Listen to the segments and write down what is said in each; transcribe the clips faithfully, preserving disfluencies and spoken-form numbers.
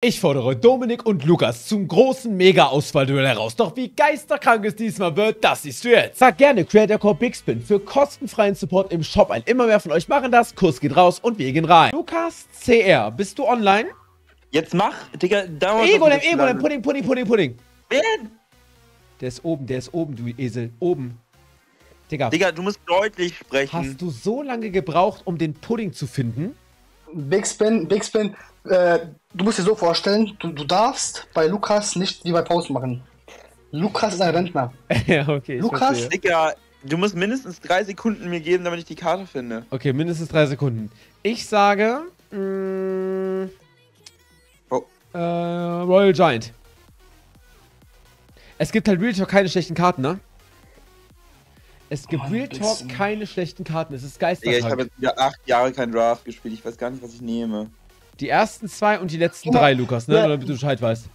Ich fordere Dominik und Lukas zum großen Mega-Auswahl-Duell heraus. Doch wie geisterkrank es diesmal wird, das siehst du jetzt. Sag gerne Creator Core Bigspin für kostenfreien Support im Shop ein. Immer mehr von euch machen das. Kuss geht raus und wir gehen rein. Lukas C R, bist du online? Jetzt mach, Digga, dauernd. Egolem, Egolem, Pudding, Pudding, Pudding, Pudding. Wer? Der ist oben, der ist oben, du Esel. Oben. Digga. Digga, du musst deutlich sprechen. Hast du so lange gebraucht, um den Pudding zu finden? Bigspin, Bigspin, äh, du musst dir so vorstellen, du, du darfst bei Lukas nicht wie bei Pause machen. Lukas ist ein Rentner. Ja, okay. Lukas, Digga, du musst mindestens drei Sekunden mir geben, damit ich die Karte finde. Okay, mindestens drei Sekunden. Ich sage, mh, oh. äh, Royal Giant. Es gibt halt Real Talk keine schlechten Karten, ne? Es gibt oh, Real Talk keine schlechten Karten, es ist geisterkrank. Ich habe jetzt wieder acht Jahre kein Draft gespielt, ich weiß gar nicht, was ich nehme. Die ersten zwei und die letzten ja, drei, Lukas, ne? Ja, damit du Bescheid weißt.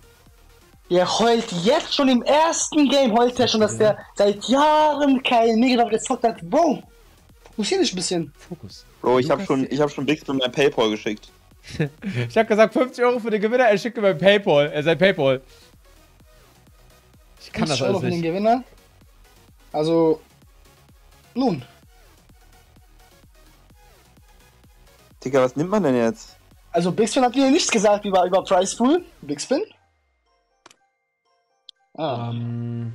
Der heult jetzt schon im ersten Game, heult er schon, dass der seit Jahren kein Mega gezockt hat. Bro, fokussier dich ein bisschen. Fokus. Bro, ich habe schon, hab schon Bigspin mein Paypal geschickt. Ich habe gesagt, fünfzig Euro für den Gewinner, er schickt mir mein Paypal, er sein Paypal. Ich kann das alles nicht. fünfzig Euro für den Gewinner, also... Nun. Digga, was nimmt man denn jetzt? Also Bigspin hat mir nichts gesagt über, über Price Pool. Bigspin? Ah. Um.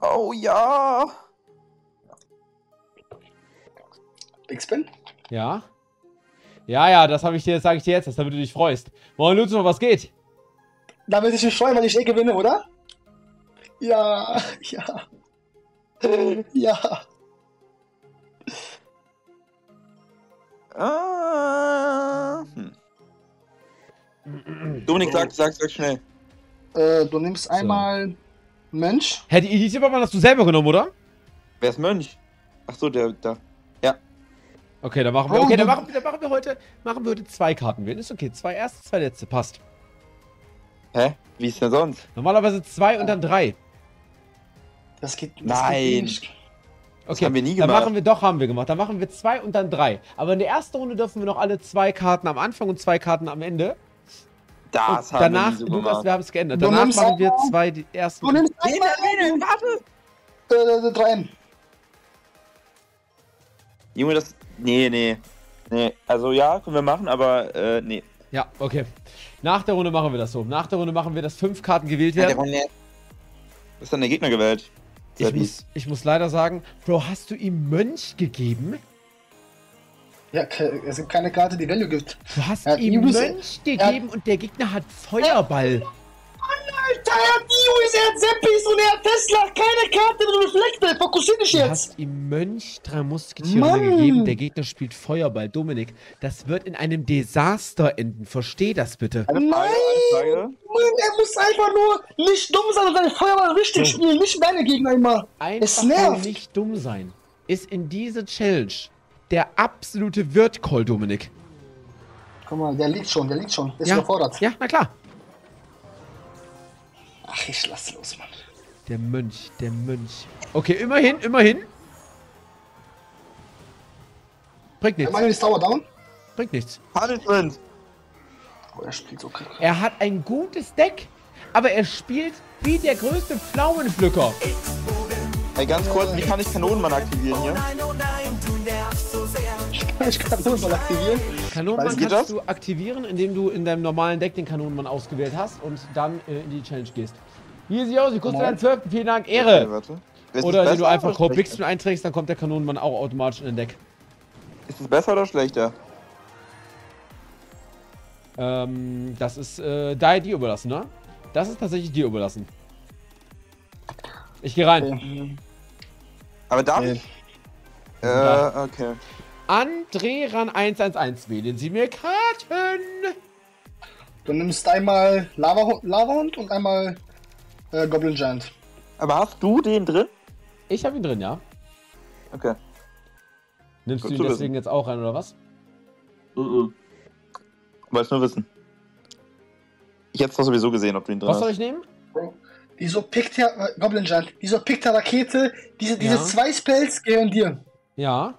Oh ja! Bigspin? Ja? Ja, ja, das habe ich dir, sage ich dir jetzt, das, damit du dich freust. Moin Luzo, was geht? Damit ich mich freue, weil ich eh gewinne, oder? Ja, ja. Ja. Ah. Hm. Dominik, sag, sag, sag schnell. Äh, du nimmst einmal so. Mönch. Hätte ich die Tipp aber, dass du selber genommen, oder? Wer ist Mönch? Ach so, der da. Ja. Okay, dann machen wir. Okay, dann machen, dann machen wir heute, machen wir heute zwei Karten. Ist okay, zwei erste, zwei letzte, passt. Hä? Wie ist denn sonst? Normalerweise zwei und dann drei. Das geht, das Nein. geht nicht. Das okay, haben wir nie gemacht. Dann machen wir doch, haben wir gemacht. Dann machen wir zwei und dann drei. Aber in der ersten Runde dürfen wir noch alle zwei Karten am Anfang und zwei Karten am Ende. Das und haben danach, wir so gemacht. Lukas, wir haben es geändert. Du danach machen wir zwei die ersten. Du nimmst einmal eine, warte. drei M. Junge, das. Nee, nee. Nee. Also ja, können wir machen, aber äh, nee. Ja, okay. Nach der Runde machen wir das so. Nach der Runde machen wir, dass fünf Karten gewählt werden. Was ist denn der Gegner gewählt? Ich muss, ich muss leider sagen, Bro, hast du ihm Mönch gegeben? Ja, es gibt keine Karte, die Value gibt. Du hast ja, ihm Mönch gegeben und der Gegner hat Feuerball. Alter, er hat Ius, er hat Zeppis und er hat Tesla. Keine Karte, die reflektiert. Fokussier dich jetzt. Du hast ihm Mönch, drei Musketiere gegeben. Der Gegner spielt Feuerball. Dominik, das wird in einem Desaster enden. Versteh das bitte. Nein, Mann, er muss einfach nur nicht dumm sein und seine Feuerball richtig so. spielen. Nicht meine Gegner immer. Es nervt. Nicht dumm sein ist in dieser Challenge der absolute Wirt-Call, Dominik. Guck mal, der liegt schon, der liegt schon. Ist ja überfordert. Ja, na klar. Ach, ich lass los, Mann. Der Mönch, der Mönch. Okay, immerhin, immerhin. Bringt nichts. Meine ist Tower down. Bringt nichts. Punishment. Oh, er spielt so krank. Er hat ein gutes Deck, aber er spielt wie der größte Pflaumenpflücker. Ey, ganz kurz, wie kann ich Kanonenmann aktivieren hier? Ich kann Kanonenmann aktivieren. Kanonenmann kannst das? du aktivieren, indem du in deinem normalen Deck den Kanonenmann ausgewählt hast und dann äh, in die Challenge gehst. Hier sieht aus, ich kostet deinen zwölften Vielen Dank, Ehre. Okay, warte. Oder wenn du einfach Core Bigspin einträgst, dann kommt der Kanonenmann auch automatisch in den Deck. Ist es besser oder schlechter? Ähm, das ist äh, da dir überlassen, ne? Das ist tatsächlich dir überlassen. Ich geh rein. Okay. Aber darf ich? Äh, ja. okay. Andreran eins eins eins, wählen Sie mir Karten! Du nimmst einmal Lava, Lava Hund und einmal äh, Goblin Giant. Aber hast du den drin? Ich habe ihn drin, ja. Okay. Nimmst Gut du ihn deswegen wissen. jetzt auch rein, oder was? Mhm. Wollt's nur wissen. Ich hätte es doch sowieso gesehen, ob du ihn drin was hast. Was soll ich nehmen? Bro. Wieso pickt der äh, Goblin Giant? Wieso pickt der Rakete? Diese, diese ja. zwei Spells gehören dir. Ja.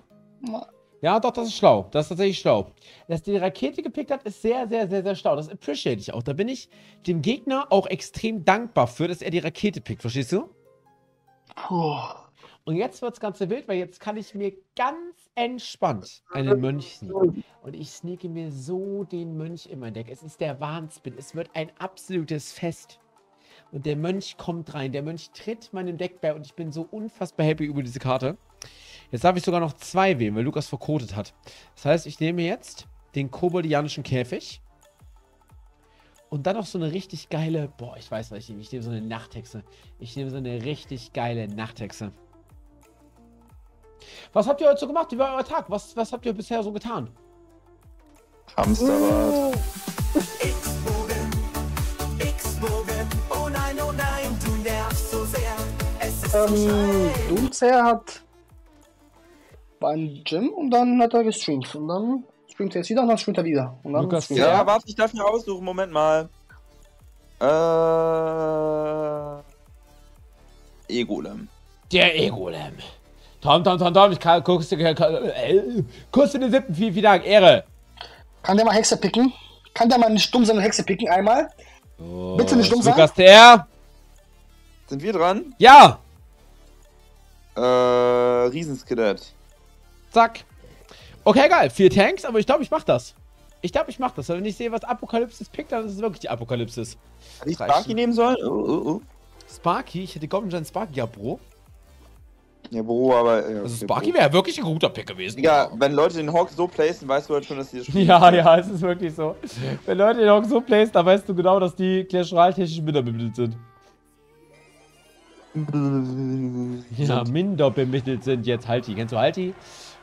Ja, doch, das ist schlau. Das ist tatsächlich schlau. Dass die Rakete gepickt hat, ist sehr, sehr, sehr, sehr schlau. Das appreciate ich auch. Da bin ich dem Gegner auch extrem dankbar für, dass er die Rakete pickt. Verstehst du? Puh. Und jetzt wird es ganz wild, weil jetzt kann ich mir ganz entspannt einen Mönch sneaken. Und ich sneake mir so den Mönch in mein Deck. Es ist der Wahnspin. Es wird ein absolutes Fest. Und der Mönch kommt rein. Der Mönch tritt meinem Deck bei und ich bin so unfassbar happy über diese Karte. Jetzt darf ich sogar noch zwei wählen, weil Lukas verkotet hat. Das heißt, ich nehme jetzt den koboldianischen Käfig. Und dann noch so eine richtig geile... Boah, ich weiß, was ich nehme. Ich nehme so eine Nachthexe. Ich nehme so eine richtig geile Nachthexe. Was habt ihr heute so gemacht? Wie war euer Tag? Was, was habt ihr bisher so getan? Hamsterrad. X-Bogen, X-Bogen. Oh nein, oh nein, du nervst so sehr. Es ist ähm, so Lukas C R hat... war im Gym und dann hat er gestreamt. Und dann streamt er jetzt wieder und dann streamt er wieder. Und dann Lukas, ja, ja, warte, ich darf mir aussuchen. Moment mal. Äh... Egolem. Der Egolem. Tom, Tom, Tom, Tom, ich kann, guckst du, äh, kurz in den siebten, vielen, vielen Dank, Ehre. Kann der mal Hexe picken? Kann der mal nicht dumm sein und Hexe picken einmal? Oh, bitte nicht dumm sein. Lukas C R. Sind wir dran? Ja. Äh, Riesenskelett. Zack. Okay, geil, vier Tanks, aber ich glaube, ich mach das. Ich glaube, ich mach das, weil wenn ich sehe, was Apokalypsis pickt, dann ist es wirklich die Apokalypsis. Hätte ich Sparky nehmen sollen? Oh, oh, oh. Sparky? Ich hätte Goblin Giant Sparky, ja, Bro. Ja, Bro, aber... Ja, also Sparky wäre wirklich ein guter Pick gewesen. Ja, wenn Leute den Hawk so placen, weißt du halt schon, dass die das spielen. Ja, ja, es ist wirklich so. Wenn Leute den Hawk so placen, dann weißt du genau, dass die Clash Royale technisch minder bemittelt sind. Ja, minder bemittelt sind jetzt Halti. Kennst du Halti?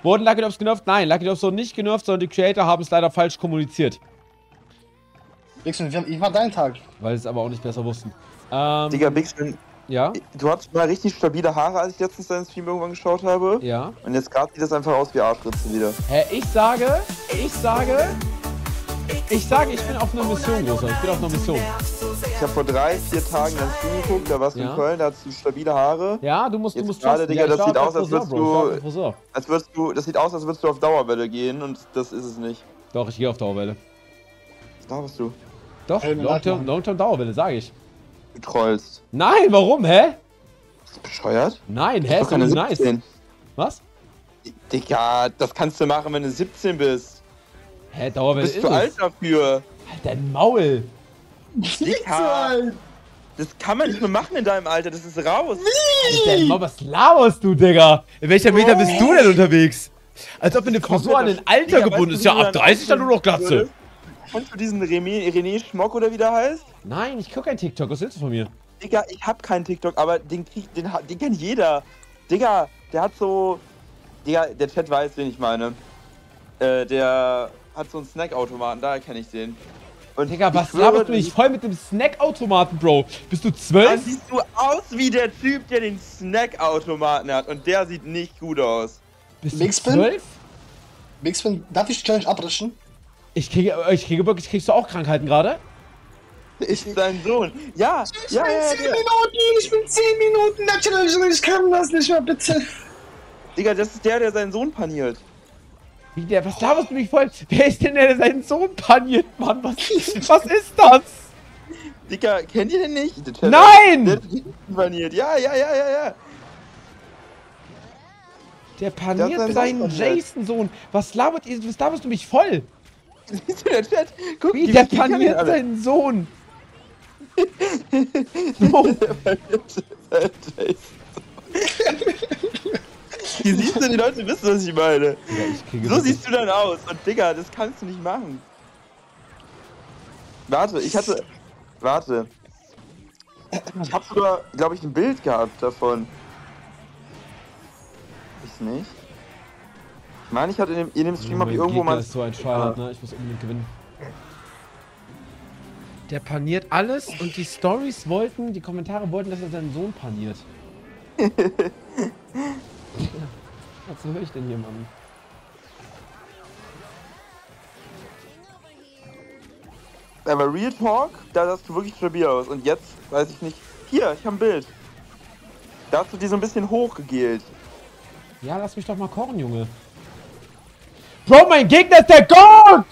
Wurden Lucky Drops genervt? Nein, Lucky Drops wurden nicht genervt, sondern die Creator haben es leider falsch kommuniziert. Bigspin, wie war dein Tag? Weil sie es aber auch nicht besser wussten. Ähm, Digga, Bigspin... Ja. Du hattest mal richtig stabile Haare, als ich letztens deinen Stream irgendwann geschaut habe. Ja. Und jetzt gerade sieht das einfach aus wie Arschritzen wieder. Hä, ich sage, ich sage, ich sage, ich bin auf einer Mission, Großer. Ich bin auf einer Mission. Ich habe vor drei, vier Tagen deinen Stream geguckt, da warst du ja in Köln, da hattest du stabile Haare. Ja, du musst, jetzt du musst gerade, Digga, ja, das sieht aus, als würdest du, als würdest du, das sieht aus, als würdest du auf Dauerwelle gehen und das ist es nicht. Doch, ich gehe auf Dauerwelle. Was glaubst du? Doch, Long-Term, Long-Term Dauerwelle, sage ich. Du trollst. Nein, warum, hä? Bist du bescheuert? Nein, hä, ist doch nicht nice. Was? Digga, das kannst du machen, wenn du siebzehn bist. Hä, Dauerwelle ist es. Bist du alt dafür? Halt dein Maul. Digga, das kann man nicht mehr machen in deinem Alter, das ist raus. Wie? Was laberst du, Digga? In welcher Meter bist du denn unterwegs? Als ob eine Frisur an den Alter gebunden ist. Ja, ab dreißig dann nur noch Glatze. Kennst du diesen René, René Schmock oder wie der heißt? Nein, ich guck kein TikTok. Was willst du von mir? Digga, ich hab keinen TikTok, aber den, den, den kennt jeder. Digga, der hat so... Digga, der Chat weiß, wen ich meine. Äh, der hat so einen Snackautomaten, daher kenne ich den. Und Digga, was laberst du? Ich voll mit dem Snackautomaten, Bro. Bist du zwölf? Dann siehst du aus wie der Typ, der den Snackautomaten hat. Und der sieht nicht gut aus. Bist du zwölf? Bigspin, darf ich die Challenge abrischen? Ich kriege, ich kriege wirklich, kriegst du auch Krankheiten gerade? Ich bin dein Sohn. Ja, ich ja, bin ja, zehn ja. Minuten, ich bin zehn Minuten natürlich, ich kann das nicht mehr, bitte. Digga, das ist der, der seinen Sohn paniert. Wie der, was da hast du mich voll? Wer ist denn der, der seinen Sohn paniert, Mann? Was, was ist das? Digga, kennt ihr den nicht? Nein! Der, der paniert, ja, ja, ja, ja, ja. Der paniert seinen Jason-Sohn. Was labert ihr, was da bist du mich voll? Siehst du den Chat? Guck, wie, der paniert seinen Sohn. Oh. Wie siehst du, die Leute wissen, was ich meine. Ja, ich so siehst du dann aus. Und Digga, das kannst du nicht machen. Warte, ich hatte... Warte. Ich hab sogar, glaube ich, ein Bild gehabt davon. Ich nicht. Ich meine, ich hatte in dem, in dem Stream, also, hab irgendwo mal... ist so ein Scheiß, ne? Ich muss unbedingt gewinnen. Der paniert alles und die Stories wollten, die Kommentare wollten, dass er seinen Sohn paniert. Was höre ich denn hier, Mann? Aber Real Talk, da sahst du wirklich stabil aus. Und jetzt, weiß ich nicht... Hier, ich habe ein Bild. Da hast du die so ein bisschen hochgegelt. Ja, lass mich doch mal kochen, Junge. Bro, mein Gegner ist der Gott!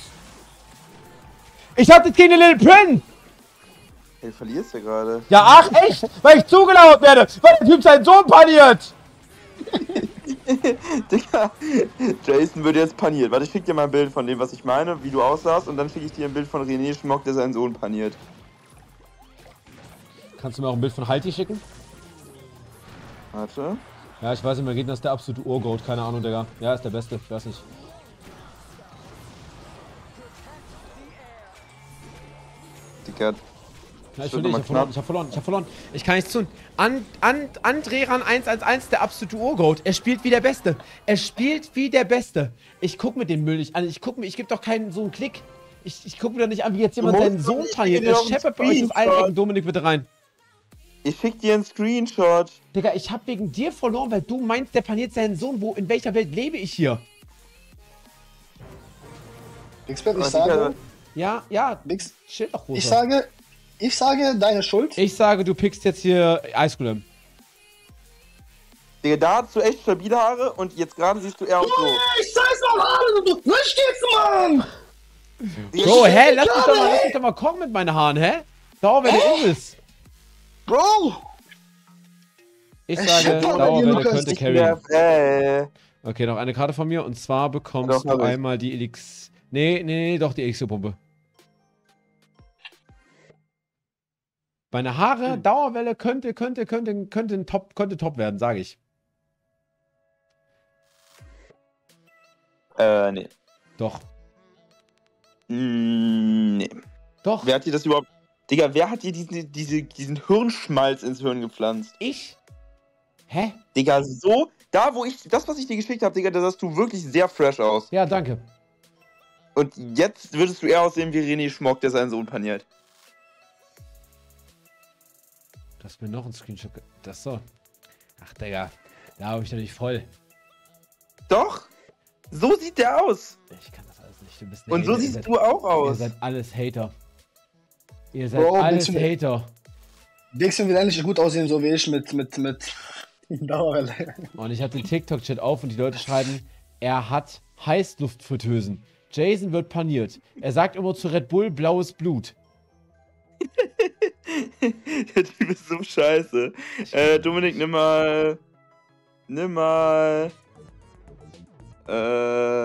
Ich hab jetzt gegen den Little Prince! Ey, verlierst du gerade? Ja, ach, echt? Weil ich zugelauert werde, weil der Typ seinen Sohn paniert! Digga, Jason würde jetzt paniert. Warte, ich schick dir mal ein Bild von dem, was ich meine, wie du aussahst, und dann schicke ich dir ein Bild von René Schmock, der seinen Sohn paniert. Kannst du mir auch ein Bild von Halti schicken? Warte. Ja, ich weiß nicht, mein Gegner ist der absolute Urgoat, keine Ahnung, Digga. Ja, ist der Beste, ich weiß nicht. Digga. Ja, ich, ich, ich hab verloren, ich hab verloren, ich hab verloren. Ich kann nichts tun. An, an, Andreran eins eins eins, der absolute Urgoat. Er spielt wie der Beste. Er spielt wie der Beste. Ich guck mir den Müll nicht an. Ich guck mir, ich geb doch keinen so einen Klick. Ich, ich guck mir doch nicht an, wie jetzt jemand seinen Sohn teilt. Der scheppert bei euch auf allen Ecken. Dominik, bitte rein. Ich schick dir einen Screenshot. Digga, ich hab wegen dir verloren, weil du meinst, der paniert seinen Sohn. Wo, in welcher Welt lebe ich hier? Nix mehr, ich sage. Ja, ja, nix. Schild doch runter. Ich sage. Ich sage, deine Schuld. Ich sage, du pickst jetzt hier Eisgolem. Digga, da hast du echt stabile Haare und jetzt gerade siehst du eher aus so. Junge, ich scheiß auf Haare, du misch jetzt, Mann! Bro, hä? Lass mich, doch mal, lass mich doch mal kommen mit meinen Haaren, hä? Dauerwelle Uris. Bro! Ich sage, Dauerwelle könnte carry. Okay, noch eine Karte von mir und zwar bekommst du einmal die Elix... Nee, nee, nee, doch die Elixir-Pumpe. Meine Haare, hm. Dauerwelle könnte, könnte, könnte, könnte ein Top, könnte Top werden, sage ich. Äh, nee. Doch. Mm, nee. Doch. Wer hat dir das überhaupt... Digga, wer hat dir diesen, diese, diesen Hirnschmalz ins Hirn gepflanzt? Ich? Hä? Digga, so... Da, wo ich... Das, was ich dir geschickt habe, Digga, da sahst du wirklich sehr fresh aus. Ja, danke. Und jetzt würdest du eher aussehen wie René Schmock, der seinen Sohn paniert. Du hast mir noch ein Screenshot. Das so. Ach, Digga. Da habe ich doch nicht voll. Doch! So sieht der aus! Ich kann das alles nicht. Du bist ein Und Hater. So siehst seid, du auch aus! Ihr seid alles Hater. Ihr seid Bro, alles Hater. Dixon will endlich gut aussehen, so wie ich mit. mit, mit Dauerwelle. Und ich habe den TikTok-Chat auf und die Leute schreiben: Er hat Heißluftfritteusen. Jason wird paniert. Er sagt immer zu Red Bull blaues Blut. Der Typ ist so scheiße. Äh, Dominik, nimm mal. Nimm mal. Äh,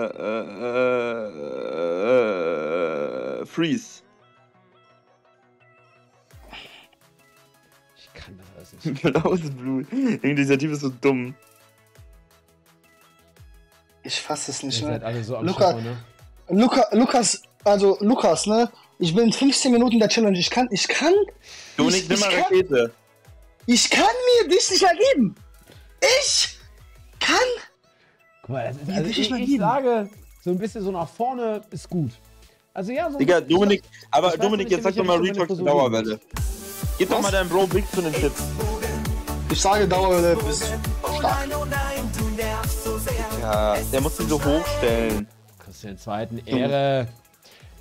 äh, äh, äh, Freeze. Ich kann das alles nicht. Blaues Blut. Irgendwie dieser Typ ist so dumm. Ich fasse es nicht, ne? Alle so am Luca, Schau, ne? Luca, Lukas, also Lukas, ne? Ich bin in fünfzehn Minuten der Challenge. Ich kann, ich kann. Dominik, nimm mal Rakete. Ich kann mir dich nicht ergeben. Ich kann. Guck mal, das ist, also ich, ich sage, so ein bisschen so nach vorne ist gut. Also ja, so. Digga, Dominik, ich, aber ich Dominik, jetzt sag doch mal Retalk zur Dauerwelle. Gib doch mal deinem Bro Big zu den Tipp. Ich sage Dauerwelle ist stark. Ja, der muss ihn so hochstellen. Kannst du den zweiten Ehre.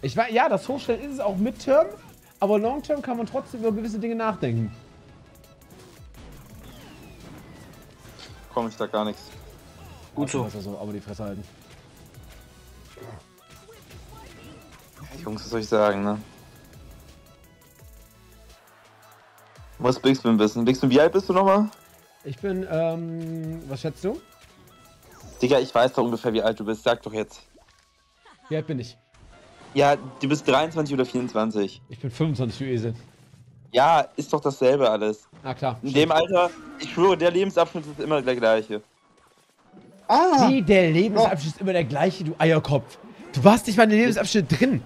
Ich weiß, ja, das Hochstellen ist es auch Midterm, aber Longterm kann man trotzdem über gewisse Dinge nachdenken. Komm, ich sag gar nichts. Gut so. so. Aber die Fresse halten. Jungs, was soll ich sagen, ne? Was Bigspin wissen? Bigspin, wie alt bist du nochmal? Ich bin, ähm, was schätzt du? Digga, ich weiß doch ungefähr, wie alt du bist. Sag doch jetzt. Wie alt bin ich? Ja, du bist dreiundzwanzig oder vierundzwanzig. Ich bin fünfundzwanzig, du Esel. Ja, ist doch dasselbe alles. Na klar. In dem Alter, ich schwöre, der Lebensabschnitt ist immer der gleiche. Ah! Wie, der Lebensabschnitt ist immer der gleiche, du Eierkopf. Du warst nicht mal in dem Lebensabschnitt drin.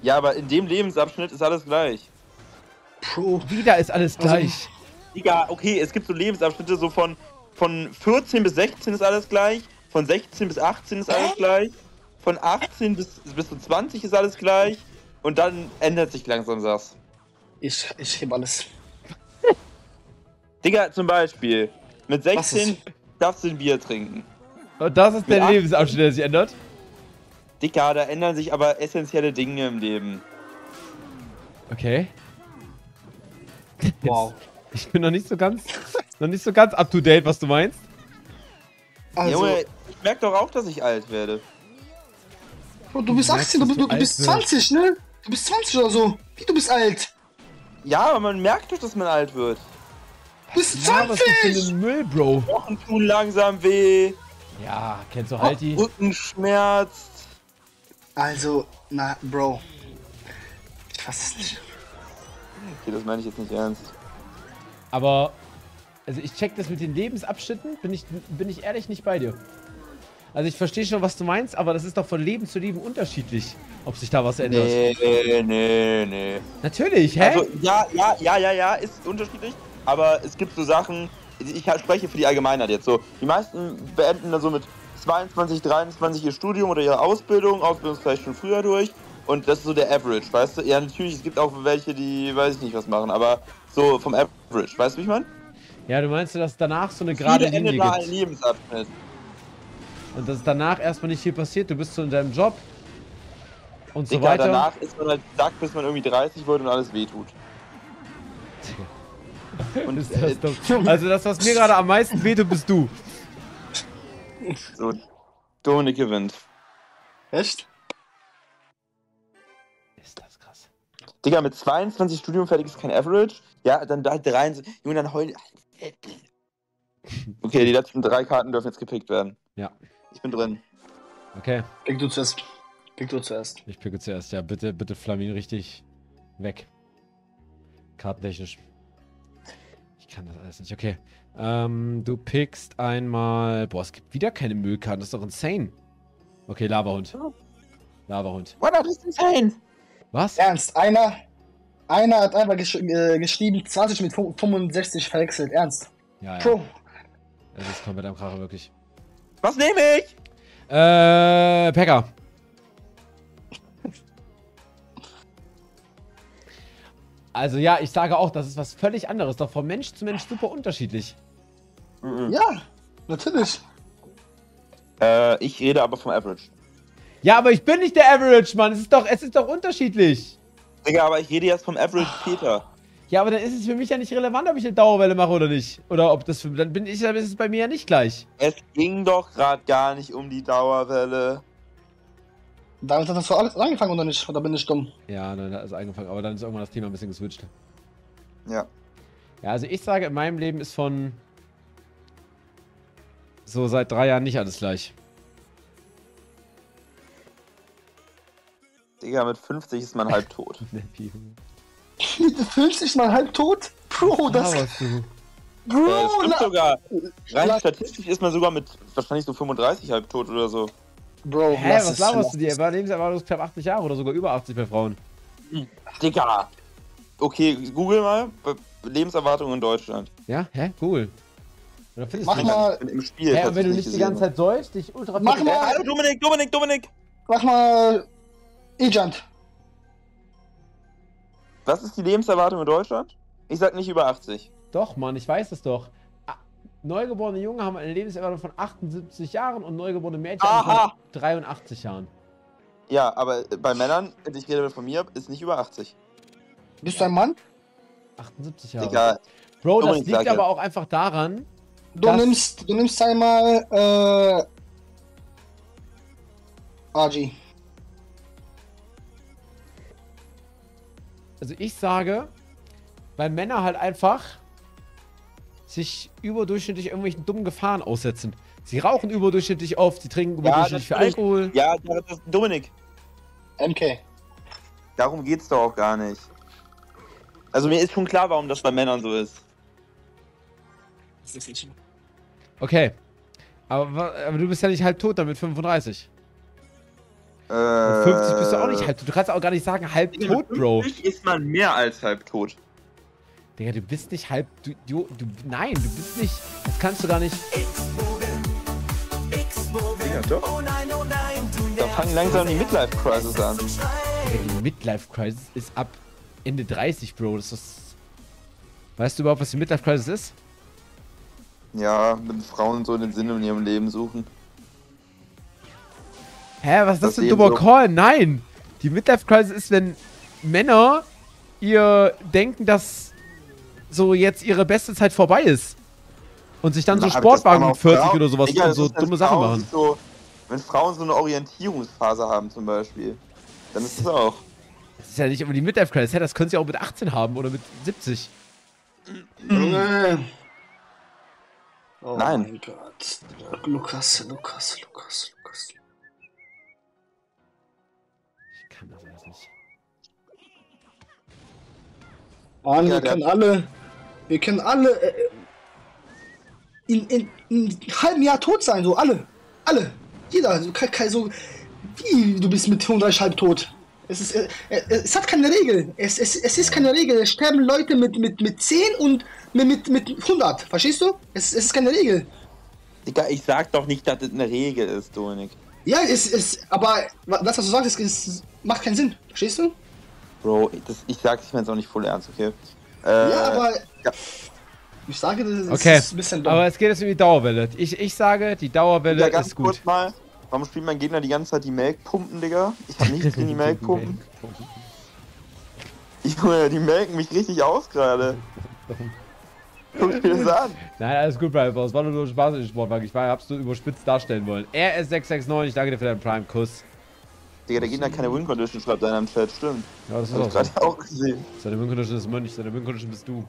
Ja, aber in dem Lebensabschnitt ist alles gleich. Puh, wieder ist alles gleich. Digga, okay, es gibt so Lebensabschnitte, so von, von vierzehn bis sechzehn ist alles gleich, von sechzehn bis achtzehn ist alles gleich. Von achtzehn bis zu zwanzig ist alles gleich und dann ändert sich langsam das. Ich, ich heb alles. Digga, zum Beispiel, mit sechzehn darfst du ein Bier trinken. Und das ist der Lebensabschnitt, der sich ändert? Digga, da ändern sich aber essentielle Dinge im Leben. Okay. Wow. Jetzt, ich bin noch nicht so ganz, noch nicht so ganz up to date, was du meinst. Also, Junge, ich merk doch auch, dass ich alt werde. Bro, du bist achtzehn, du, du, du bist zwanzig, ne? Du bist zwanzig oder so. Wie, du bist alt? Ja, aber man merkt doch, dass man alt wird. Du bist zwanzig! Ja, was ist denn Müll, Bro? Knochen tun langsam weh. Ja, kennst du halt die? Rücken schmerzt. Also, na, Bro. Ich weiß es nicht. Okay, das meine ich jetzt nicht ernst. Aber, also ich check das mit den Lebensabschnitten, bin ich, bin ich ehrlich nicht bei dir. Also ich verstehe schon, was du meinst, aber das ist doch von Leben zu Leben unterschiedlich, ob sich da was ändert. Nee, nee, nee. Natürlich, hä? Also, ja, ja, ja, ja, ja, ist unterschiedlich, aber es gibt so Sachen, ich spreche für die Allgemeinheit jetzt so. Die meisten beenden da so mit zweiundzwanzig, dreiundzwanzig ihr Studium oder ihre Ausbildung, Ausbildung ist vielleicht schon früher durch. Und das ist so der Average, weißt du? Ja, natürlich, es gibt auch welche, die, weiß ich nicht, was machen, aber so vom Average, weißt du, wie ich meine? Ja, du meinst, dass danach so eine gerade Linie gibt. Ein Lebensabschnitt. Und dass danach erstmal nicht viel passiert, du bist so in deinem Job und so weiter. Danach ist man halt sack, bis man irgendwie dreißig wird und alles wehtut. Und ist das dumm. Also das, was mir gerade am meisten wehtut, bist du. So, Dominik gewinnt. Echt? Digga, mit zweiundzwanzig Studium fertig ist kein Average. Ja, dann da dreiundzwanzig. Junge, dann heulen. Okay, die letzten drei Karten dürfen jetzt gepickt werden. Ja. Ich bin drin. Okay. Pick du zuerst. Pick du zuerst. Ich picke zuerst, ja. Bitte, bitte Flamin richtig weg. Kartentechnisch. Ich kann das alles nicht. Okay. Ähm, du pickst einmal. Boah, es gibt wieder keine Müllkarten. Das ist doch insane. Okay, Lavahund. Lavahund. What, das ist insane? Was? Ernst, einer, einer hat einfach gesch äh, geschrieben, zwanzig mit fünfundsechzig verwechselt, ernst. Ja, ja. Pro. Das ist komplett am Kracher, wirklich. Was nehme ich? Äh, Pekka. Also ja, ich sage auch, das ist was völlig anderes, doch von Mensch zu Mensch super unterschiedlich. Mhm. Ja, natürlich. Äh, ich rede aber vom Average. Ja, aber ich bin nicht der Average, Mann. Es ist doch, es ist doch unterschiedlich. Digga, aber ich rede jetzt vom Average Peter. Ja, aber dann ist es für mich ja nicht relevant, ob ich eine Dauerwelle mache oder nicht. Oder ob das für, dann bin ich, dann ist es bei mir ja nicht gleich. Es ging doch gerade gar nicht um die Dauerwelle. Damit hat das doch alles angefangen oder nicht? Oder bin ich dumm? Ja, dann hat es angefangen, aber dann ist irgendwann das Thema ein bisschen geswitcht. Ja. Ja, also ich sage, in meinem Leben ist von so seit drei Jahren nicht alles gleich. Digga, mit fünfzig ist man halb tot. Mit fünfzig ist man halb tot? Bro, das... Ah, Bro, äh, das stimmt sogar. Rein statistisch ist man sogar mit wahrscheinlich so fünfunddreißig halb tot oder so. Bro, hä, was laberst du dir? Lebenserwartung ist knapp achtzig Jahre oder sogar über achtzig bei Frauen. Digga. Okay, google mal Lebenserwartung in Deutschland. Ja? Hä? Cool. Oder findest Mach du mal... Im Spiel, hä, und wenn du nicht die ganze Zeit sollst, dich ultra... Mach mal... Hallo, Dominik, Dominik, Dominik! Mach mal... Agent. Was ist die Lebenserwartung in Deutschland? Ich sag nicht über achtzig. Doch, Mann, ich weiß es doch. Neugeborene Jungen haben eine Lebenserwartung von achtundsiebzig Jahren und neugeborene Mädchen von dreiundachtzig Jahren. Ja, aber bei Männern, ich rede von mir, ist nicht über achtzig. Bist du ein Mann? achtundsiebzig Jahre. Egal. Bro, das liegt sage. aber auch einfach daran, du nimmst, du nimmst einmal äh, R G. Also ich sage, weil Männer halt einfach sich überdurchschnittlich irgendwelchen dummen Gefahren aussetzen. Sie rauchen überdurchschnittlich oft, sie trinken überdurchschnittlich ja, viel Alkohol. Ja, das ist Dominik. M K. Darum geht's doch auch gar nicht. Also mir ist schon klar, warum das bei Männern so ist. Okay. Aber, aber du bist ja nicht halb tot damit, fünfunddreißig. Und fünfzig bist du auch nicht halb tot. Du kannst auch gar nicht sagen, halb Digga, tot, Bro. fünfzig ist man mehr als halb tot. Digga, du bist nicht halb... Du, du, du, nein, du bist nicht... Das kannst du gar nicht... Digga, doch. Da fangen langsam die Midlife-Crisis an. Digga, die Midlife-Crisis ist ab Ende dreißig, Bro. Das ist... Weißt du überhaupt, was die Midlife-Crisis ist? Ja, wenn Frauen so den Sinn in ihrem Leben suchen. Hä, was ist das, das für ein dummer so. Call? Nein! Die Midlife-Crisis ist, wenn Männer ihr denken, dass so jetzt ihre beste Zeit vorbei ist. Und sich dann Na, so Sportwagen mit vierzig oder sowas Digga, und so dumme Sachen machen. So, wenn Frauen so eine Orientierungsphase haben zum Beispiel, dann ist das auch. Das ist ja nicht immer die Midlife-Crisis, das können sie auch mit achtzehn haben oder mit siebzig. Oh nein. Mein Gott. Lukas, Lukas, Lukas, Lukas. Ich kann das alles nicht. Mann, ja, wir kennen alle. Wir können alle äh, in, in, in einem halben Jahr tot sein, so alle. Alle. Jeder. So, kann, kann, so wie du bist mit fünfunddreißig halb tot. Es, ist, äh, es hat keine Regel. Es, es, es ist keine Regel. Es sterben Leute mit, mit, mit zehn und mit, mit hundert. Verstehst du? Es, es ist keine Regel. Digga, ich sag doch nicht, dass das eine Regel ist, Dominik. Ja, es ist. Aber das, was du sagst, es, es macht keinen Sinn. Verstehst du? Bro, das, ich sag's, ich mein's auch nicht voll ernst, okay? Äh, ja, aber. Ja. Ich sage, das ist okay. Ein bisschen dumm. Aber es geht jetzt um die Dauerwelle. Ich, ich sage, die Dauerwelle ja, ganz ist gut. Kurz mal. Warum spielt mein Gegner die ganze Zeit die Melkpumpen, Digga? Ich hab nichts gegen die Melkpumpen. Ich Junge, die melken mich richtig aus gerade. Guck dir das an. Nein, alles gut, Brian. Es war nur Spaß im Sportwagen. Ich war absolut überspitzt darstellen wollen. R S sechs sechs neun, ich danke dir für deinen Prime-Kuss. Digga, der Gegner hat keine Win-Condition, schreibt einer im Chat. Stimmt. Ja, das ist auch gerade auch gesehen. Seine Win-Condition ist Mönch, seine Win-Condition bist du.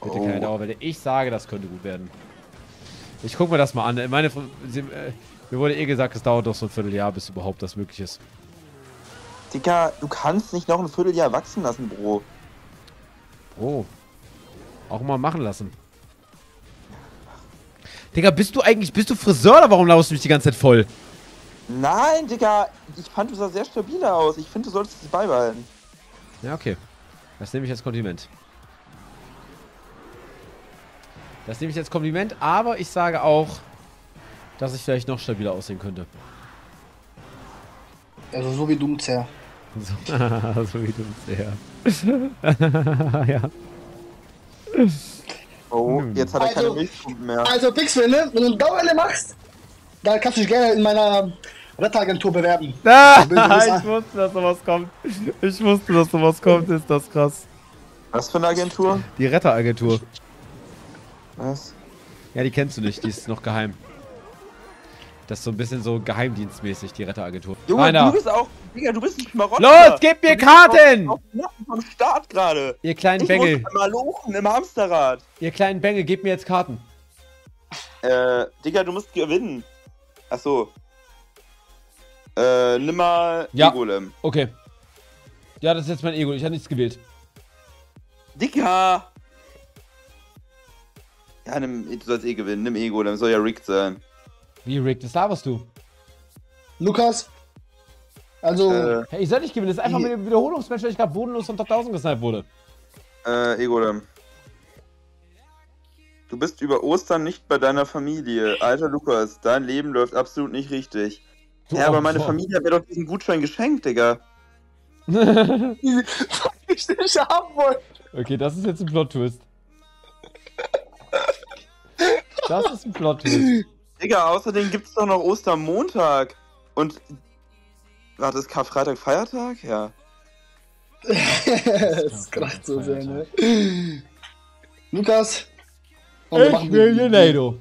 Bitte keine Dauerwelle. Ich sage, das könnte gut werden. Ich guck mir das mal an. Meine, sie, äh, mir wurde eh gesagt, es dauert doch so ein Vierteljahr, bis überhaupt das möglich ist. Digga, du kannst nicht noch ein Vierteljahr wachsen lassen, Bro. Bro. Auch mal machen lassen. Digga, bist du eigentlich, bist du Friseur oder warum laufst du mich die ganze Zeit voll? Nein, Digga, ich fand, du sah sehr stabil aus. Ich finde, du solltest es beibehalten. Ja, okay. Das nehme ich als Kompliment. Das nehme ich als Kompliment, aber ich sage auch, dass ich vielleicht noch stabiler aussehen könnte. Also so wie du, C R. So, so wie du, C R. Ja. Oh, jetzt hat er also, keine Milchpumpen mehr. Also Pixel, ne? Wenn du eine Dauerwelle machst, dann kannst du dich gerne in meiner Wetteragentur bewerben. Ah, ich wusste, dass sowas kommt. Ich wusste, dass sowas kommt. Ist das krass. Was für eine Agentur? Die Retteragentur. Was? Ja, die kennst du nicht, die ist noch geheim. Das ist so ein bisschen so geheimdienstmäßig, die Retteragentur. Junge, Einer. Du bist auch, Digga, du bist nicht Marokko. Los, gib mir du Karten! Auf, auf, auf, auf Start gerade. Ihr kleinen ich Bengel. Muss einmal lochen im Hamsterrad. Ihr kleinen Bengel, gebt mir jetzt Karten. Äh, Digga, du musst gewinnen. Achso. Äh, nimm mal ja. Egolem. Okay. Ja, das ist jetzt mein Ego, ich habe nichts gewählt. Digga! Ja, nimm, du sollst eh gewinnen, nimm Ego, dann soll ja rigged sein. Wie rigged? Das laberst du. Lukas? Also... Äh, hey, ich soll nicht gewinnen, das ist einfach mit dem Wiederholungsmatch, weil ich gerade bodenlos vom Top tausend gesniped wurde. Äh, Ego, dann. Du bist über Ostern nicht bei deiner Familie. Alter Lukas, dein Leben läuft absolut nicht richtig. Du, ja, aber meine Mann. Familie hat mir doch diesen Gutschein geschenkt, Digga. Ich nicht haben wollte. Okay, das ist jetzt ein Plot-Twist. Das ist ein Plot-Twist. Digga, außerdem gibt es doch noch Ostermontag. Und. Warte, ist Karfreitag Feiertag? Ja. Das kracht so sehr, ne? Lukas. Oh, ich will die NATO.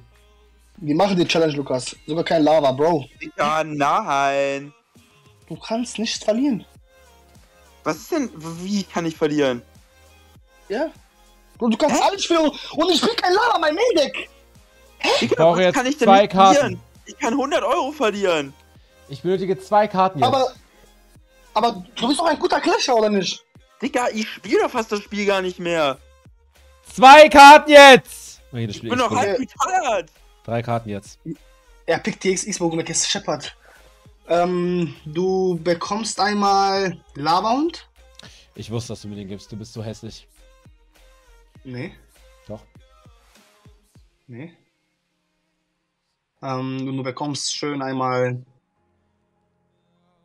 Wir machen die Challenge, Lukas. Sogar kein Lava, Bro. Digga, nein. Du kannst nichts verlieren. Was ist denn. Wie kann ich verlieren? Ja. Bro, du kannst Hä? alles spielen. Und ich will kein Lava, mein Main-Deck. Hä? Ich brauche jetzt kann ich denn zwei Karten. Verlieren? Ich kann hundert Euro verlieren. Ich benötige zwei Karten jetzt. Aber, aber du bist doch ein guter Clasher, oder nicht? Digga, ich spiele doch fast das Spiel gar nicht mehr. Zwei Karten jetzt! Oh, ich bin doch halb retired. Drei Karten jetzt. Er pickt die X-Bogen mit jetzt Shepard. Ähm, du bekommst einmal Lava-Hund. Ich wusste, dass du mir den gibst. Du bist so hässlich. Nee. Doch. Nee. Ähm, du bekommst schön einmal.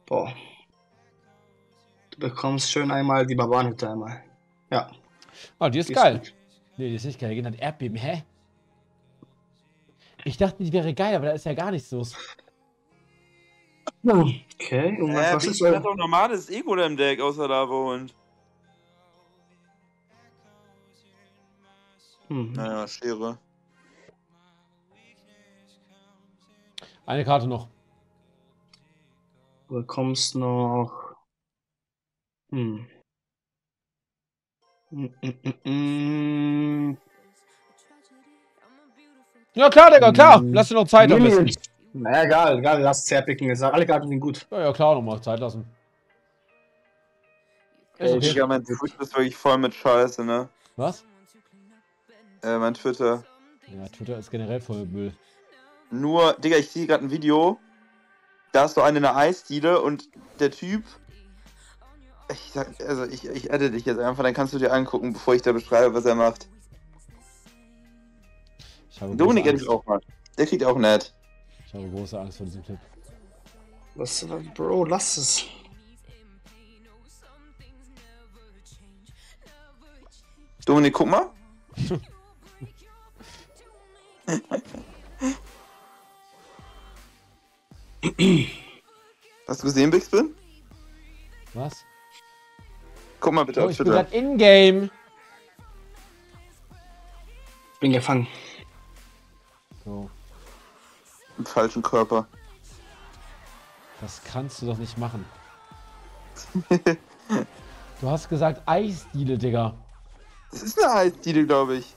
Boah. Du bekommst schön einmal die Barbarenhütte einmal. Ja. Oh, die ist die geil. Ist nee, die ist nicht geil. Die geht an Erdbeben. Hä? Ich dachte, die wäre geil, aber da ist ja gar nichts los. Okay. Und was, äh, was ist das? Ich doch normales Ego im Deck, außer da wohnt. Hm. Naja, Schere. Eine Karte noch. Du kommst noch. Hm. Mm -mm -mm. Ja klar, Digga, klar. Lass dir noch Zeit am besten. Na egal, egal, lass zerpicken. Jetzt alle Karten sind gut. Ja, ja klar, nochmal Zeit lassen. Ey, okay. Digga, mein Twitter ist wirklich voll mit Scheiße, ne? Was? Äh, mein Twitter. Ja, Twitter ist generell voll Müll. Nur, Digga, ich sehe gerade ein Video. Da ist so eine in der Eisdiele und der Typ. Ich sag, also ich, ich edit dich jetzt einfach, dann kannst du dir angucken, bevor ich da beschreibe, was er macht. Ich habe Dominik edit auch mal. Der kriegt auch nett. Ich habe große Angst vor diesem Clip. Was, Bro, lass es. Dominik, guck mal. Hast du gesehen, Bigspin? Was? Guck mal bitte oh, auf Twitter. Ich bin gerade in-game. Ich bin gefangen. So. Im falschen Körper. Das kannst du doch nicht machen. Du hast gesagt Eisdiele, Digga. Das ist eine Eisdiele, glaube ich.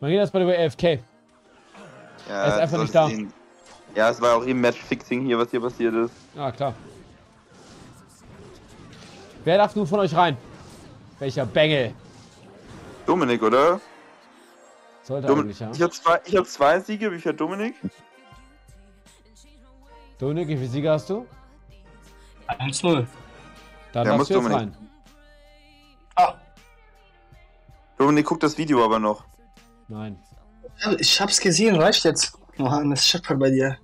Man geht erstmal über A F K. Ja, er ist einfach nicht da. Ihn. Ja, es war auch eben Matchfixing hier, was hier passiert ist. Ja, klar. Wer darf nun von euch rein? Welcher Bengel? Dominik, oder? Sollte Dom eigentlich, ja. Ich habe zwei, hab zwei Siege, wie viel hat Dominik? Dominik, wie viele Siege hast du? eins null. Dann ja, darfst du jetzt rein. Ah. Dominik guckt das Video aber noch. Nein. Ich hab's gesehen, reicht jetzt. Mann, das scheppert bei dir.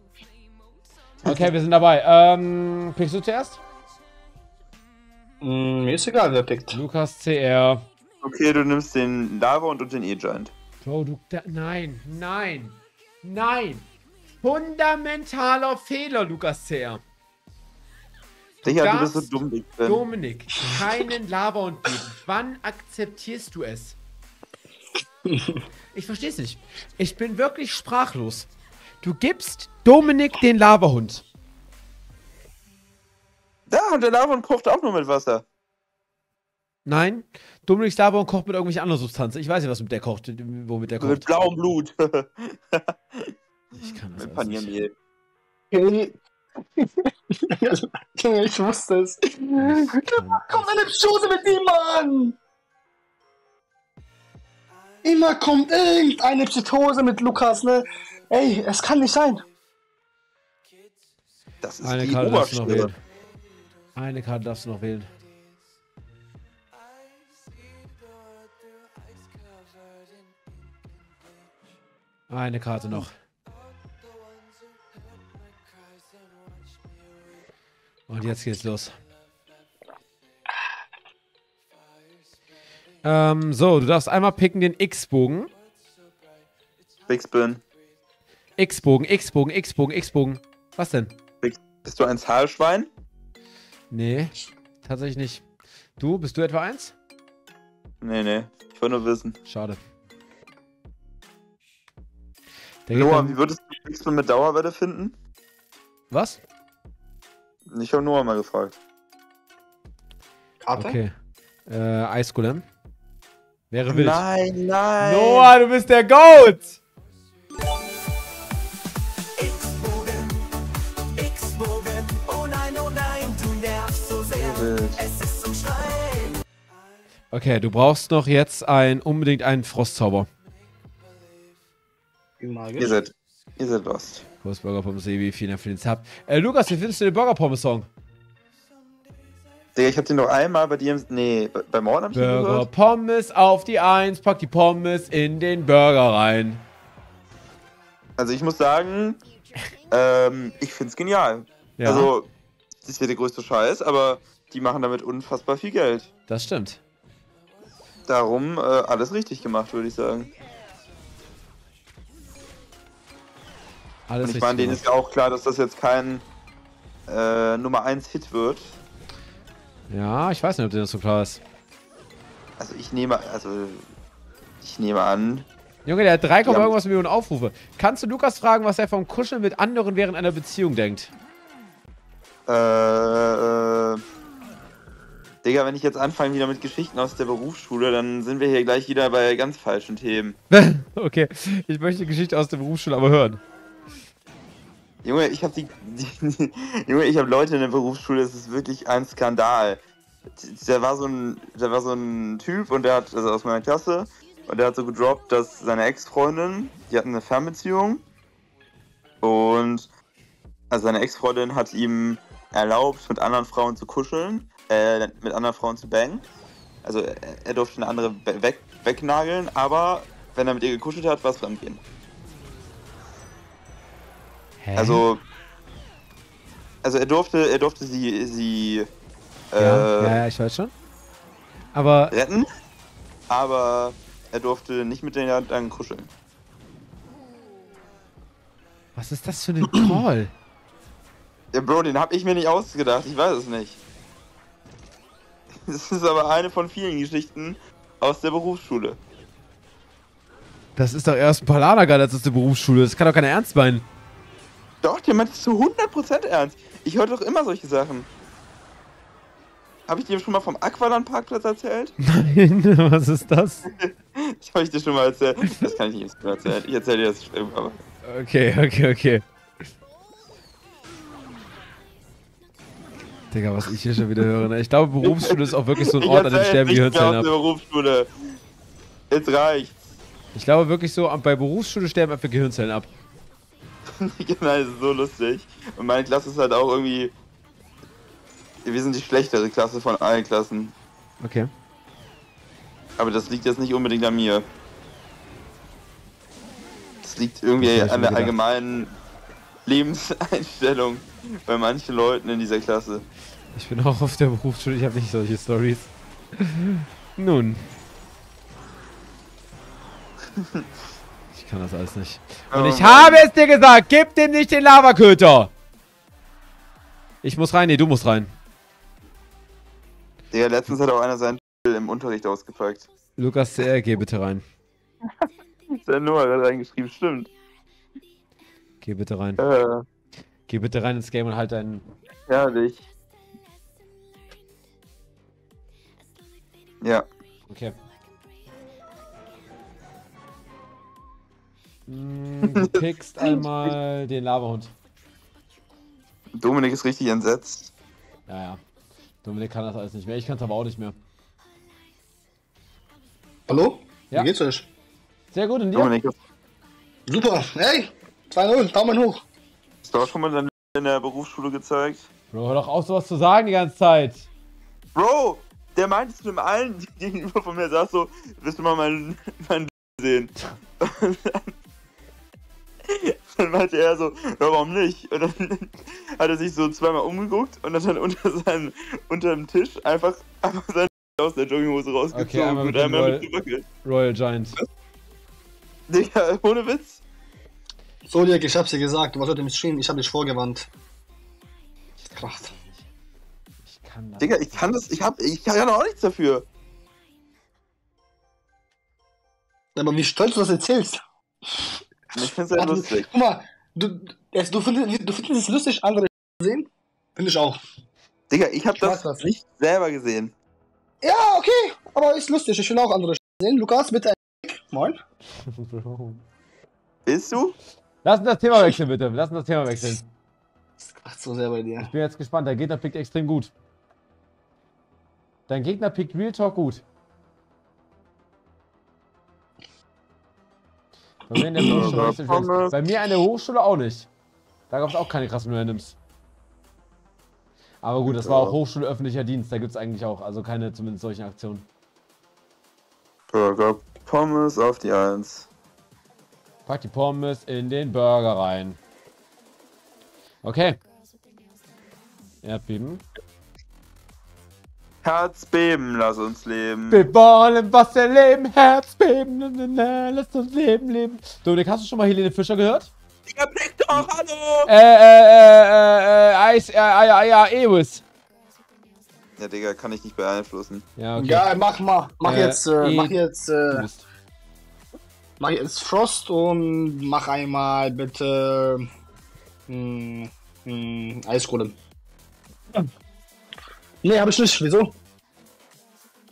Okay, wir sind dabei. Ähm, pickst du zuerst? Mm, mir ist egal, wer pickt. Lukas C R. Okay, du nimmst den Lava und den E-Giant. Bro, du... Da, nein, nein, nein. Fundamentaler Fehler, Lukas C R. Du Digga, du bist so dumm, Digga. Dominik, keinen Lava und geben. Wann akzeptierst du es? Ich verstehe es nicht. Ich bin wirklich sprachlos. Du gibst Dominik den Lavahund. Ja, und der Lavahund kocht auch nur mit Wasser. Nein, Dominiks Lavahund kocht mit irgendwelchen anderen Substanzen. Ich weiß nicht, was mit der kocht, womit der kocht. Mit blauem Blut. Ich kann das mit Paniermehl. Ich wusste es. Komm in die Schuhe mit dem Mann! Immer kommt irgendeine Psychose mit Lukas, ne? Ey, es kann nicht sein. Das ist eine die Karte darfst du noch wählen. Eine Karte darfst du noch wählen. Eine Karte noch. Und jetzt geht's los. Ähm, so, du darfst einmal picken den X-Bogen. Bigspin. X-Bogen, X-Bogen, X-Bogen, X-Bogen. Was denn? Big, bist du ein Zahlschwein? Nee, tatsächlich nicht. Du, bist du etwa eins? Nee, nee. Ich wollte nur wissen. Schade. Noah, wie würdest du Bigspin mit Dauerwelle finden? Was? Ich habe Noah mal gefragt. Karte? Okay. Äh, Eisgolem. Wäre wild. Nein, nein. Noah, du bist der Goat. X-Bogen, X-Bogen, oh nein, oh nein, du nervst so sehr. Es ist zum Schreien. Okay, du brauchst noch jetzt ein, unbedingt einen Frostzauber. Ihr seid, ihr seid lost. Wo ist Burgerpommes, Ebi? Vielen Dank für den Sub. Äh, Lukas, wie findest du den Burgerpommes-Song? Digga, ich hab den noch einmal bei dir im... Nee, bei Morden hab ich den gehört. Burger, Pommes auf die Eins, pack die Pommes in den Burger rein. Also ich muss sagen, ähm, ich find's genial. Ja. Also, das ist ja der größte Scheiß, aber die machen damit unfassbar viel Geld. Das stimmt. Darum äh, alles richtig gemacht, würde ich sagen. Alles Und ich meine, denen ist ja auch klar, dass das jetzt kein äh, Nummer eins Hit wird. Ja, ich weiß nicht, ob dir das so klar ist. Also ich nehme, also ich nehme an, Junge, der hat drei Komma irgendwas Millionen Aufrufe. Kannst du Lukas fragen, was er vom Kuscheln mit anderen während einer Beziehung denkt? Äh, äh... Digga, wenn ich jetzt anfange wieder mit Geschichten aus der Berufsschule, dann sind wir hier gleich wieder bei ganz falschen Themen. Okay, ich möchte die Geschichte aus der Berufsschule aber hören. Junge, ich hab die... die Junge, ich hab Leute in der Berufsschule, das ist wirklich ein Skandal. Da war so ein, da war so ein Typ und der hat, also aus meiner Klasse, und der hat so gedroppt, dass seine Ex-Freundin, die hatten eine Fernbeziehung und also seine Ex-Freundin hat ihm erlaubt, mit anderen Frauen zu kuscheln, äh, mit anderen Frauen zu bangen. Also er durfte eine andere weg, wegnageln, aber wenn er mit ihr gekuschelt hat, war es fremdgehen. Hä? Also, also er durfte, er durfte sie, sie ja, äh, ja, ja, ich weiß schon. Aber retten, aber er durfte nicht mit den anderen kuscheln. Was ist das für ein Call? Ja, Bro, den hab ich mir nicht ausgedacht, ich weiß es nicht. Das ist aber eine von vielen Geschichten aus der Berufsschule. Das ist doch erst Palanergarten als aus der Berufsschule, das kann doch keiner ernst meinen. Doch, der meint es zu hundert Prozent ernst. Ich höre doch immer solche Sachen. Habe ich dir schon mal vom Aqualand-Parkplatz erzählt? Nein, was ist das? Ich habe ich dir schon mal erzählt. Das kann ich nicht erzählen. Ich erzähle dir das später, aber... Okay, okay, okay. Digga, was ich hier schon wieder höre. Ich glaube, Berufsschule ist auch wirklich so ein Ort, an dem Sterben die Hirnzellen ab. Berufsschule. Jetzt reicht's. Ich glaube wirklich so, bei Berufsschule sterben einfach Gehirnzellen ab. Genau, das ist so lustig. Und meine Klasse ist halt auch irgendwie... Wir sind die schlechtere Klasse von allen Klassen. Okay. Aber das liegt jetzt nicht unbedingt an mir. Das liegt irgendwie an der allgemeinen Lebenseinstellung bei manchen Leuten in dieser Klasse. Ich bin auch auf der Berufsschule, ich habe nicht solche Stories. Nun. Ich kann das alles nicht. Und ich habe es dir gesagt, gib dem nicht den Lavaköter! Ich muss rein, nee, du musst rein. Digga, letztens hat auch einer seinen im Unterricht ausgepackt. Lukas C R, geh bitte rein. Ist ja nur reingeschrieben, stimmt. Geh bitte rein. Äh. Geh bitte rein ins Game und halt deinen... Herrlich. Ja. Okay. Hm, du pickst einmal den Laberhund. Dominik ist richtig entsetzt. Ja, ja. Dominik kann das alles nicht mehr. Ich kann es aber auch nicht mehr. Hallo? Ja. Wie geht's euch? Sehr gut, und dir? Dominik. Super. Hey! zwei null, Daumen hoch. Hast du auch schon mal in der Berufsschule gezeigt? Bro, hör doch auf, sowas zu sagen die ganze Zeit. Bro, der meinte zu dem allen, die gegenüber von mir saß so, willst du mal meinen mein sehen? Dann meinte er so, warum nicht? Und dann hat er sich so zweimal umgeguckt und hat dann unter seinem unter dem Tisch einfach, einfach seinen aus der Jogginghose rausgezogen. Okay, einmal mit, und einmal Royal, mit Royal Giant. Digga, ohne Witz. So, Dirk, ich hab's dir gesagt, du warst heute im Stream, ich hab dich vorgewandt. Krass. Ich kann das. Digga, ich kann das, ich hab, ich kann ja noch nichts dafür. Aber wie stolz du das erzählst. Ich find's ja lustig. Guck mal, du, du, findest, du findest es lustig, andere sehen? Finde ich auch. Digga, ich hab ich das, das nicht selber gesehen. Ja, okay, aber ist lustig, ich will auch andere sehen. Lukas, bitte ein Moin. Bist du? Lass uns das Thema wechseln, bitte. Lass uns das Thema wechseln. Das kracht so sehr bei dir. Ich bin jetzt gespannt, dein Gegner pickt extrem gut. Dein Gegner pickt Real Talk gut. Bei mir, in der Hochschule, bei mir an der Hochschule auch nicht. Da gab es auch keine krassen Randoms. Aber gut, das war auch Hochschule öffentlicher Dienst. Da gibt es eigentlich auch, also keine zumindest solchen Aktionen. Burger Pommes auf die Eins. Pack die Pommes in den Burger rein. Okay. Erdbeben. Herzbeben, lass uns leben. Wir wollen was erleben, Herzbeben, na, na, na, lass uns leben, leben. Dominik, hast du schon mal Helene Fischer gehört? Digga, blick doch, hallo! Äh, äh, äh, äh, Eis, äh, äh, ja, Ewis. Ja, Digga, kann ich nicht beeinflussen. Ja, okay. Ja, mach mal, mach äh, jetzt, äh, mach jetzt, äh... mach jetzt Frost und mach einmal bitte mh, mh, Eiskugeln. Ja. Nee, hab ich nicht. Wieso?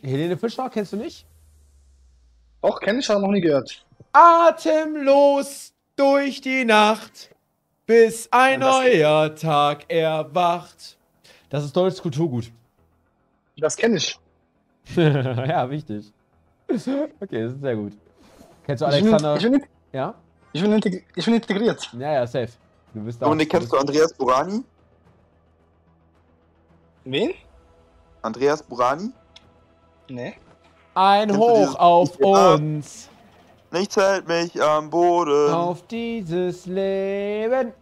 Helene Fischer, kennst du nicht? Auch kenn ich, aber noch nie gehört. Atemlos durch die Nacht, bis ein neuer Tag erwacht. Das ist deutsches Kulturgut. Das kenne ich. Ja, wichtig. Okay, das ist sehr gut. Kennst du Alexander? Ich bin, ich bin, ja? ich bin, integri ich bin integriert. Ja, ja, safe. Du bist da. Dominik, kennst du Andreas Bourani? Wen? Andreas Bourani? Nee. Ein Hoch auf uns. Nichts hält mich am Boden. Auf dieses Leben.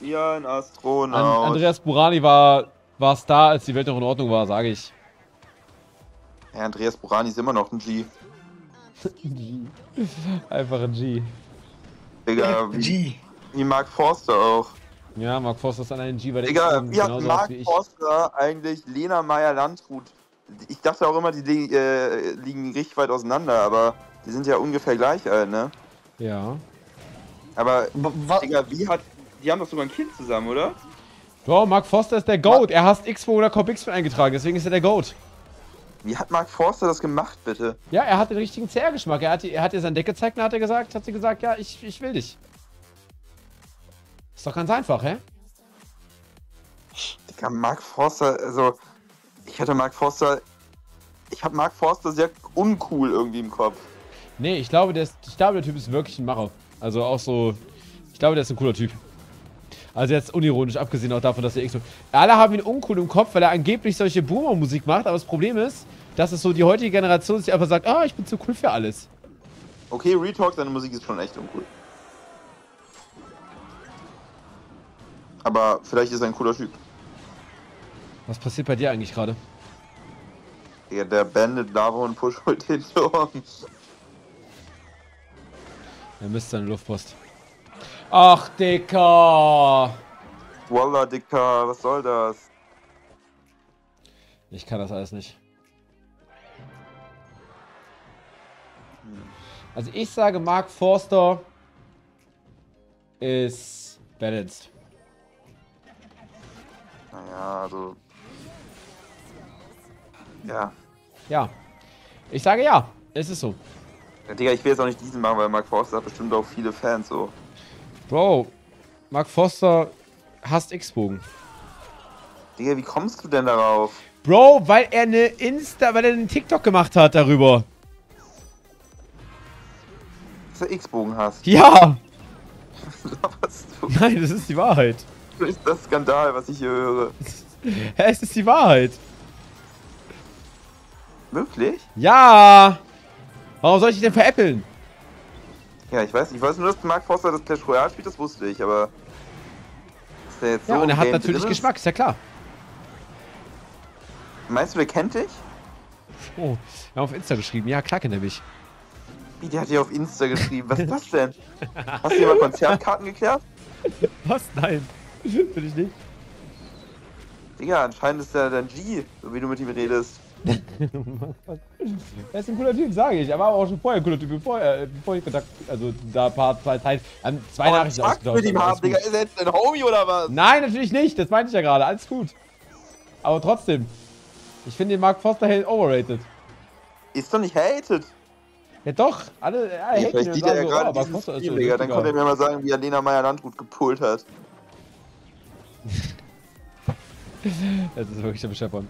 Wie ein Astronaut. An Andreas Bourani war, war Star, als die Welt noch in Ordnung war, sage ich. Ja, Andreas Bourani ist immer noch ein G. Einfach ein G. Digga, wie, G. Wie Mark Forster auch. Ja, Mark Forster ist an einem G, weil der Digga, wie hat Mark Forster eigentlich Lena Meyer-Landrut? Ich dachte auch immer, die äh, liegen richtig weit auseinander, aber die sind ja ungefähr gleich alt, ne? Ja. Aber, was? Digga, wie hat... Die haben doch sogar ein Kind zusammen, oder? Doch, Mark Forster ist der Goat. Er hasst X zwei Core Bigspin eingetragen, deswegen ist er der Goat. Wie hat Mark Forster das gemacht, bitte? Ja, er hat den richtigen C R-Geschmack. Er hat, er hat ihr sein Deck gezeigt und hat, er gesagt, hat sie gesagt, ja, ich, ich will dich. Ist doch ganz einfach, hä? Digga, Mark Forster, also... Ich hatte Mark Forster... Ich hab Mark Forster sehr uncool irgendwie im Kopf. Nee, ich glaube, der, ist, ich glaube, der Typ ist wirklich ein Macher. Also auch so... Ich glaube, der ist ein cooler Typ. Also jetzt unironisch, abgesehen auch davon, dass er X... Alle haben ihn uncool im Kopf, weil er angeblich solche Boomer-Musik macht, aber das Problem ist, dass es so die heutige Generation ist, die einfach sagt, ah, ich bin zu cool für alles. Okay, Retalk, seine Musik ist schon echt uncool. Aber vielleicht ist er ein cooler Typ. Was passiert bei dir eigentlich gerade? Ja, der Bandit, Lavo und Push holt den Turm. Er misst seine Luftpost. Ach, Dicker! Walla, Dicker, was soll das? Ich kann das alles nicht. Also ich sage, Mark Forster ist balanced. Naja, also... Ja. Ja. Ich sage ja, es ist so. Ja, Digga, ich will jetzt auch nicht diesen machen, weil Mark Forster hat bestimmt auch viele Fans, so. Bro, Mark Forster hasst X-Bogen. Digga, wie kommst du denn darauf? Bro, weil er eine Insta, weil er einen TikTok gemacht hat darüber. Dass er X-Bogen hasst? Ja! Was du? Nein, das ist die Wahrheit. Das ist das Skandal, was ich hier höre. Es ist die Wahrheit. Wirklich? Ja! Warum soll ich dich denn veräppeln? Ja, ich weiß nicht. Ich weiß nur, dass Mark Forster das Clash Royale spielt, das wusste ich, aber... Ist der jetzt so? Ja, und er hat natürlich Geschmack, ist ja klar. Meinst du, der kennt dich? Oh, er hat auf Insta geschrieben. Ja, klar kennt er mich. Wie, der hat dir auf Insta geschrieben? Was ist das denn? Hast du dir mal Konzertkarten geklärt? Was? Nein. Bin ich nicht. Digga, anscheinend ist er dein G, so wie du mit ihm redest. Er ist ein cooler Typ, sage ich. Er war aber auch schon vorher ein cooler Typ, bevor, äh, bevor ich Kontakt, also da ein paar zwei Zeit, ähm, zwei oh, Nachrichten ausgetauscht mit ihm haben, Digga. Ist er jetzt ein Homie oder was? Nein, natürlich nicht. Das meinte ich ja gerade. Alles gut. Aber trotzdem, ich finde den Mark Forster halt overrated. Ist doch nicht hated. Ja doch, alle, ja, hey, vielleicht sieht er ja so, gerade oh, diesen Stil, Digga. Dann konnte er mir mal sagen, wie er Lena Meyer-Landrut gepult hat. Das ist wirklich der Bescheppern.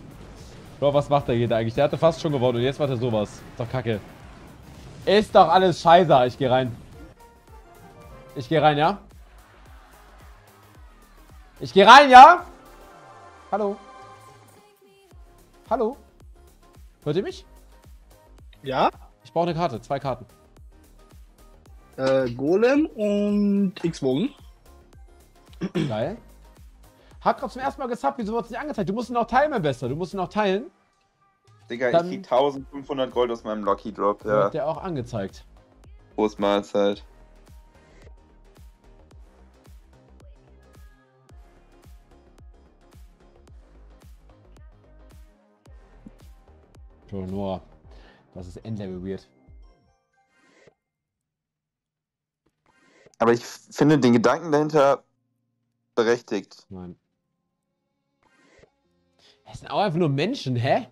Bro, was macht der hier da eigentlich? Der hatte fast schon gewonnen und jetzt macht er sowas. Ist doch kacke. Ist doch alles scheiße. Ich geh rein. Ich geh rein, ja? Ich geh rein, ja? Hallo? Hallo? Hört ihr mich? Ja? Ich brauche eine Karte, zwei Karten. Äh, Golem und X-Bogen. Geil. Hab grad zum ersten Mal gesubbt, wieso wird's nicht angezeigt? Du musst ihn auch teilen, mein Bester, du musst ihn auch teilen. Digga, dann ich krieg eintausendfünfhundert Gold aus meinem Lucky Drop, ja. Wird der auch angezeigt. Prost Mahlzeit. Noah. Das ist Endlevel weird. Aber ich finde den Gedanken dahinter berechtigt. Nein. Das sind auch einfach nur Menschen, hä?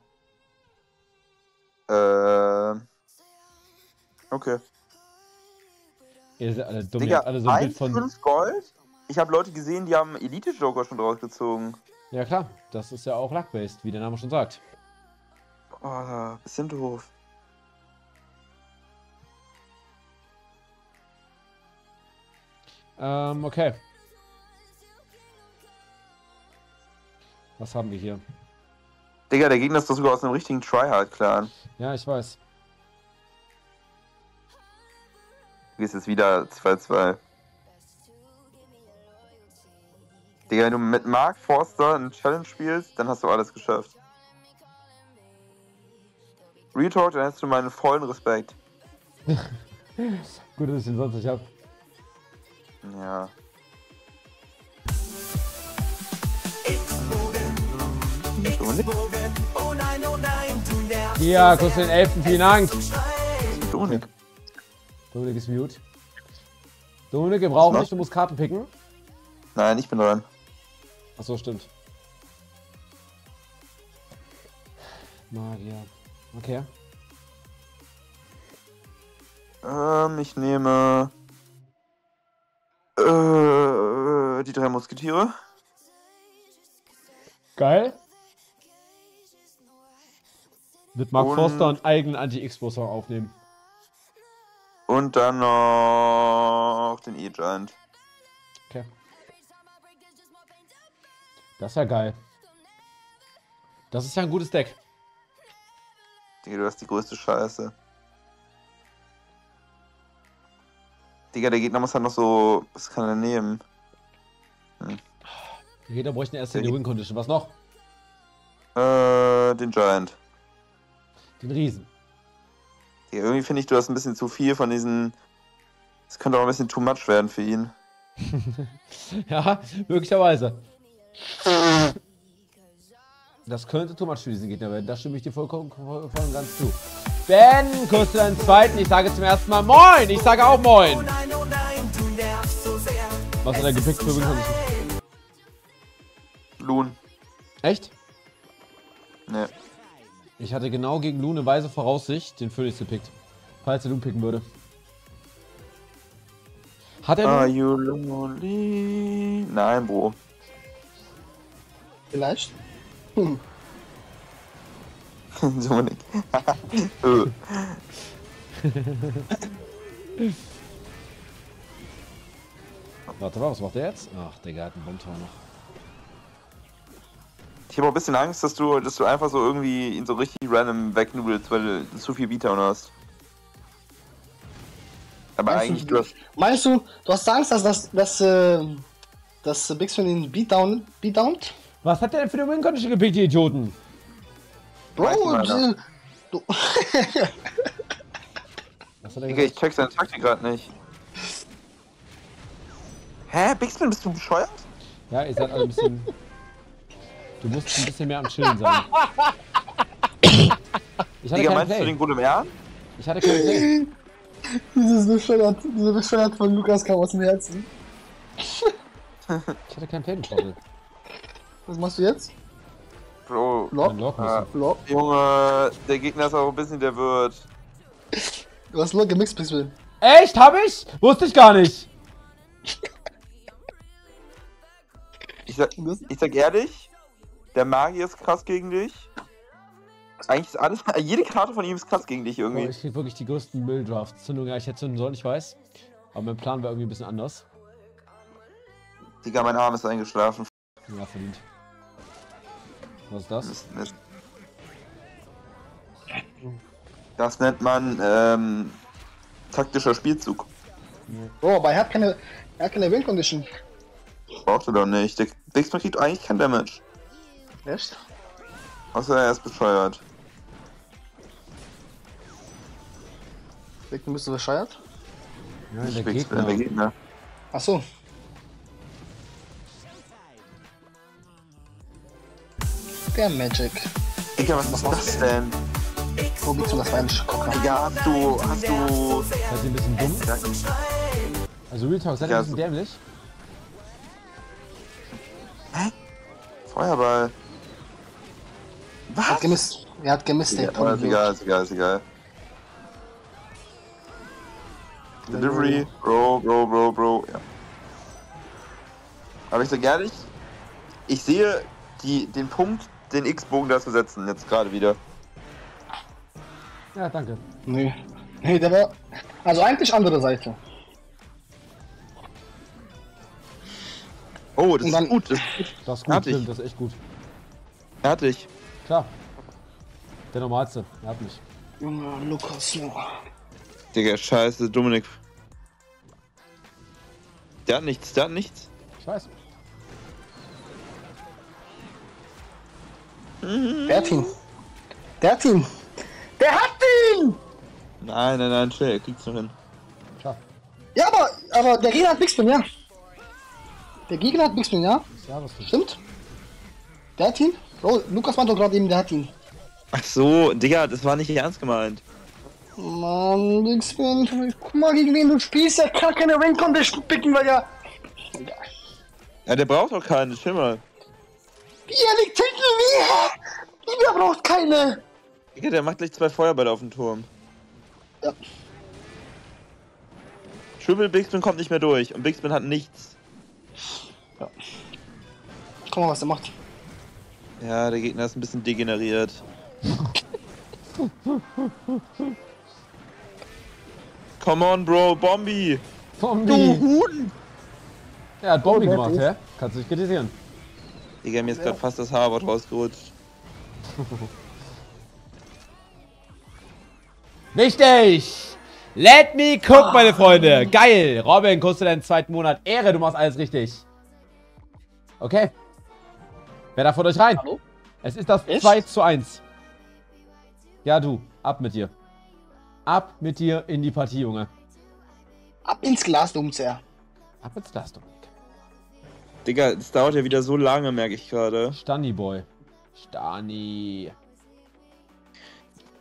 Äh. Okay. Ihr ja, seid alle dumm, ihr habt alle so ein Bild von. eins Komma fünf Gold? Ich habe Leute gesehen, die haben Elite-Joker schon draufgezogen. Ja, klar, das ist ja auch Luck-Based, wie der Name schon sagt. Oh, bisschen doof. Ähm, okay. Was haben wir hier? Digga, der Gegner ist doch sogar aus einem richtigen Tryhard-Clan. Ja, ich weiß. Du gehst jetzt wieder zwei zwei. Digga, wenn du mit Mark Forster eine Challenge spielst, dann hast du alles geschafft. Real Talk, dann hast du meinen vollen Respekt. Gut, dass ich den sonst nicht hab. Ja. Ja, kurz den elften. Vielen Dank. Dominik. Dominik ist mute. Dominik, wir brauchen dich, du musst Karten picken. Nein, ich bin dran. Achso, stimmt. Magier. Okay. Ähm, ich nehme. Äh, die drei Musketiere. Geil. Mit Mark und Forster einen eigenen Anti-Expo-Song aufnehmen. Und dann noch den E-Giant. Okay. Das ist ja geil. Das ist ja ein gutes Deck. Digga, du hast die größte Scheiße. Digga, der Gegner muss halt noch so... Was kann er nehmen? Hm. Der Gegner bräuchte eine erste in die Win-Condition. Was noch? Äh, den Giant. Den Riesen. Digga, irgendwie finde ich, du hast ein bisschen zu viel von diesen... Es könnte auch ein bisschen too much werden für ihn. Ja, möglicherweise. Das könnte too much für diesen Gegner werden, da stimme ich dir vollkommen, vollkommen ganz zu. Ben, kurz deinen zweiten, ich sage zum ersten Mal Moin, ich sage auch Moin. Oh nein, oh nein, du nervst so sehr. Was hat er gepickt für Win-Condition? Loon. Echt? Ne. Ich hatte genau gegen Loon eine weise Voraussicht, den Phoenix gepickt. Falls er Loon picken würde. Hat er Loon? Are you lonely? Nein, Bro. Vielleicht? Hm. Dominik. Warte mal, was macht der jetzt? Ach, Digga, hat einen Bumtor noch. Ich habe auch ein bisschen Angst, dass du, dass du einfach so irgendwie ihn so richtig random wegnudelst, weil du zu viel Beatdown hast. Aber meinst eigentlich du, du hast... Meinst du, du hast Angst, dass das, dass, dass, dass Bigspin ihn Beatdown, beatdownt? Was hat der denn für eine Win-Condition gepickt, die Idioten? Bro, du... du Was hat er Digga, ich check seine Taktik gerade nicht. Hä, Bigspin, bist du bescheuert? Ja, ihr seid alle ein bisschen... Du musst ein bisschen mehr am Chillen sein. Ich hatte Digga, meinst Play. Du den gut im Herrn? Ich hatte keinen Play. Dieses Bescheuert, diese Bescheuert von Lukas kam aus dem Herzen. Ich hatte keinen Play bekommen. Was machst du jetzt? Bro, Lock? Lock, ja. Lock. Junge, der Gegner ist auch ein bisschen der Wirt. Du hast Lock gemixt, Bigspin. Echt? Hab ich? Wusste ich gar nicht. Ich sag, ich sag ehrlich, der Magier ist krass gegen dich. Eigentlich ist alles, jede Karte von ihm ist krass gegen dich irgendwie. Oh, ich krieg wirklich die größten Mülldrafts. Zündung, ja, ich hätte zünden sollen, ich weiß. Aber mein Plan war irgendwie ein bisschen anders. Digga, mein Arm ist eingeschlafen. Ja, verdient. Was ist das? Das nennt man ähm, taktischer Spielzug. Oh, aber er hat keine, er hat keine Win-Condition. Brauchst du doch nicht. Der Bigspin kriegt eigentlich kein Damage. Echt? Außer er ist bescheuert. Bigspin, bist du bescheuert? Ja, der Gegner. Der Gegner. Ach so. Der Magic. Digga, was, was ist das denn? Wo gibst du das rein? Digga, hast du. Hast du. Seid ihr ein bisschen dumm? Also Real Talk, seid ihr ja, ein bisschen dämlich? Hä? Feuerball. Was? Er hat gemisst. Er hat gemisst. Ist egal, ist egal, ist egal, ist egal. Delivery, bro, bro, bro, bro, ja. Aber ich sag ehrlich, ich sehe die, den Punkt, den X-Bogen da zu setzen, jetzt gerade wieder. Ja, danke. Nee. Nee, der war... Also eigentlich andere Seite. Oh, das dann, ist gut. Das ist gut, das ist, gut, Tim, das ist echt gut. Er hat dich. Klar. Der Normalste, er hat mich. Junge, Lukas, Junge. Digga, scheiße, Dominik. Der hat nichts, der hat nichts. Scheiße. Der hat ihn. Der hat ihn. Der hat ihn! Nein, nein, nein, schnell, er kriegt's noch hin. Schau. Ja, aber, aber der Gegner hat Bigspin, ja. Der Gegner hat Bigspin, ja. Ja, was stimmt. Der hat ihn. Oh, Lukas war doch gerade eben, der hat ihn. Ach so, Digga, das war nicht ernst gemeint. Mann, Bigspin, guck mal, gegen wen du spielst, der kann keine Rain-Condition picken, weil der... Ja. Ja, der braucht doch keine, chill mal. Wie, liegt hinten, wie? Der braucht keine. Digga, der macht gleich zwei Feuerbälle auf den Turm. Ja. Schübel, Bigspin kommt nicht mehr durch und Bigspin hat nichts. Ja. Guck mal, was er macht. Ja, der Gegner ist ein bisschen degeneriert. Come on, Bro, Bombi! Bombi! Du Huhn! Er hat Bombi oh, gemacht, hä? Kannst du nicht kritisieren. Digga, mir ist gerade fast das Haarwort rausgerutscht. Wichtig! Let me cook, ah. meine Freunde! Geil! Robin, kostet deinen zweiten Monat. Ehre, du machst alles richtig. Okay. Wer darf von euch rein? Hallo? Es ist das ich? zwei zu eins. Ja, du. Ab mit dir. Ab mit dir in die Partie, Junge. Ab ins Glas, du Zer. Ab ins Glas, Dominik. Digga, es dauert ja wieder so lange, merke ich gerade. Stani Boy. Stani.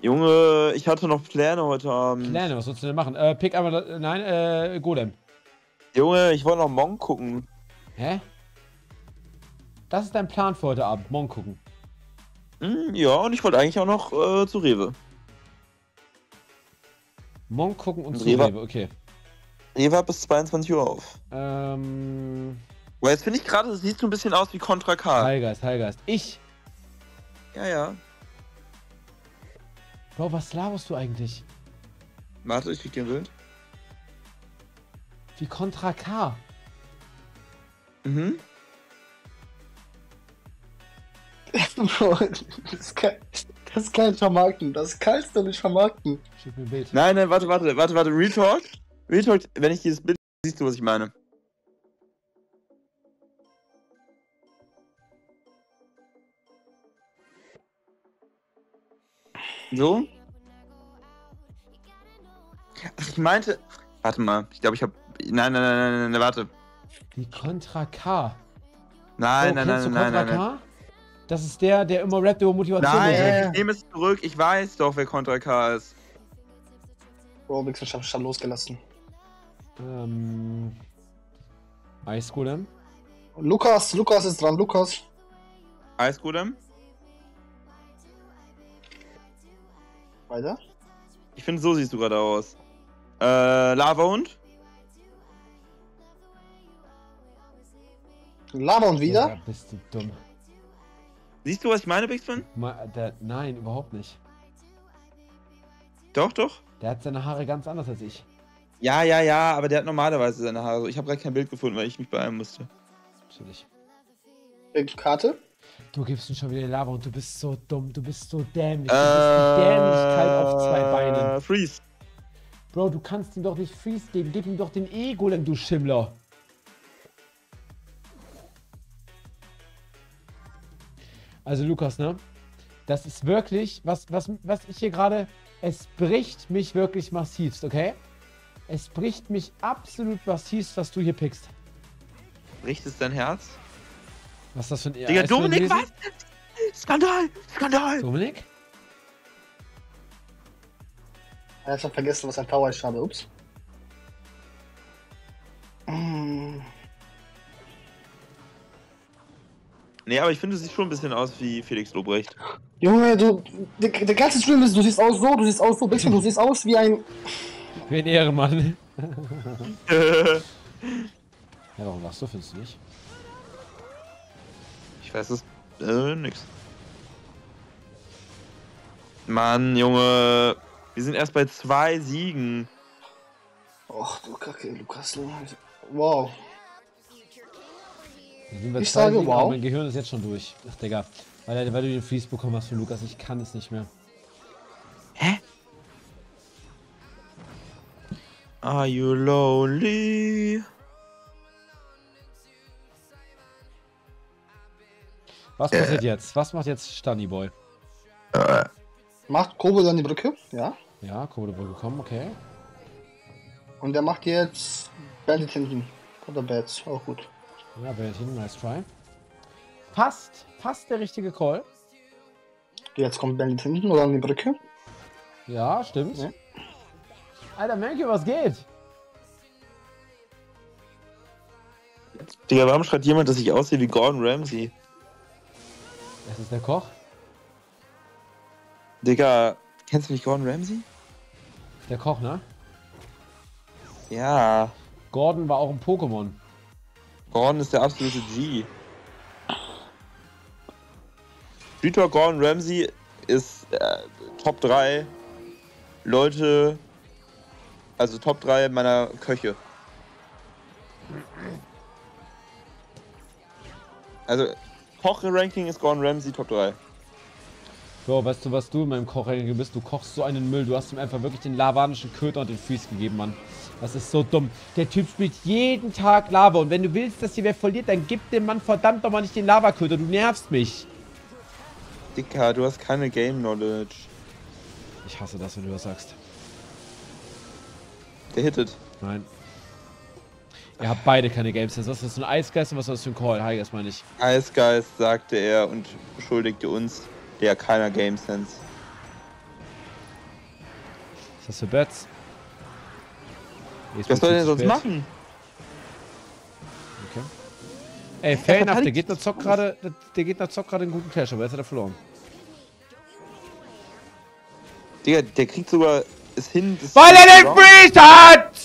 Junge, ich hatte noch Pläne heute Abend. Pläne, was sollst du denn machen? Äh, pick einmal, nein, äh, Golem. Junge, ich wollte noch Monk gucken. Hä? Das ist dein Plan für heute Abend, Monk gucken. Mm, ja, und ich wollte eigentlich auch noch äh, zu Rewe. Monk gucken und, und zu Rewe, Rewe, okay. Rewe hat bis zweiundzwanzig Uhr auf. Ähm... Well, jetzt finde ich gerade, das sieht so ein bisschen aus wie Kontra K. Heilgeist, Heilgeist. Ich? Ja, ja. Bro, was laberst du eigentlich? Warte, ich krieg den Wind. Wie Kontra K. Mhm. Das kann, das kann ich vermarkten. Das kannst du nicht vermarkten. Schick mir ein Bild. Nein, nein, warte, warte, warte, warte. Real Talk. Real Talk, wenn ich dieses Bild siehst du, was ich meine. So? Ach, ich meinte... Warte mal, ich glaube, ich habe... Nein, nein, nein, nein, nein, warte. Die Kontra K. Nein, oh, nein, nein, nein, nein, nein. Das ist der, der immer rappt über Motivation. Nein, ja, ich nehme es zurück. Ich weiß doch, wer Kontra K ist. Oh, Wix, ich hab schon losgelassen. Ähm... Ice Golem. Lukas, Lukas ist dran, Lukas. Ice Golem. Weiter? Ich finde, so siehst du gerade aus. Äh, Lava-Hund? Lava-Hund wieder? Ja, bist du dumm. Siehst du, was ich meine, Bigspin? Nein, überhaupt nicht. Doch, doch. Der hat seine Haare ganz anders als ich. Ja, ja, ja, aber der hat normalerweise seine Haare. Ich habe gerade kein Bild gefunden, weil ich mich beeilen musste. Natürlich. Karte? Du gibst ihn schon wieder in Lava und du bist so dumm, du bist so dämlich. Du äh, bist die Dämlichkeit auf zwei Beinen. Freeze. Bro, du kannst ihm doch nicht Freeze geben, gib ihm doch den Egolem, du Schimmler. Also Lukas, ne? Das ist wirklich, was, was, was ich hier gerade, es bricht mich wirklich massivst, okay? Es bricht mich absolut massivst, was du hier pickst. Bricht es dein Herz? Was ist das für ein... Digga, Dominik, was? Skandal! Skandal! Dominik? Er hat schon vergessen, was ein Power ich habe. Ups. Nee, aber ich finde, du siehst schon ein bisschen aus wie Felix Lobrecht. Junge, du. Der, der ganze Stream ist, du siehst aus so, du siehst aus so, bisschen, du siehst aus wie ein. Wie ein Ehrenmann. Ja, warum lachst du, findest du nicht? Ich weiß es. Äh, nix. Mann, Junge. Wir sind erst bei zwei Siegen. Och, du Kacke, Lukas. Wow. Ich sage Siegen, wow. Mein Gehirn ist jetzt schon durch. Ach, Digga. Weil, weil du den Freeze bekommen hast von Lukas, ich kann es nicht mehr. Hä? Are you lonely? Was passiert äh. jetzt? Was macht jetzt Stunny Boy? Äh. Macht Kobo dann die Brücke? Ja. Ja, Kobo die Brücke kommen, okay. Und der macht jetzt Bandit hinten. Oder Bats, auch gut. Ja, Bandit hinten, nice try. Passt, passt der richtige Call. Jetzt kommt Bandit hinten oder an die Brücke. Ja, stimmt. Ja. Alter, Melke, was geht? Digga, warum schreibt jemand, dass ich aussehe wie Gordon Ramsay? Das ist der Koch. Digga, kennst du nicht Gordon Ramsay? Der Koch, ne? Ja. Gordon war auch ein Pokémon. Gordon ist der absolute G. Streetor Gordon Ramsay ist äh, Top drei Leute, also Top drei meiner Köche. Also Koch-Ranking ist Gordon Ramsay Top drei. Bro, weißt du, was du in meinem Koch-Ranking bist? Du kochst so einen Müll. Du hast ihm einfach wirklich den lavanischen Köter und den Freeze gegeben, Mann. Das ist so dumm. Der Typ spielt jeden Tag Lava. Und wenn du willst, dass hier wer verliert, dann gib dem Mann verdammt nochmal nicht den Lava-Köter. Du nervst mich. Dicker, du hast keine Game-Knowledge. Ich hasse das, wenn du das sagst. Der hittet. Nein. Ihr habt beide keine Game-Sense. Was ist das für ein Eisgeist und was ist das für ein Call? Highgeist meine ich. Eisgeist, sagte er und beschuldigte uns, der keiner Game-Sense. Was ist das für Bats? Was soll er denn sonst machen? Okay. Ey, fair enough, der Gegner zockt gerade einen guten Clash, aber jetzt hat er verloren. Digga, der kriegt sogar es hin. Weil er den Freeze hat!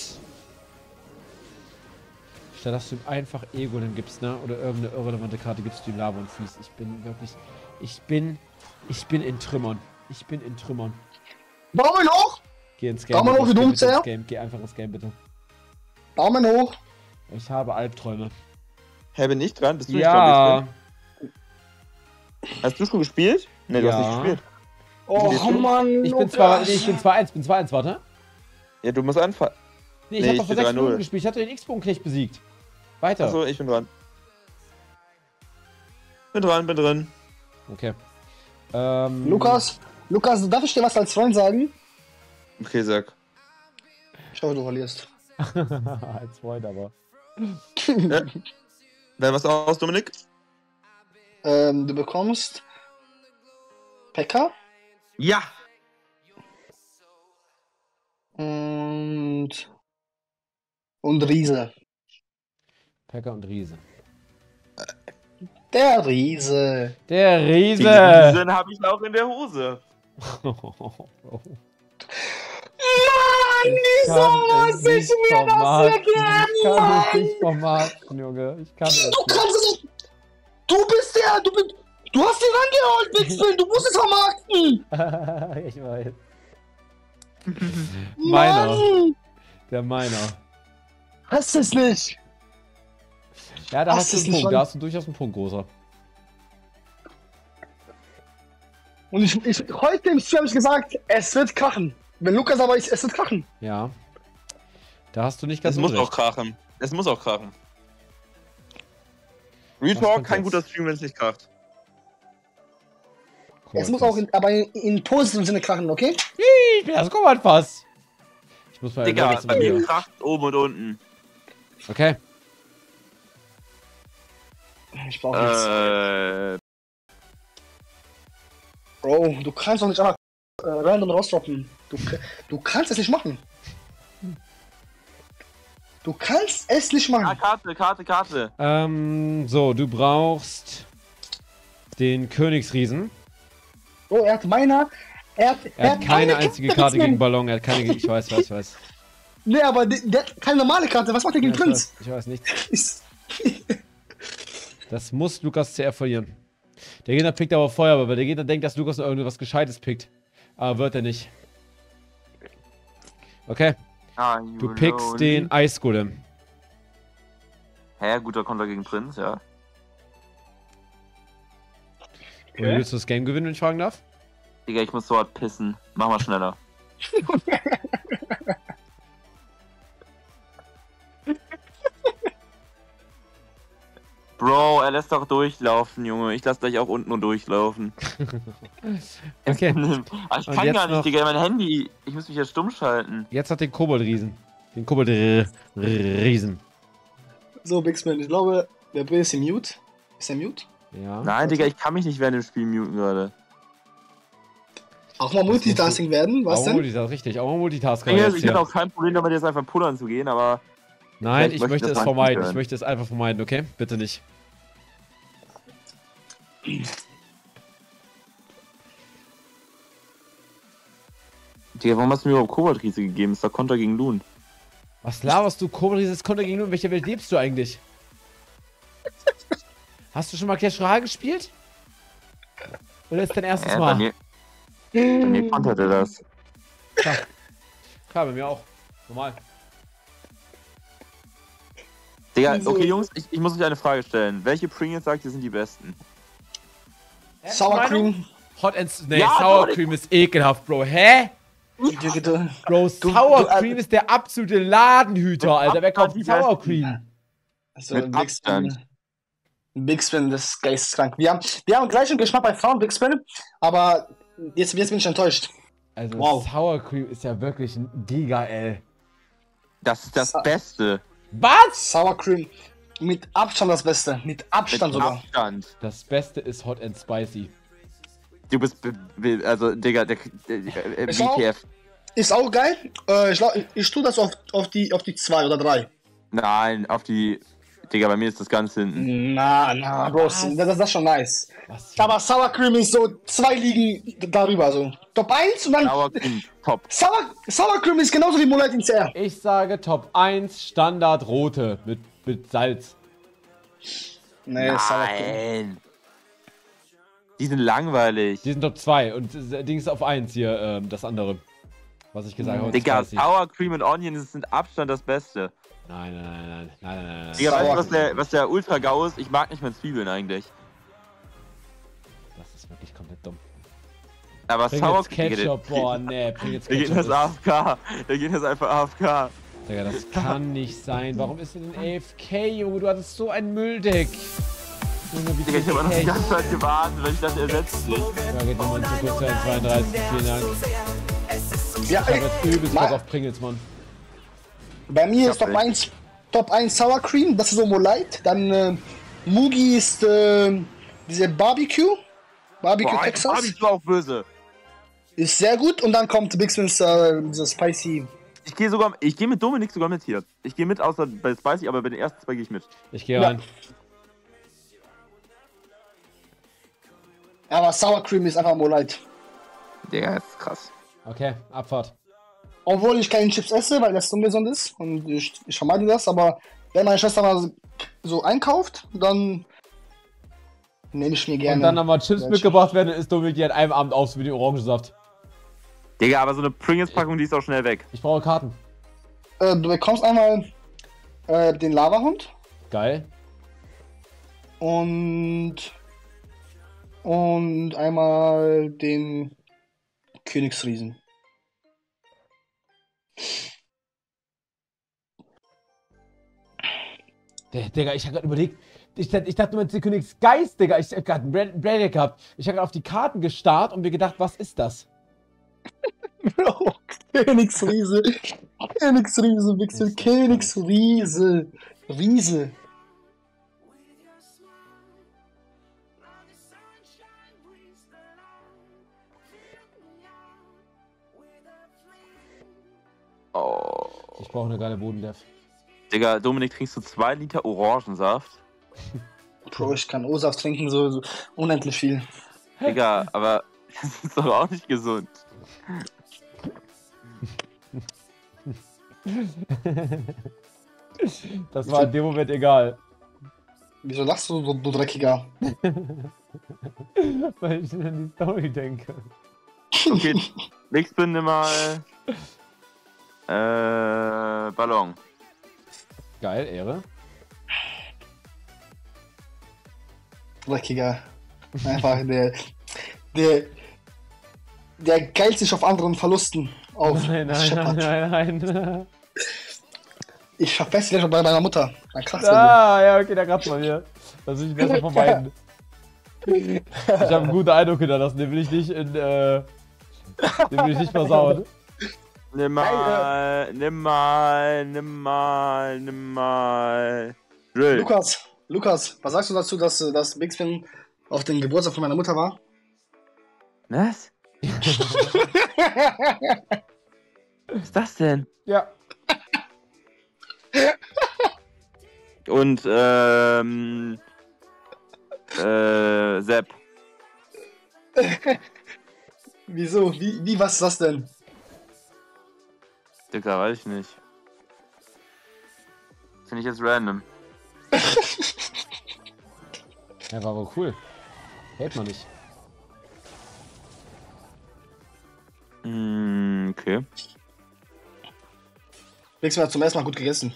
Statt dass du ihm einfach Egolem gibst, ne? Oder irgendeine irrelevante Karte gibst du ihm Lava und Freeze. Ich bin wirklich. Ich bin. Ich bin in Trümmern. Ich bin in Trümmern. Bauen hoch! Geh ins Game. Daumen hoch, du ins Game. Geh einfach ins Game, bitte. Daumen hoch! Ich habe Albträume. Hä, bin ich dran? Bist du ja. nicht dran? Hast du schon gespielt? Ne, du ja. hast nicht gespielt. Oh, oh Mann! Ich bin zwei eins, bin zwei eins, warte. Ja, du musst anfangen. Nee, ich nee, hab doch vor sechs Minuten gespielt. Ich hatte den X-Bogen-Knecht besiegt. Weiter. Achso, ich bin dran. Bin dran, bin drin. Okay. Ähm. Lukas, Lukas, darf ich dir was als Freund sagen? Okay, sag. Ich hoffe, du verlierst. Als Freund aber. Ja. Wer was aus, Dominik? Ähm, du bekommst. Pekka? Ja! Und. Und Riese. Pekka und Riese. Der Riese. Der Riese. Den Riesen habe ich auch in der Hose. Nein, wieso muss ich mir das erklären? Ich kann es nicht vermarkten, Junge. Ich kann es. Du kannst es nicht. Du bist der. Du, bist, du hast ihn rangeholt, Bigspin. Du musst es vermarkten. Ich weiß. Meiner. Der Meiner. Hast es nicht. Ja, da hast, hast du einen Punkt. Schon? Da hast du durchaus einen Punkt, Großer. Und ich, ich heute im Stream habe ich gesagt, es wird krachen. Wenn Lukas aber ist, es wird krachen. Ja. Da hast du nicht ganz. Es muss auch krachen. Es muss auch krachen. Retalk, kein guter Stream, wenn es nicht kracht. Es muss auch, in, aber in, in positivem Sinne krachen, okay? Ich bin das Kommandfass. Ich muss mal. Digga, bei mir kracht oben und unten. Okay. Ich brauche nichts. Äh. Bro, du kannst doch nicht einfach äh, random rausdroppen. Du, du kannst es nicht machen. Du kannst es nicht machen. Ja, Karte, Karte, Karte. Ähm, so, du brauchst den Königsriesen. Oh, er hat meiner. Er hat, er er hat keine, keine einzige Karte, Karte gegen Ballon. Er hat keine. Ich weiß, weiß, weiß. Nee, aber der, der hat keine normale Karte. Was macht er gegen ja, Prinz? Ich weiß, ich weiß nicht. Das muss Lukas C R verlieren. Der Gegner pickt aber Feuerball, weil der Gegner denkt, dass Lukas noch irgendwas Gescheites pickt. Aber wird er nicht. Okay. Ah, du pickst know. den Eisgolem. Hä, ja, guter Konter gegen Prinz, ja. Okay. Oder willst du das Game gewinnen, wenn ich fragen darf? Digga, ich muss so hart pissen. Mach mal schneller. Bro, er lässt doch durchlaufen, Junge. Ich lass gleich auch unten nur durchlaufen. Okay. Aber ich kann gar nicht, Digga, mein Handy. Ich muss mich jetzt stumm schalten. Jetzt hat den Koboldriesen. Den Koboldriesen. So, Bigspin, ich glaube, der Brill ist im Mute. Ist er Mute? Ja. Nein, Digga, ich kann mich nicht während dem Spiel muten gerade. Auch mal Multitasking werden, was denn? Auch Multitasking, richtig, auch mal Multitasking. Ich hätte auch kein Problem damit, jetzt einfach pullern zu gehen, aber... Nein, ich möchte es vermeiden. Ich möchte es einfach vermeiden, okay? Bitte nicht. Digga, warum hast du mir überhaupt Koboldriese gegeben? Ist doch Konter gegen Loon. Was laberst du? Koboldriese ist Konter gegen Loon? In welcher Welt lebst du eigentlich? Hast du schon mal Clash Royale gespielt? Oder ist dein erstes ja, Mal? Bei mir, bei mir kontert er das. Klar. Klar, bei mir auch. Normal. Digga, okay Jungs, ich, ich muss euch eine Frage stellen. Welche Pringles sagt ihr sind die besten? Sour Cream. Hot and... Nee, ja, Sour Cream ist ekelhaft, Bro. Hä? Ja. Bro, Sour du, du, Cream ist der absolute Ladenhüter, Alter. Wer kauft Sour Cream? Also, Bigspin. Bigspin, das ist geisteskrank. Wir haben, wir haben gleich einen Geschmack bei Frauen, Bigspin, aber jetzt, jetzt bin ich enttäuscht. Also, wow. Sour Cream ist ja wirklich ein Giga, ey. Das ist das Sa Beste. Was? Sour Cream. Mit Abstand das Beste. Mit Abstand Mit sogar. Abstand. Das Beste ist Hot and Spicy. Du bist... Also, Digga, der... Ist, ist auch geil. Äh, ich, ich tue das auf, auf die auf die zwei oder drei. Nein, auf die... Digga, bei mir ist das ganz hinten. Na, na, Bro, das, das ist schon nice. Was? Aber Sour Cream ist so zwei Ligen darüber, so. Top eins und dann... Sour Cream, top. Sour, Sour Cream ist genauso wie Moonlight in C R. Ich sage Top eins, Standard Rote mit, mit Salz. Nee, nein. Sour Cream. Die sind langweilig. Die sind Top zwei und das Ding ist auf eins hier, ähm, das andere. Was ich gesagt habe. Digga, Sour Cream und Onion ist mit Abstand das Beste. Nein, nein, nein, nein, nein, nein, nein. Digga, weißt du, was der, was der Ultra-Gau ist? Ich mag nicht mehr Zwiebeln eigentlich. Das ist wirklich komplett dumm. Aber Sour Ketchup, boah, nee, bring jetzt Ketchup. Der geht das A F K, der geht das einfach A F K. Digga, das kann nicht sein. Warum ist denn ein A F K, Junge? Du hattest so einen Mülldeck. Digga, ich hab noch die ganze Zeit gewartet, weil ich dachte, er setzt sich. Ja, geht nochmal zu kurz rein, zweiunddreißig, vielen Dank. Ich hab jetzt übelst was auf Pringles, Mann. Bei mir ist Top eins, Top eins Sour Cream, das ist so Molite. Dann äh, Mugi ist äh, diese Barbecue. Barbecue Boah, Texas. Barbecue war auch böse. Ist sehr gut und dann kommt Bigspins äh, dieser Spicy. Ich gehe sogar, ich gehe mit Dominik sogar mit hier. Ich gehe mit, außer bei Spicy, aber bei den ersten zwei gehe ich mit. Ich gehe rein. Ja. Aber Sour Cream ist einfach Molite. Digga, ist krass. Okay, Abfahrt. Obwohl ich keine Chips esse, weil das ungesund ist und ich, ich vermeide das, aber wenn meine Schwester mal so einkauft, dann nehme ich mir gerne. Und dann nochmal Chips mitgebracht werden, dann isst Dominik die an einem Abend aus wie den Orangensaft. Digga, aber so eine Pringles-Packung, die ist auch schnell weg. Ich brauche Karten. Äh, du bekommst einmal äh, den Lavahund. Geil. Und, und einmal den Königsriesen. Digga, ich hab grad überlegt, ich, ich dachte nur, jetzt der Königsgeist, Digga, ich hab grad einen Braille gehabt. Ich hab grad auf die Karten gestarrt und mir gedacht, was ist das? Bro, Königsriese, Königsriese, Wichsel, Königsriese, Riese. Oh. Ich brauche eine geile Bodendev. Digga, Dominik, trinkst du zwei Liter Orangensaft? Bro, ich kann O-Saft trinken, so, so unendlich viel. Digga, aber das ist doch auch nicht gesund. Das war in dem Moment egal. Wieso lachst du so, du Dreckiger? Weil ich an die Story denke. Okay, nächstes bin ich mal... Äh, Ballon. Geil, Ehre. Dreckiger. Einfach der... Der... Der geilt sich auf anderen Verlusten auf. Nein, nein, nein, nein, nein. Ich hab fest, ich war bei meiner Mutter. Dann kratzt ah, ja, okay, da kratzt man hier. Das will ich besser vermeiden. Ich habe einen guten Eindruck hinterlassen, den will ich nicht in, äh... Den will ich nicht versauen. Nimm mal, nimm mal, nimm mal, nimm mal... Drill. Lukas, Lukas, was sagst du dazu, dass das Bigspin auf den Geburtstag von meiner Mutter war? Was? Was ist das denn? Ja. Und ähm, äh, Sepp. Wieso? Wie, wie, was ist das denn? Digga, weiß ich nicht. Finde ich jetzt random. Ja, war aber cool. Hält man nicht. Mm, okay. Nächstes Mal zum ersten Mal gut gegessen.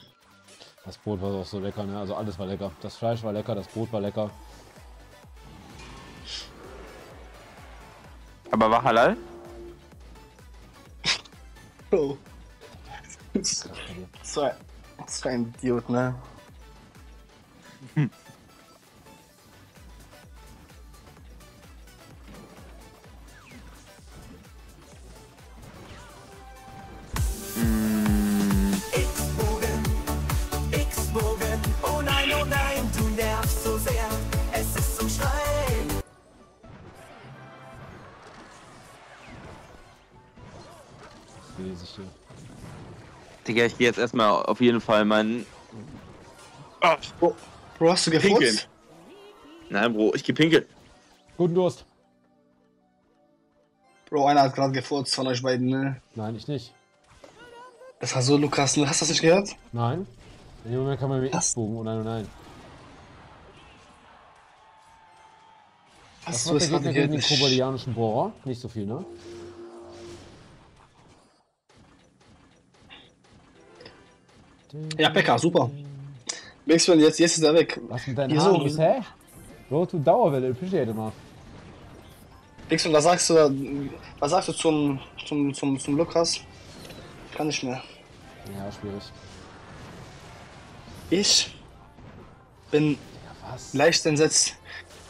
Das Brot war auch so lecker, ne? Also alles war lecker. Das Fleisch war lecker, das Brot war lecker. Aber war halal? Oh. Das war, das war ein Idiot, ne? Hm. Digga, ich gehe jetzt erstmal auf jeden Fall meinen. Oh, Bro, Bro, hast du gepinkeln? Nein, Bro, ich gepinkel. Guten Durst. Bro, einer hat gerade gefurzt von euch beiden, ne? Nein, ich nicht. Das war so, Lukas, ne? Hast du das nicht gehört? Nein. In dem Moment kann man mir X-Bogen, oh nein, oh nein. Was macht der Gegner gegen den kobolianischen Bohrer? Nicht so viel, ne? Ja, Pekka, super. Bigspin, jetzt, jetzt ist er weg. Was mit deinen Haaren ist, hä? Bro, du Dauerwelle, appreciate immer. Bigspin, was sagst du, was sagst du zum, zum, zum, zum Lukas? Kann nicht mehr. Ja, schwierig. Ich bin ja, leicht entsetzt.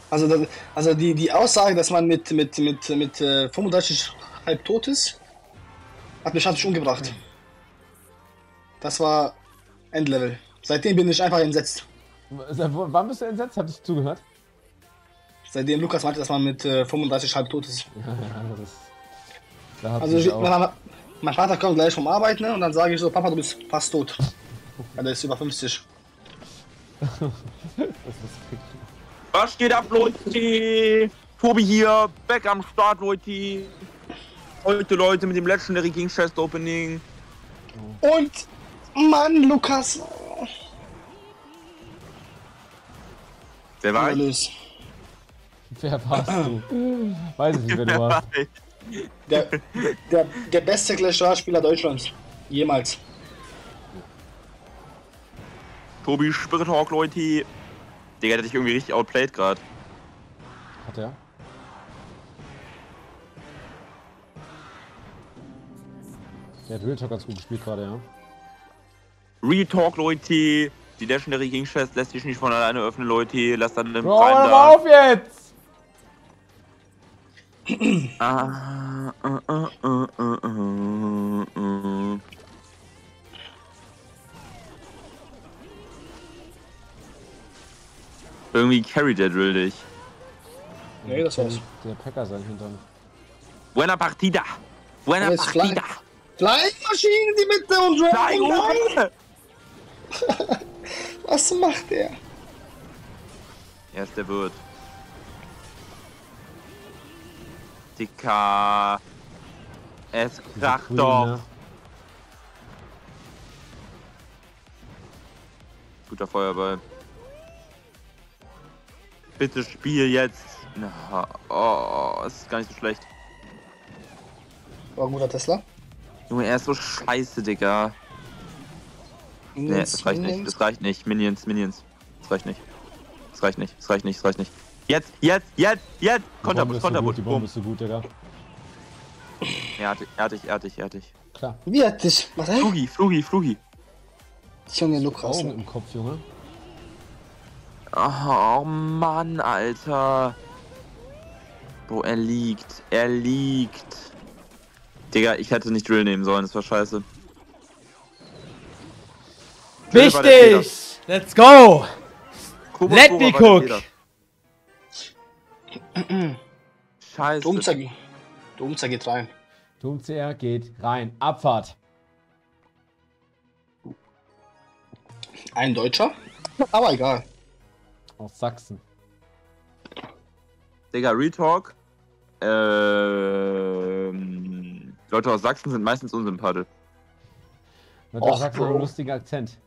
Also, also die, die Aussage, dass man mit, mit, mit, mit fünfunddreißig halb tot ist, hat mich schon umgebracht. Okay. Das war Endlevel. Seitdem bin ich einfach entsetzt. Seit wann bist du entsetzt? Hab ich zugehört? Seitdem Lukas meinte, dass man mit äh, fünfunddreißig halb tot ist. Ja, das ist da also ich, mein, mein Vater kommt gleich vom Arbeiten, ne? Und dann sage ich so, Papa, du bist fast tot. Ja, der ist über fünfzig. Das ist was geht ab, Leute? Tobi hier, back am Start, Leute. Heute, Leute, mit dem Legendary King Chest Opening. Oh. Und... Mann, Lukas! Wer war ich? Wer warst du? Weiß ich nicht, wer du warst. Der, der, der beste Clash Royale Spieler Deutschlands. Jemals. Tobi Spirithawk, Leute. Digga, der hat dich irgendwie richtig outplayed gerade. Hat er? Der hat Realtalk ganz gut gespielt gerade, ja. Realtalk, Leute. Die Legendary King Chest lässt sich nicht von alleine öffnen, Leute. Lass dann den Bro, hör mal auf jetzt! Ah, äh, äh, äh, äh, äh. Irgendwie carry der Drill dich. Nee, das war's. Der Packer sein Hintern. Buena partida! Buena oh, partida! Flymaschinen, die bitte und Dragon. Was macht der? Er ist der Wirt. Dicker. Es kracht doch. Grüne. Guter Feuerball. Bitte spiel jetzt. Na, oh, es ist gar nicht so schlecht. War ein guter Tesla. Junge, er ist so scheiße, Digga. Minions, nee, das reicht Minions. nicht, das reicht nicht. Minions, Minions. Das reicht nicht. Das reicht nicht, das reicht nicht, das reicht nicht. Jetzt, jetzt, jetzt, jetzt! Konterbus, Konterbus. Die Bombe ist so gut, Digga. Er hat dich, er hat dich, er hat dich, er hat dich. Klar. Wie hat dich? Was heißt? Flugi, Flugi, Flugi. Junge, Lukas. Augen im Kopf, Junge. Oh, Mann, Alter. Bro, er liegt. Er liegt. Digga, ich hätte nicht Drill nehmen sollen, das war scheiße. Wichtig! Let's go! Kobo Let Kobo me cook! Scheiße. Domzer geht. Domzer geht rein. Domzer geht rein. Abfahrt. Ein Deutscher? Aber egal. Aus Sachsen. Digga, Retalk. Ähm. Leute aus Sachsen sind meistens unsympathisch. Leute aus Sachsen haben einen lustigen Akzent.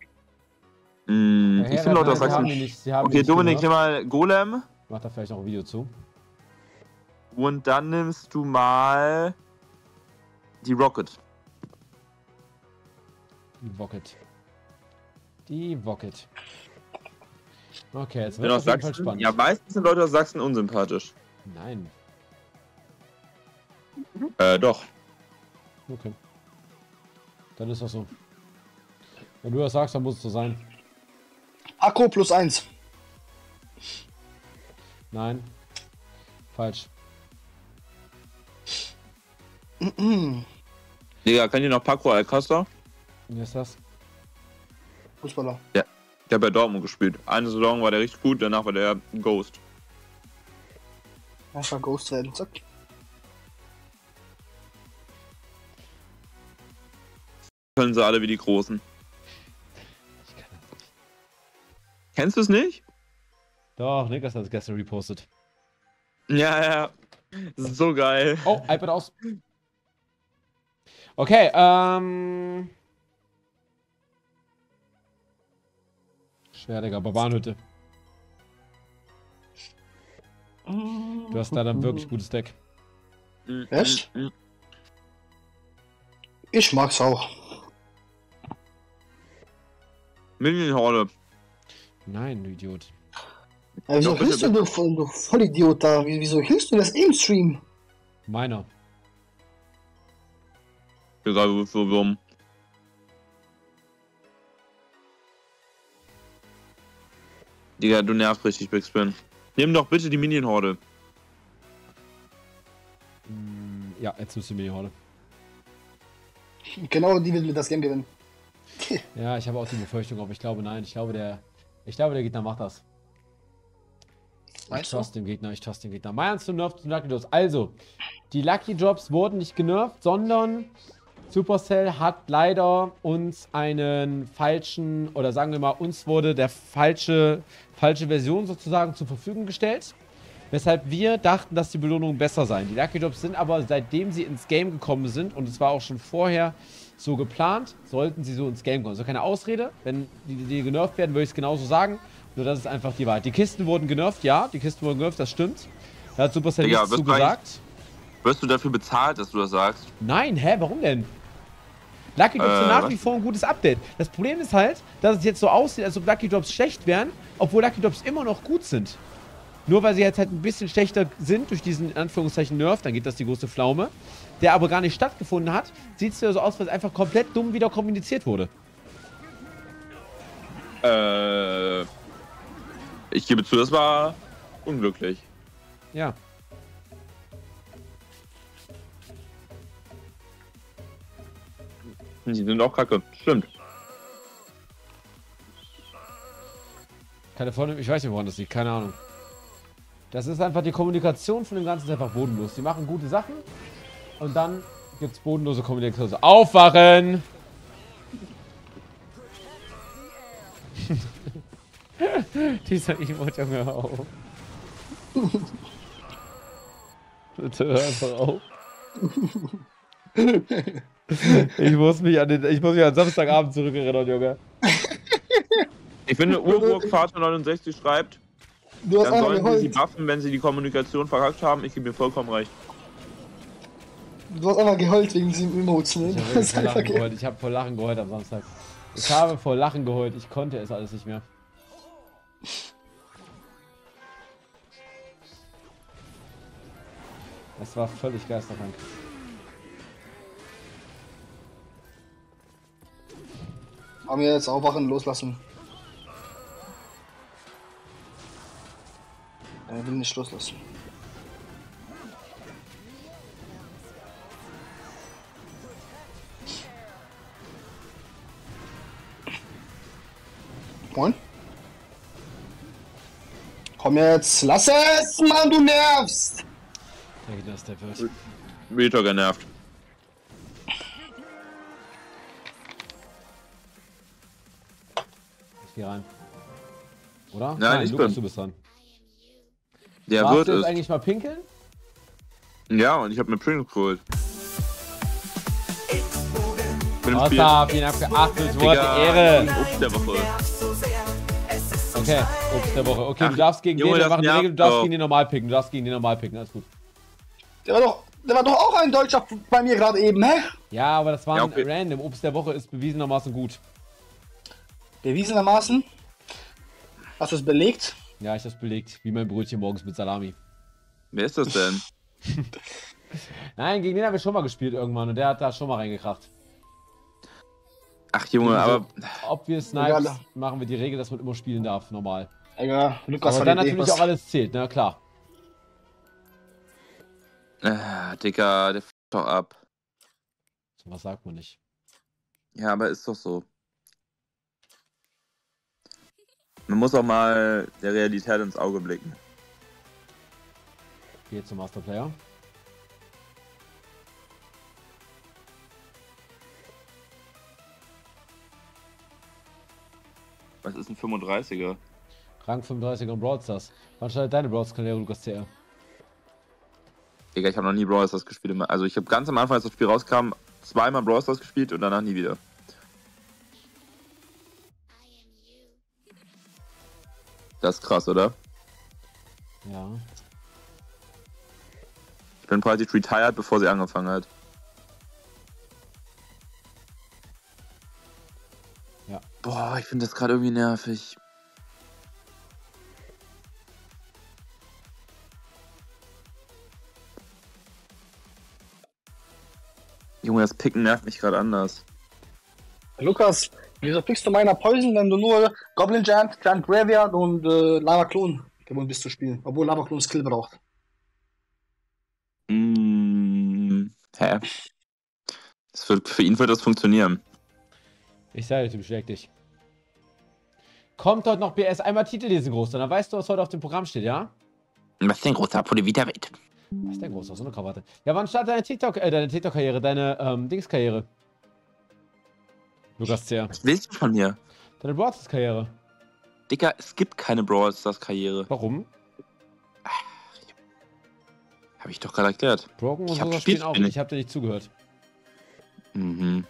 Mmh, ich finde Leute aus Sachsen. Okay, Dominik, nimm mal Golem. Mach da vielleicht auch ein Video zu. Und dann nimmst du mal die Rocket. Die Rocket. Die Rocket. Okay, jetzt wird es auf jeden Fall spannend. Ja, meistens sind Leute aus Sachsen unsympathisch. Nein. Äh, doch. Okay. Dann ist das so. Wenn du das sagst, dann muss es so sein. Akku plus eins. Nein. Falsch. Digga, kennt ihr noch Paco Alcácer? Wer ist das? Fußballer. Ja. Der hat bei Dortmund gespielt. Eine Saison war der richtig gut, danach war der Ghost. Das war Ghost werden, zack. Können sie alle wie die Großen. Ich kann das nicht. Kennst du es nicht? Doch, Niklas hat es gestern repostet. Ja, ja. Das ist so geil. Oh, iPad aus. Okay, ähm... schwer, Digga, Barbarenhütte. Du hast leider ein wirklich gutes Deck. Echt? Ich mag's auch. Minion-Horde. Nein, du Idiot. Ja, wieso hilfst du doch voll, du Vollidiot da? Wieso hilfst du das im Stream? Meiner. Egal, du bist so dumm. Digga, du nervst richtig, Bigspin. Nimm doch bitte die Minion-Horde. Ja, jetzt nimmst du die Minion-Horde. Genau, die will das Game gewinnen. Ja, ich habe auch die Befürchtung, aber ich glaube nein. Ich glaube, der, ich glaube, der Gegner macht das. Ich trust dem Gegner, ich trust dem Gegner. Meinst du nervt zu Lucky Drops? Also, die Lucky Drops wurden nicht genervt, sondern Supercell hat leider uns einen falschen, oder sagen wir mal, uns wurde der falsche, falsche Version sozusagen zur Verfügung gestellt. Weshalb wir dachten, dass die Belohnungen besser seien. Die Lucky Drops sind aber, seitdem sie ins Game gekommen sind, und es war auch schon vorher so geplant, sollten sie so ins Game kommen. So keine Ausrede, wenn die, die genervt werden, würde ich es genauso sagen. Nur das ist einfach die Wahrheit. Die Kisten wurden genervt, ja, die Kisten wurden genervt, das stimmt. Da hat Supercell nichts zu gesagt. Wirst du dafür bezahlt, dass du das sagst? Nein, hä, warum denn? Lucky Drops sind nach wie vor ein gutes Update. Das Problem ist halt, dass es jetzt so aussieht, als ob Lucky Drops schlecht wären, obwohl Lucky Drops immer noch gut sind. Nur weil sie jetzt halt ein bisschen schlechter sind durch diesen, in Anführungszeichen, Nerf, dann geht das die große Pflaume, der aber gar nicht stattgefunden hat, sieht es ja so aus, weil es einfach komplett dumm wieder kommuniziert wurde. Äh, ich gebe zu, das war unglücklich. Ja. Die sind auch kacke, stimmt. Keine Vorne, ich weiß nicht, woran das liegt, keine Ahnung. Das ist einfach die Kommunikation von dem Ganzen, ist einfach bodenlos. Die machen gute Sachen und dann gibt's bodenlose Kommunikation. Aufwachen! Dieser Emote, Junge, hör auf. Bitte hör einfach auf. Ich muss mich an den, ich muss mich an Samstagabend zurückerinnern, Junge. Ich finde, Urburgvater neunundsechzig schreibt, dann sollen sie sie buffen, wenn sie die Kommunikation verkackt haben. Ich gebe mir vollkommen recht. Du hast einfach geheult wegen diesen Emotes, ne? Ich habe vor, okay. hab vor Lachen geheult am Samstag. Ich habe vor Lachen geheult, ich konnte es alles nicht mehr. Es war völlig geisterkrank. Haben wir jetzt aufwachen, loslassen. Er will nicht loslassen. Moin. Komm jetzt, lass es, Mann, du nervst! Denke, das ist der First. Meter genervt. Ich geh rein. Oder? Nein, Nein ich Lukas, bin. Du bist dran. Der Warst wird du jetzt eigentlich mal pinkeln? Ja, und ich hab mir Pringles geholt. Was hab ihn abgeachtet, wurde Ehre! Obst der Woche. Okay, Obst der Woche. Okay, Ach, du darfst gegen Junge, den machen, Regel, du darfst oh. gegen den normal picken, du darfst gegen den normal picken, alles gut. Der war doch, der war doch auch ein Deutscher bei mir gerade eben, hä? Ja, aber das war ja, okay. random. Obst der Woche ist bewiesenermaßen gut. Bewiesenermaßen? Hast du es belegt? Ja, ich hab's belegt, wie mein Brötchen morgens mit Salami. Wer ist das denn? Nein, gegen den haben wir schon mal gespielt irgendwann und der hat da schon mal reingekracht. Ach Junge, aber... Ob wir Snipes, egal. Machen wir die Regel, dass man immer spielen darf, normal. Egal, Lukas aber dann natürlich was. Auch alles zählt, na klar. Ah, Digga, der f*** doch ab. So was sagt man nicht. Ja, aber ist doch so. Man muss auch mal der Realität ins Auge blicken. Geh zum Masterplayer. Was ist ein fünfunddreißiger? Rang fünfunddreißiger und Brawl Stars. Wann startet deine Brawl Stars-Karriere, Lukas C R? Digga, ich habe noch nie Brawl Stars gespielt. Also ich habe ganz am Anfang, als das Spiel rauskam, zweimal Brawl Stars gespielt und danach nie wieder. Das ist krass, oder? Ja. Ich bin praktisch retired, bevor sie angefangen hat. Ja. Boah, ich finde das gerade irgendwie nervig. Junge, das Picken nervt mich gerade anders. Lukas! Wieso pickst du meiner Poison, wenn du nur Goblin Giant, Giant Graveyard und äh, Lava Klon gewohnt bist zu spielen? Obwohl Lava Klon Skill braucht. Mm, hä? Das wird, für ihn wird das funktionieren. Ich sage dir, beschlag dich. Kommt dort noch B S, einmal Titel lesen, Großer. Dann weißt du, was heute auf dem Programm steht, ja? Was denn, Großer? Pode Vita Welt. Was denn, Großer? So eine Krawatte. Ja, wann startet deine TikTok, äh, deine TikTok-Karriere, deine ähm, Dings-Karriere? Lukas C R. Was willst du von mir? Deine Brawl Stars Karriere. Digga, es gibt keine Brawl Stars Karriere. Warum? Ach, hab ich doch gerade erklärt. Broken und sowas spielen auch. Ich hab dir nicht zugehört. Mhm.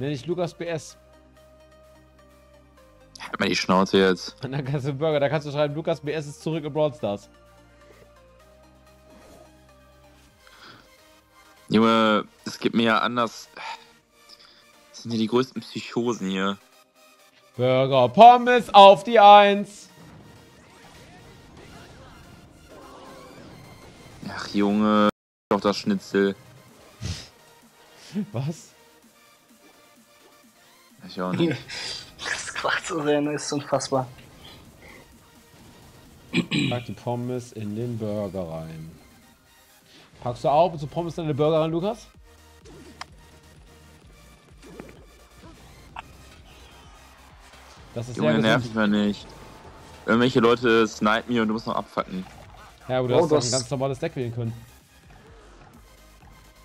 Nenn ich Lukas B S. Halt mal die Schnauze jetzt. Und dann kannst du Burger, da kannst du schreiben, Lukas B S ist zurück in Brawl Stars. Junge, es gibt mir ja anders. Das sind ja die größten Psychosen hier. Burger Pommes auf die Eins. Ach Junge, doch das Schnitzel. Was? Ich auch nicht. Das Quatsch zu sehen ist unfassbar. Pack die Pommes in den Burger rein. Packst du auf und so Pommes deine Burger rein, Lukas? Das ist Junge, sehr nervig mir nicht. Irgendwelche Leute snipen mir und du musst noch abfacken. Ja, aber du oh, hast doch ein ganz normales Deck wählen können.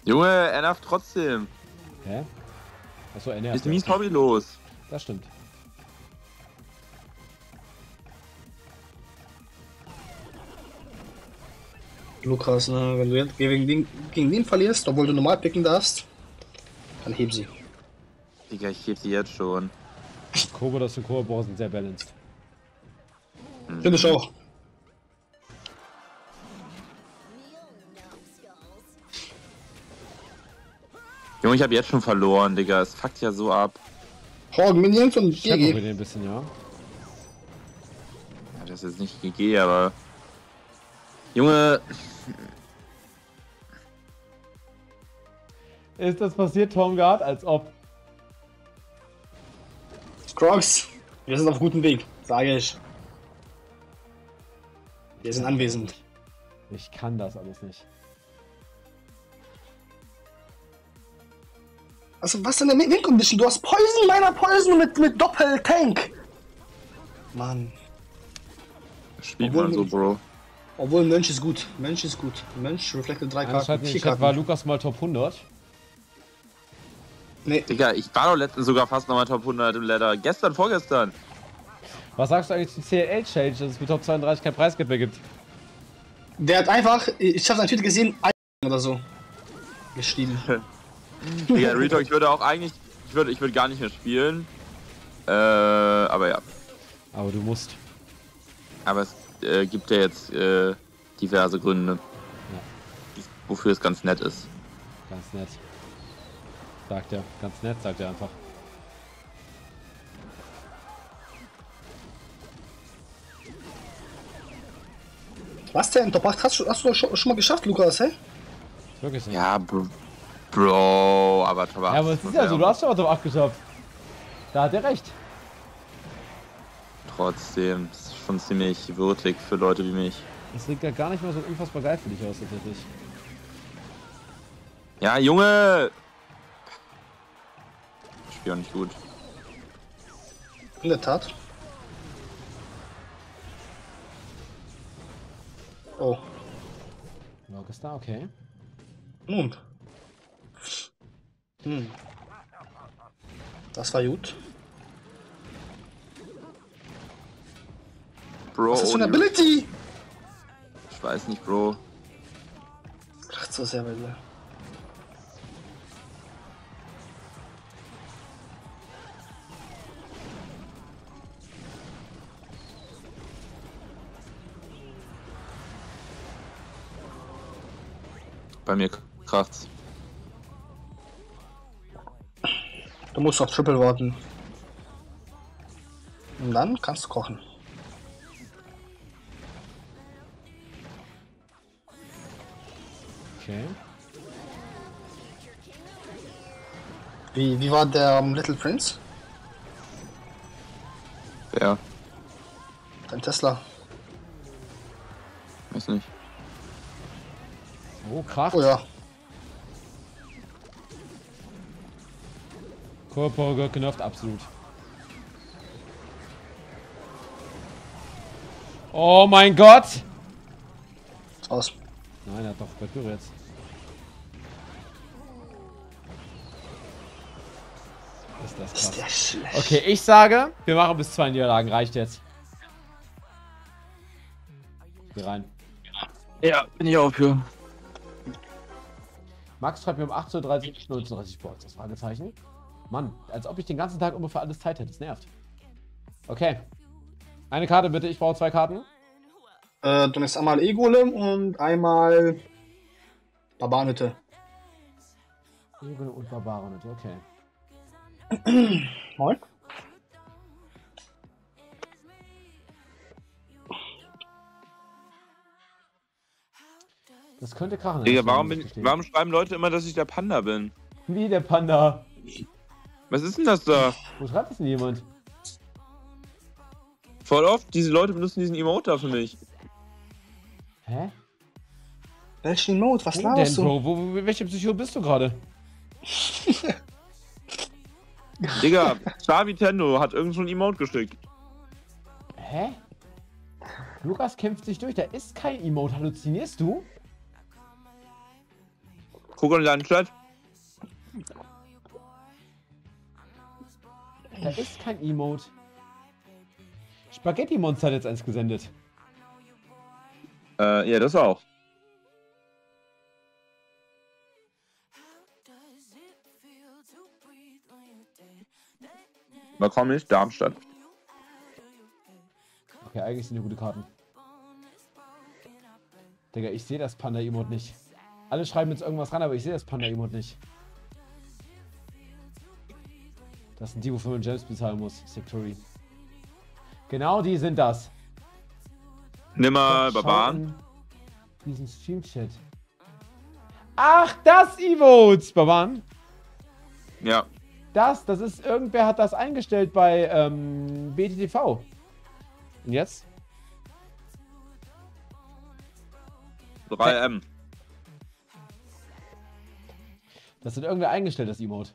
Junge, er nervt trotzdem. Hä? Achso, er nervt. Ist mies hobbylos. Das stimmt. Lukas, ne, wenn du gegen den, gegen den verlierst, obwohl du normal picken darfst, dann heb sie. Digga, ich heb sie jetzt schon. Kobras und Kobras sind sehr balanced. Mhm. Finde ich auch. Junge, ich habe jetzt schon verloren, Digga. Es fuckt ja so ab. Horn, Minions und G G. Ich hab mit dem ein bisschen, ja. Ja, das ist nicht G G, aber... Junge... Ist das passiert, Tomgard? Als ob. Scroggs, wir sind auf gutem Weg, sage ich. Wir sind anwesend. Ich kann das alles nicht. Also was in der Win-Condition? Du hast Poison, meiner Poison mit, mit Doppel-Tank. Mann. Das spielt man so, Bro. Obwohl, Mensch ist gut. Mensch ist gut. Mensch reflektet drei Karten. Ich war Lukas mal Top hundert. Nee. Digga, ich war doch letztens sogar fast nochmal Top hundert im Ladder. Gestern, vorgestern. Was sagst du eigentlich zum C L-Change, dass es mit Top zweiunddreißig kein Preisgeld mehr gibt? Der hat einfach, ich hab's natürlich gesehen, oder so geschrieben. Digga, Retalk, ich würde auch eigentlich, ich würde, ich würde gar nicht mehr spielen. Äh, aber ja. Aber du musst. Aber es äh, gibt ja jetzt äh, diverse Gründe, ja, wofür es ganz nett ist. Ganz nett. Sagt er, ganz nett, sagt er einfach. Was denn? Top acht hast du, hast du schon, schon mal geschafft, Lukas, hä? Wirklich nicht. Ja, bro, bro, aber Top acht. Ja, aber es ist ja so, du hast schon mal Top acht geschafft. Da hat er recht. Trotzdem, das ist schon ziemlich würdig für Leute wie mich. Das liegt ja gar nicht mal so unfassbar geil für dich aus, tatsächlich. Ja, Junge! Ja, nicht gut. In der Tat. Oh. Log ist da, okay. Nun. Hm. Das war gut. Bro. Was ist das für eine Ability? Ich weiß nicht, Bro. Ach, so sehr bei dir. Bei mir kracht's. Du musst auf Triple warten. Und dann kannst du kochen. Okay. Wie, wie war der um, Little Prince? Ja. Dein Tesla. Weiß nicht. Oh, Kraft. Oh ja. Korpo gehört genervt, absolut. Oh mein Gott! Aus. Nein, er hat doch Bettür jetzt. Ist das krass. Ist der schlecht. Okay, ich sage, wir machen bis zwei Niederlagen. Reicht jetzt. Geh rein. Ja, bin ich auch für. Max schreibt mir um achtzehn Uhr dreißig, neunzehn Uhr dreißig Boards, das Fragezeichen. Mann, als ob ich den ganzen Tag ungefähr alles Zeit hätte, das nervt. Okay. Eine Karte bitte, ich brauche zwei Karten. Äh, dann ist einmal Egolem und einmal Barbarenhütte. Egolem und Barbarenhütte, okay. Moin. Das könnte krachen. Digga, warum, bin, warum schreiben Leute immer, dass ich der Panda bin? Wie der Panda? Was ist denn das da? Wo schreibt das denn jemand? Voll oft, diese Leute benutzen diesen Emote da für mich. Hä? Welchen Emote? Was laberst du? Bro? Wo, wo, welche Psycho bist du gerade? Digga, Charvitendo hat irgend so ein Emote geschickt. Hä? Lukas kämpft sich durch, da ist kein Emote. Halluzinierst du? Guck in den Landstadt. Da ist kein Emote. Spaghetti Monster hat jetzt eins gesendet. Äh, ja, das auch. Da komme ich, Darmstadt. Okay, eigentlich sind die gute Karten. Digga, ich sehe das Panda-Emote nicht. Alle schreiben jetzt irgendwas ran, aber ich sehe das Panda-Emote nicht. Das sind die, wofür man Gems bezahlen muss. Sectory. Genau die sind das. Nimm mal Barbaren. Diesen Stream-Chat. Ach, das Emote! Barbaren? Ja. Das, das ist, irgendwer hat das eingestellt bei ähm, B D T V. Und jetzt? drei M. Das hat irgendwer eingestellt, das Emote.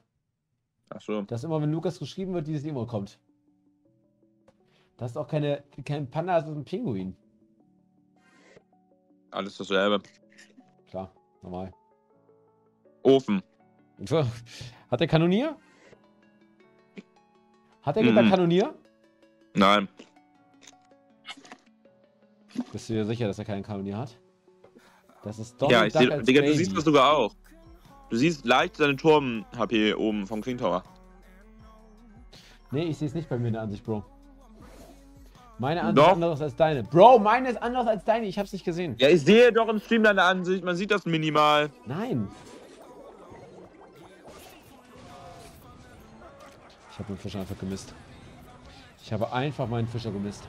Ach so. Dass immer, wenn Lukas geschrieben wird, dieses Emote kommt. Das ist auch keine, kein Panda, das ist ein Pinguin. Alles dasselbe. Klar, normal. Ofen. Hat der Kanonier? Hat der mm. Kanonier? Nein. Bist du dir sicher, dass er keinen Kanonier hat? Das ist doch. Ja, ich seh, Digga, du siehst das sogar auch. Du siehst leicht seine Turm-H P oben vom King Tower. Nee, ich sehe es nicht bei mir in der Ansicht, Bro. Meine Ansicht ist anders als deine. Bro, meine ist anders als deine. Ich hab's nicht gesehen. Ja, ich sehe doch im Stream deine Ansicht. Man sieht das minimal. Nein. Ich habe den Fischer einfach gemisst. Ich habe einfach meinen Fischer gemisst.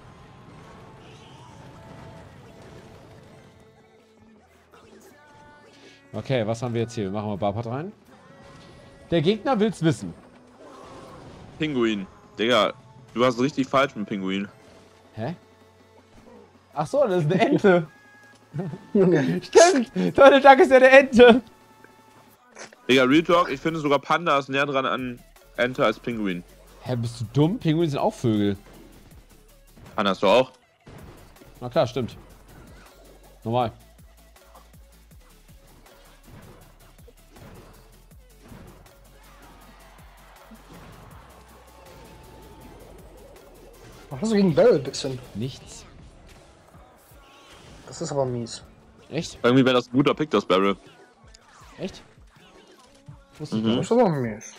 Okay, was haben wir jetzt hier? Wir machen mal Barpart rein. Der Gegner will's wissen. Pinguin. Digga, du hast richtig falsch mit Pinguin. Hä? Ach so, das ist eine Ente. Stimmt, Donald Duck ist ja eine Ente. Digga, Real Talk, ich finde sogar Panda ist näher dran an Ente als Pinguin. Hä, bist du dumm? Pinguine sind auch Vögel. Panda hast du auch. Na klar, stimmt. Normal. Was hast du gegen Barrel Bixen? Nichts. Das ist aber mies. Echt? Irgendwie wäre das ein guter Pick, das Barrel. Echt? Wusste ich mhm. Das ist aber mies.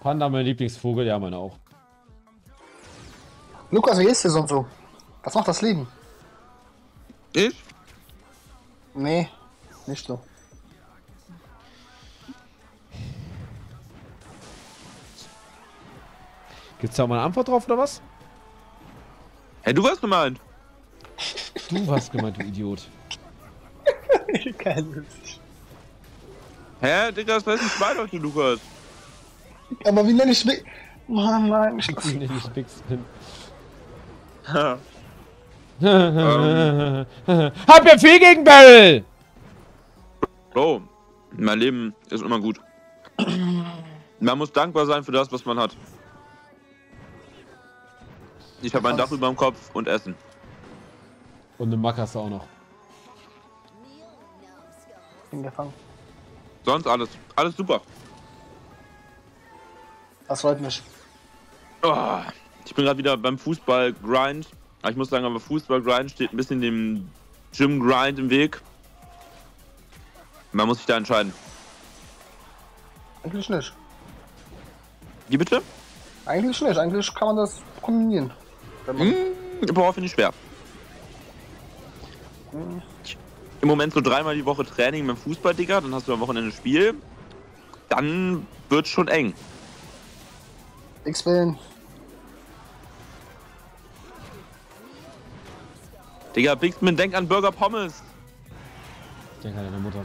Panda, mein Lieblingsvogel, ja, meine auch. Lukas, wie ist dir sonst so? Was macht das Leben? Ich? Nee, nicht so. Gibt's da mal eine Antwort drauf, oder was? Hey, du warst gemeint! Du warst gemeint, du Idiot! Kein Witz. Hä, Digga, das weiß nicht mal doch, du Lukas! Aber wie nenne ich Spix? Mann, nein, ich lasse nicht Spix hin. Hab ja viel gegen Barrel! Bro, mein Leben ist immer gut. Man muss dankbar sein für das, was man hat. Ich habe ein Dach über dem Kopf und Essen. Und eine Macke hast du auch noch. Bin gefangen. Sonst alles. Alles super. Das freut mich. Oh, ich bin gerade wieder beim Fußball-Grind. Ich muss sagen, aber Fußball-Grind steht ein bisschen dem Gym-Grind im Weg. Man muss sich da entscheiden. Eigentlich nicht. Wie bitte? Eigentlich nicht. Eigentlich kann man das kombinieren. Boah, finde ich schwer. Im Moment so dreimal die Woche Training mit dem Fußball, Digga, dann hast du am Wochenende Spiel. Dann wird's schon eng. X-Willen. Digga, Bigspin, denk an Burger Pommes. Denk an deine Mutter.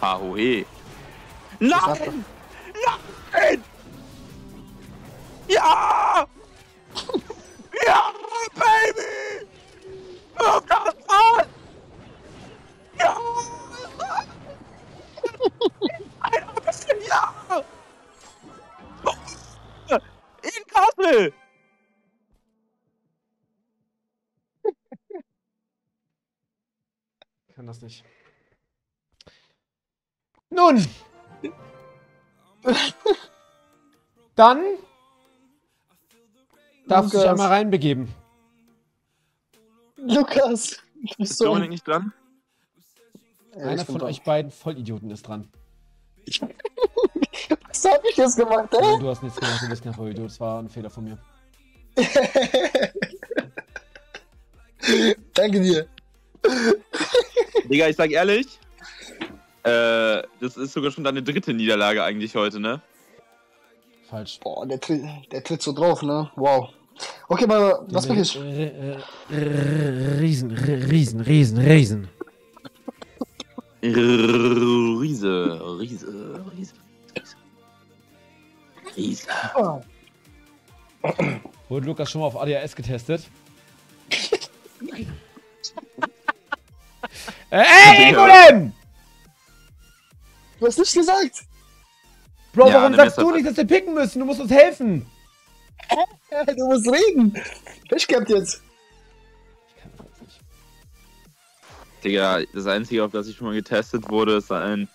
Ahoe. Nein! Nein! Ja! Ja, Baby! Oh Gott, was? Ja! Ein bisschen ja! In Kassel! Ich kann das nicht. Nun! Dann darfst du dich einmal reinbegeben. Lukas, bist du Dominik nicht dran? Einer von euch beiden Vollidioten ist dran. Was hab ich jetzt gemacht, ey? Nee, du hast nichts gemacht, du bist kein Vollidiot. Das war ein Fehler von mir. Danke dir. Digga, ich sag ehrlich, äh, das ist sogar schon deine dritte Niederlage eigentlich heute, ne? Falsch. Boah, der, der tritt so drauf, ne? Wow. Okay, aber was mach ich? Riesen, Riesen, Riesen, Riesen. Riese, Riese, Riese. Riese. Wurde Lukas schon mal auf A D H S getestet? Ey, Egolem! Du hast nichts gesagt! Bro, ja, warum sagst du nicht, dass wir picken müssen? Du musst uns helfen! Du musst reden! Ich kämpft jetzt! Ich kann das nicht. Digga, das Einzige, auf das ich schon mal getestet wurde, ist ein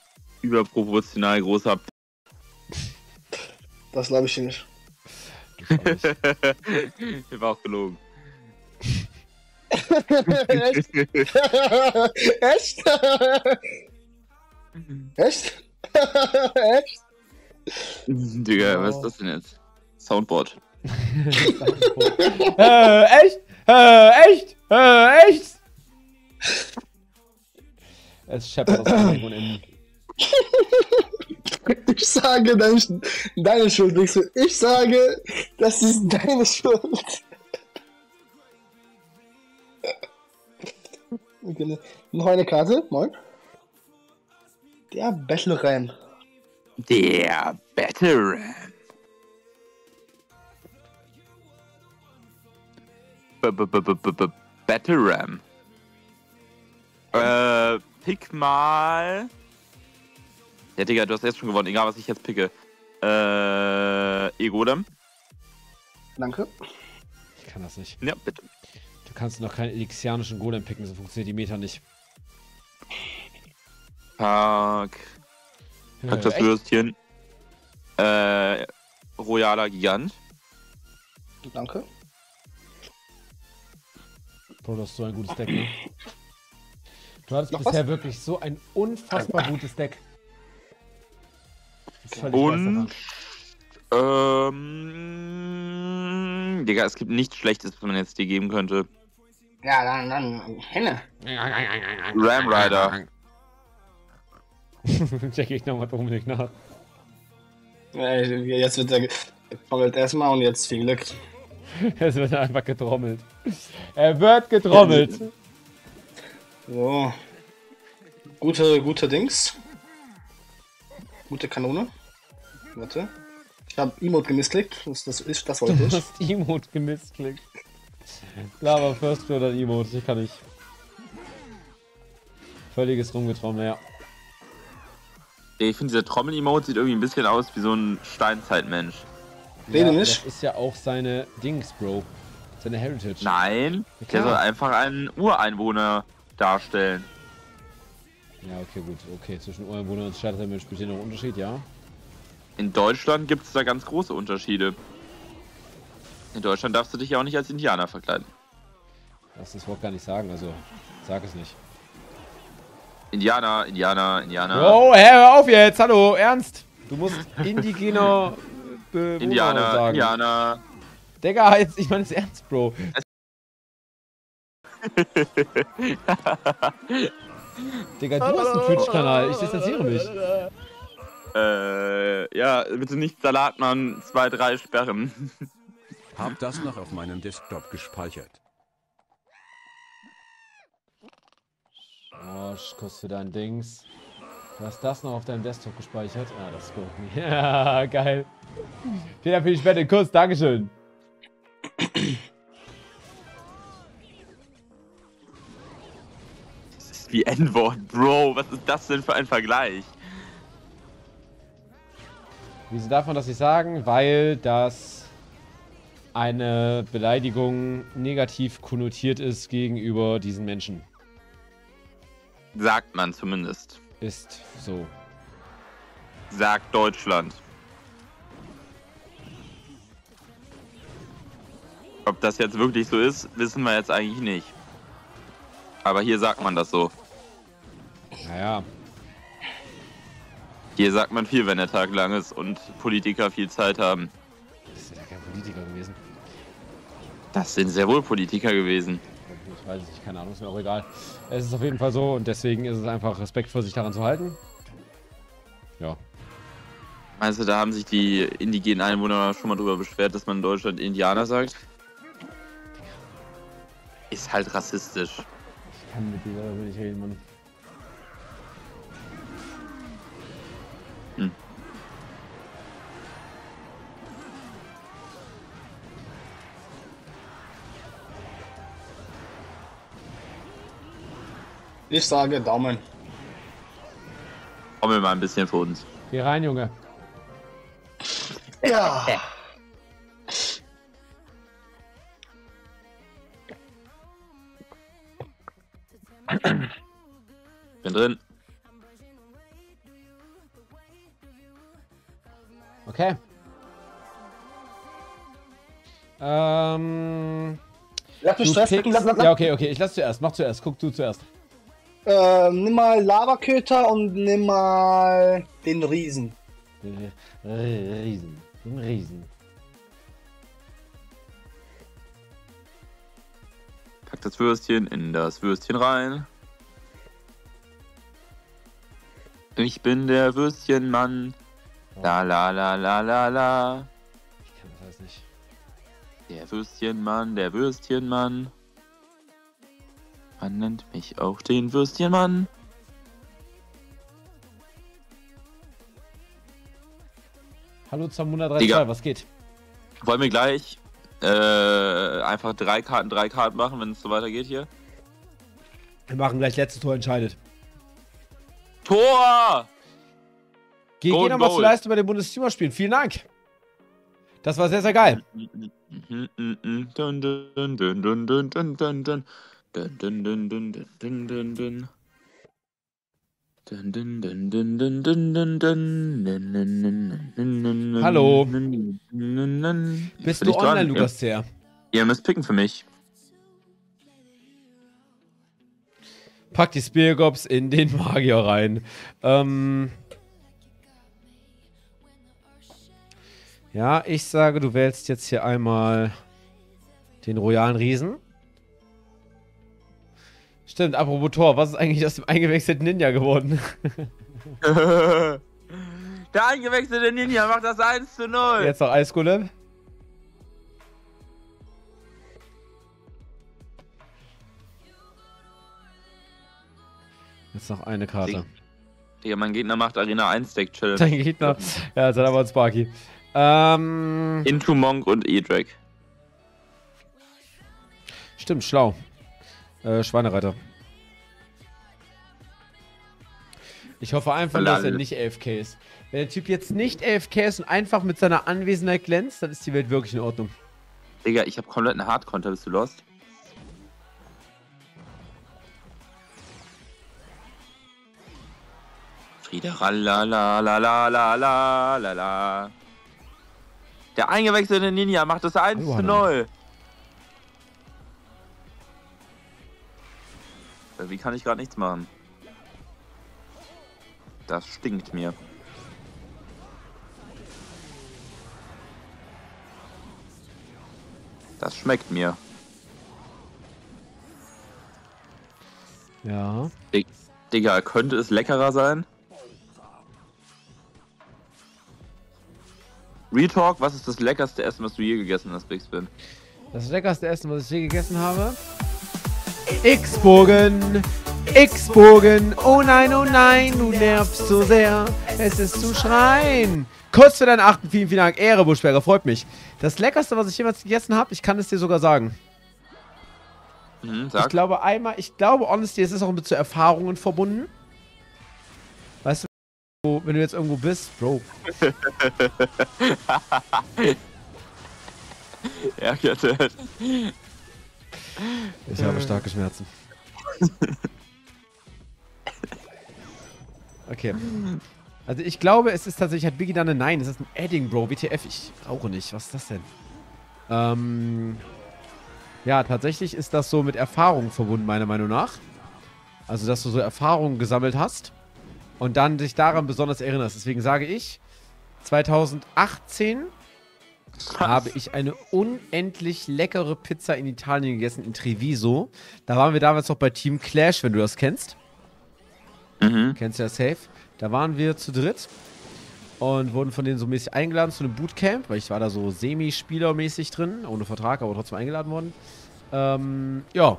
überproportional großer P. Das glaube ich dir nicht. Ich war auch gelogen. Echt? Echt? Echt? Echt? Digga, wow. Was ist das denn jetzt? Soundboard. Soundboard. äh, echt? Äh, echt? Äh, echt? Es scheppert aus dem Mund innen. Ich sage, dein, deine Schuld, Dixo. Ich sage, das ist deine Schuld. Okay. Noch eine Karte, moin. Der Battle Ram. Der Battle Ram. Battle Ram. Äh, pick mal. Ja, Digga, du hast jetzt schon gewonnen, egal was ich jetzt picke. Äh, Egolem. Danke. Ich kann das nicht. Ja, bitte. Du kannst noch keinen elixianischen Golem picken, so funktioniert die Meta nicht. Fuck. Pack das Würstchen. Äh, Royaler Gigant. Danke. Bro, das ist so ein gutes Deck, ne? Du hattest noch bisher was? Wirklich so ein unfassbar gutes Deck. Und, ähm, Digga, es gibt nichts Schlechtes, was man jetzt dir geben könnte. Ja, dann, dann, Henne. Ram Rider. Check ich nochmal Dominik nach. Ja, jetzt wird er getrommelt erstmal und jetzt viel Glück. Jetzt wird er einfach getrommelt. Er wird getrommelt. So. Gute, gute Dings. Gute Kanone. Warte. Ich hab Emote gemissclickt. Das, das, ist, das wollte ich. Du hast Emote gemissclickt. Lava First oder Emote. Ich kann nicht. Völliges Rumgetrommel, ja. Ich finde, dieser Trommel-Emote sieht irgendwie ein bisschen aus wie so ein Steinzeitmensch. Ja, das ist ja auch seine Dings, Bro. Seine Heritage. Nein, ja, der soll einfach einen Ureinwohner darstellen. Ja, okay, gut. Okay, zwischen Ureinwohner und Steinzeitmensch besteht noch ein Unterschied, ja? In Deutschland gibt es da ganz große Unterschiede. In Deutschland darfst du dich ja auch nicht als Indianer verkleiden. Lass das Wort gar nicht sagen, also sag es nicht. Indianer, Indianer, Indianer. Oh, hör auf jetzt, hallo, ernst. Du musst indigener Bewohner Indianer sagen. Indianer. Digga, jetzt, ich meine es ernst, Bro. Digga, du hast einen Twitch-Kanal, ich distanziere mich. Äh, ja, bitte nicht Salatmann zwei drei sperren. Hab das noch auf meinem Desktop gespeichert. Oh, Kuss für dein Dings. Du hast das noch auf deinem Desktop gespeichert. Ah, das ist gut. Ja, geil. Vielen Dank für die Spende. Kuss, Dankeschön. Das ist wie N-Wort, Bro. Was ist das denn für ein Vergleich? Wieso darf man das nicht sagen? Weil das eine Beleidigung negativ konnotiert ist gegenüber diesen Menschen. Sagt man zumindest. Ist so. Sagt Deutschland. Ob das jetzt wirklich so ist, wissen wir jetzt eigentlich nicht. Aber hier sagt man das so. Naja. Hier sagt man viel, wenn der Tag lang ist und Politiker viel Zeit haben. Das sind ja keine Politiker gewesen. Das sind sehr wohl Politiker gewesen. Ich weiß es nicht, keine Ahnung, ist mir auch egal. Es ist auf jeden Fall so und deswegen ist es einfach respektvoll, sich daran zu halten. Ja. Meinst du, da haben sich die indigenen Einwohner schon mal drüber beschwert, dass man in Deutschland Indianer sagt? Ist halt rassistisch. Ich kann mit dir darüber nicht reden, Mann. Hm. Ich sage Daumen. Komm mal ein bisschen für uns. Geh rein, Junge. Ja. Bin drin. Okay. Ähm. Lass mich Stress pickst, lass, lass, lass. Ja, okay, okay. Ich lass zuerst. Mach zuerst. Guck du zuerst. Ähm, nimm mal Lavaköter und nimm mal den Riesen. Riesen. Den Riesen. Pack das Würstchen in das Würstchen rein. Ich bin der Würstchenmann. La la la la la la. Ich kann das alles nicht. Der Würstchenmann, der Würstchenmann. Man nennt mich auch den Würstchenmann. Hallo zum hundertdreiunddreißig, was geht? Wollen wir gleich äh, einfach drei Karten, drei Karten machen, wenn es so weitergeht hier? Wir machen gleich letztes Tor entscheidet. Tor! Geh, geh nochmal zu Leistung bei den Bundesliga-Spielen. Vielen Dank. Das war sehr, sehr geil. Hallo. Bist du online, Lukas C R? Ihr müsst picken für mich. Pack die Speargops in den Magier rein. Ähm... Ja, ich sage, du wählst jetzt hier einmal den royalen Riesen. Stimmt, apropos Tor, was ist eigentlich aus dem eingewechselten Ninja geworden? Der eingewechselte Ninja macht das eins zu null. Jetzt noch Eisgolem. Jetzt noch eine Karte. Digga, mein Gegner macht Arena eins Deck Challenge. Dein Gegner? Ja, jetzt hat er aber ein Sparky. Ähm. Into Monk und E-Drag. Stimmt, schlau. Äh, Schweinereiter. Ich hoffe einfach, Lall. dass er nicht A F K ist. Wenn der Typ jetzt nicht A F K ist und einfach mit seiner Anwesenheit glänzt, dann ist die Welt wirklich in Ordnung. Digga, ich hab komplett eine Hardcounter, bist du lost? Frieda, la la la la la la la la. Der eingewechselte Ninja macht das eins zu null. Wie kann ich gerade nichts machen? Das stinkt mir. Das schmeckt mir. Ja. Dig- Digga, könnte es leckerer sein? Real Talk, was ist das leckerste Essen, was du je gegessen hast, Bigspin? Das leckerste Essen, was ich je gegessen habe? X-Bogen! X-Bogen! Oh nein, oh nein, du nervst so sehr. Es ist zu schreien. Kurz für deinen Achten, vielen, vielen Dank. Ehre, Buschberger, freut mich. Das leckerste, was ich jemals gegessen habe, ich kann es dir sogar sagen. Mhm, sag. Ich glaube einmal, ich glaube, honestly, es ist auch mit so Erfahrungen verbunden. Weißt du? Wenn du jetzt irgendwo bist, Bro. Ja, getötet. Ich habe starke Schmerzen. Okay. Also ich glaube, es ist tatsächlich, hat Biggie dann eine Nein, es ist ein Adding, Bro, W T F, ich rauche nicht, was ist das denn? Ähm, Ja, tatsächlich ist das so mit Erfahrung verbunden, meiner Meinung nach. Also, dass du so Erfahrungen gesammelt hast und dann dich daran besonders erinnerst. Deswegen sage ich, zweitausendachtzehn krass, habe ich eine unendlich leckere Pizza in Italien gegessen, in Treviso. Da waren wir damals noch bei Team Clash, wenn du das kennst. Mhm. Kennst du ja safe. Da waren wir zu dritt und wurden von denen so mäßig eingeladen zu einem Bootcamp, weil ich war da so semi-spielermäßig drin, ohne Vertrag, aber trotzdem eingeladen worden. Ähm, ja.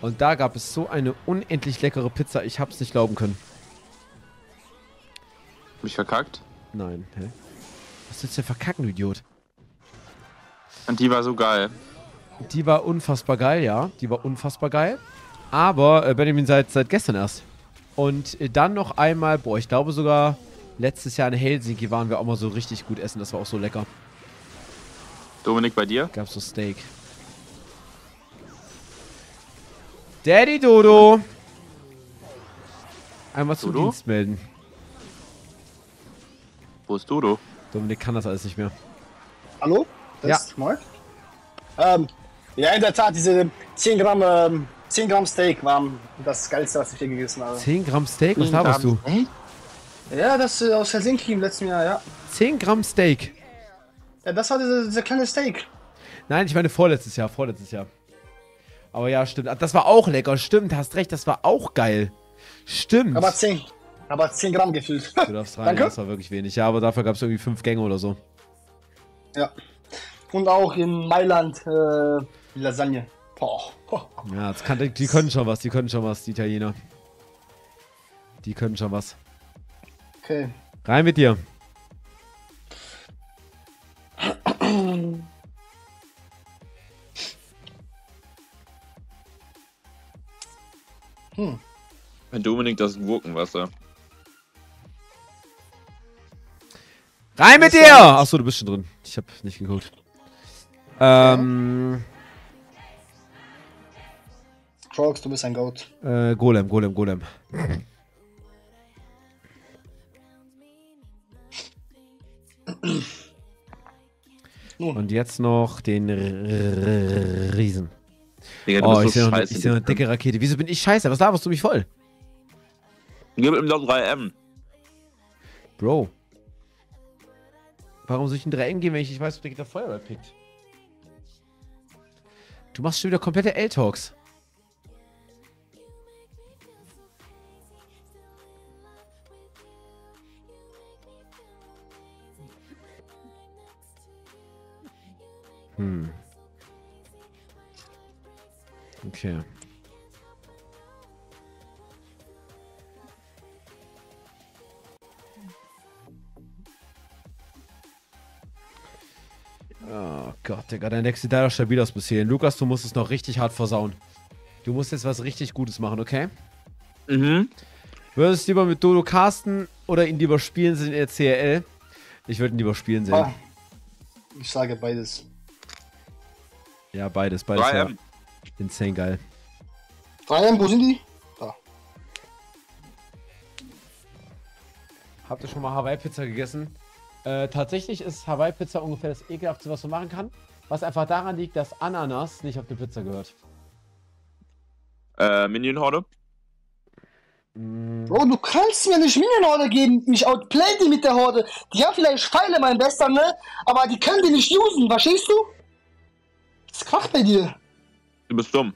Und da gab es so eine unendlich leckere Pizza, ich hab's nicht glauben können. Hab ich verkackt? Nein, hä? Was willst du denn verkacken, du Idiot? Und die war so geil. Die war unfassbar geil, ja. Die war unfassbar geil. Aber äh, Benjamin seit, seit gestern erst. Und äh, dann noch einmal, boah, ich glaube sogar letztes Jahr in Helsinki waren wir auch mal so richtig gut essen. Das war auch so lecker. Dominik, bei dir? Gab's so Steak. Daddy Dodo! Einmal zum Dodo? Dienst melden. Wo ist Dodo? Dominik kann das alles nicht mehr. Hallo? Das ja. Ist Schmoll. Ähm, ja, in der Tat, diese zehn Gramm, ähm, zehn Gramm Steak waren das Geilste, was ich hier gegessen habe. zehn Gramm Steak? Was laberst du? Hm? Ja, das äh, aus Helsinki im letzten Jahr, ja. zehn Gramm Steak? Ja, das war dieser diese kleine Steak. Nein, ich meine vorletztes Jahr, vorletztes Jahr. Aber ja, stimmt. Das war auch lecker. Stimmt, hast recht. Das war auch geil. Stimmt. Aber zehn. Aber zehn Gramm gefühlt. Du darfst rein. Danke. Das war wirklich wenig. Ja, aber dafür gab es irgendwie fünf Gänge oder so. Ja. Und auch in Mailand äh, Lasagne. Boah. Ja, das kann, die können schon was. Die können schon was, die Italiener. Die können schon was. Okay. Rein mit dir. Hm. Wenn Dominik das Gurkenwasser. Rein mit dir! Achso, du bist schon drin. Ich hab nicht geguckt. Ähm. Crocs, du bist ein Goat. Äh, Golem, Golem, Golem. Und jetzt noch den Riesen. Digga, du oh, bist ich so scheiße. Ich sehe eine dicke Rakete. Wieso bin ich scheiße? Was laberst du mich voll? Geh mit dem Log drei M. Bro. Warum soll ich in drei M gehen, wenn ich nicht weiß, ob der Gitter Feuerwehr pickt? Du machst schon wieder komplette L-Talks. Hm. Okay. Oh Gott, Digga, dein nächster Teil ist stabil aus bisher. Lukas, du musst es noch richtig hart versauen. Du musst jetzt was richtig Gutes machen, okay? Mhm. Würdest du lieber mit Dodo casten oder ihn lieber spielen sehen in der C R L? Ich würde ihn lieber spielen sehen. Ah, ich sage beides. Ja, beides, beides. Ja. Insane geil. drei M, wo sind die? Da. Habt ihr schon mal Hawaii-Pizza gegessen? Äh, tatsächlich ist Hawaii-Pizza ungefähr das ekelhafteste, was man machen kann. Was einfach daran liegt, dass Ananas nicht auf die Pizza gehört. Äh, Minion-Horde? Mm. Bro, du kannst mir nicht Minion-Horde geben. Ich outplay die mit der Horde. Die haben vielleicht Pfeile, mein Bester, ne? Aber die können die nicht usen, verstehst du? Das kracht bei dir. Du bist dumm.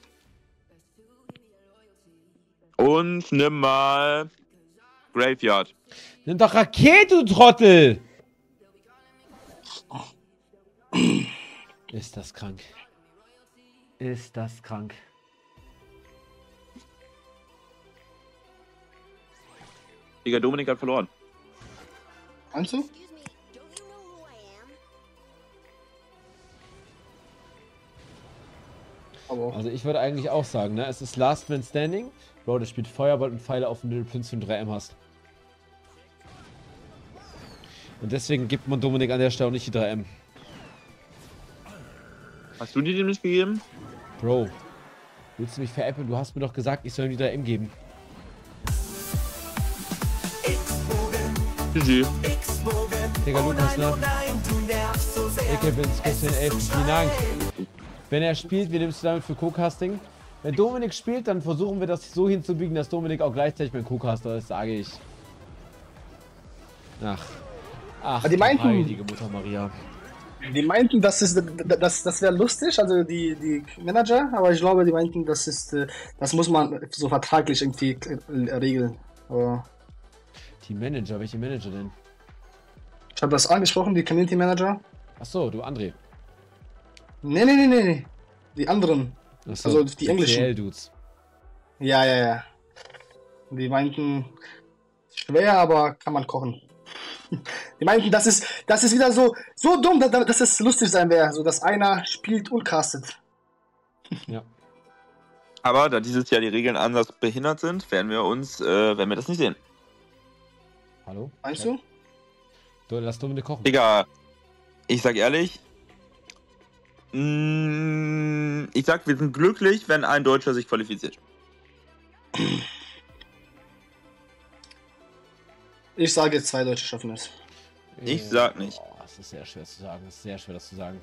Und nimm mal Graveyard. Nimm doch Rakete, du Trottel! Ist das krank. Ist das krank. Digga, Dominik hat verloren. Kannst du? Also ich würde eigentlich auch sagen, ne? Es ist Last Man Standing. Bro, das spielt Feuerball und Pfeile auf dem Little Prince, wenn du drei M hast. Und deswegen gibt man Dominik an der Stelle auch nicht die drei M. Hast du die dem nicht gegeben? Bro, willst du mich veräppeln? Du hast mir doch gesagt, ich soll ihm die drei M geben. G G. Digga, Lukas, ne? Ich bin jetzt kurz den elften. Vielen Dank. Wenn er spielt, wie nimmst du damit für Co-Casting? Wenn Dominik spielt, dann versuchen wir das so hinzubiegen, dass Dominik auch gleichzeitig mein Co-Caster ist, sage ich. Ach. Ach, die meinten, heilige Mutter Maria. Die meinten, das, ist, das, das wäre lustig, also die, die Manager, aber ich glaube, die meinten, das ist, das muss man so vertraglich irgendwie regeln. Aber die Manager, welche Manager denn? Ich habe das angesprochen, die Community Manager. Achso, du André. Nee, nee, nee, nee, die anderen. So, also die, die englischen. C L-Dudes. Ja, ja, ja. Die meinten, schwer, aber kann man kochen. Die meinten, das ist, das ist wieder so, so dumm, dass, dass es lustig sein wäre, so dass einer spielt und castet. Ja. Aber da dieses Jahr die Regeln anders behindert sind, werden wir uns, äh, werden wir das nicht sehen. Hallo? Meinst ja. du? du? Lass Dominik kochen. Digga, ich sag ehrlich, mh, ich sag, wir sind glücklich, wenn ein Deutscher sich qualifiziert. Ich sage jetzt, zwei Leute schaffen es. Ich sag nicht. Oh, das ist sehr schwer zu sagen. Das ist sehr schwer, das zu sagen.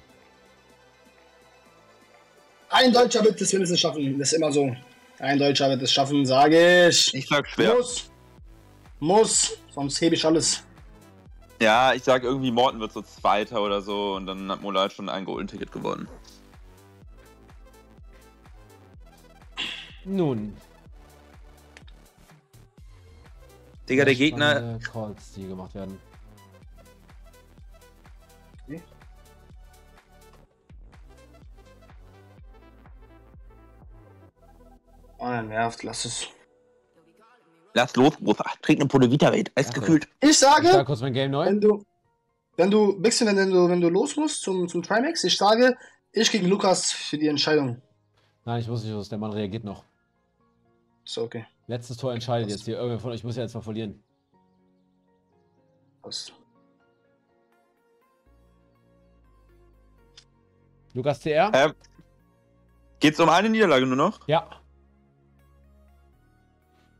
Ein Deutscher wird es mindestens schaffen. Das ist immer so. Ein Deutscher wird es schaffen, sage ich. Ich sag schwer. Muss. Muss. Sonst hebe ich alles. Ja, ich sag irgendwie, Morten wird so Zweiter oder so. Und dann hat Mola schon ein Golden-Ticket gewonnen. Nun. Digga, der Gegner. Calls, die gemacht werden. Okay. Oh, er nervt, lass es. Lass los, Bruder. Trink eine Pulle Vita Welt, eisgekühlt. Okay. Ich sage, ich sag kurz mein Game neu. Wenn du, wenn du, bisschen, wenn du, wenn du los musst zum, zum Trimax, ich sage, ich gegen Lukas für die Entscheidung. Nein, ich muss nicht los, der Mann reagiert noch. Ist okay. Letztes Tor entscheidet jetzt hier. Irgendwer von euch muss ja jetzt mal verlieren. Was? Lukas C R? Äh, geht's um eine Niederlage nur noch? Ja.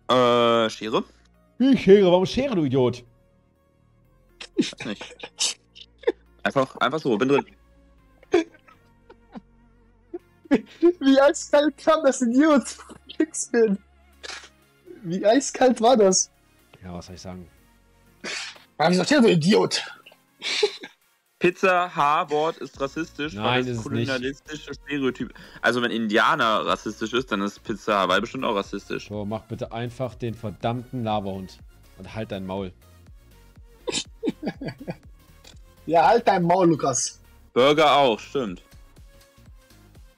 Äh, Schere? Wie Schere? Warum Schere, du Idiot? Ich weiß nicht. Einfach, einfach so, bin drin. Wie eiskalt kam das Idiot? Nix bin. Wie eiskalt war das? Ja, was soll ich sagen? Aber wie sagt der so Idiot? Pizza H-Wort ist rassistisch. Nein, weil das ist kolonialistische Stereotyp. Also wenn Indianer rassistisch ist, dann ist Pizza Hawaii bestimmt auch rassistisch. So, mach bitte einfach den verdammten Laberhund und halt dein Maul. Ja, halt dein Maul, Lukas. Burger auch, stimmt.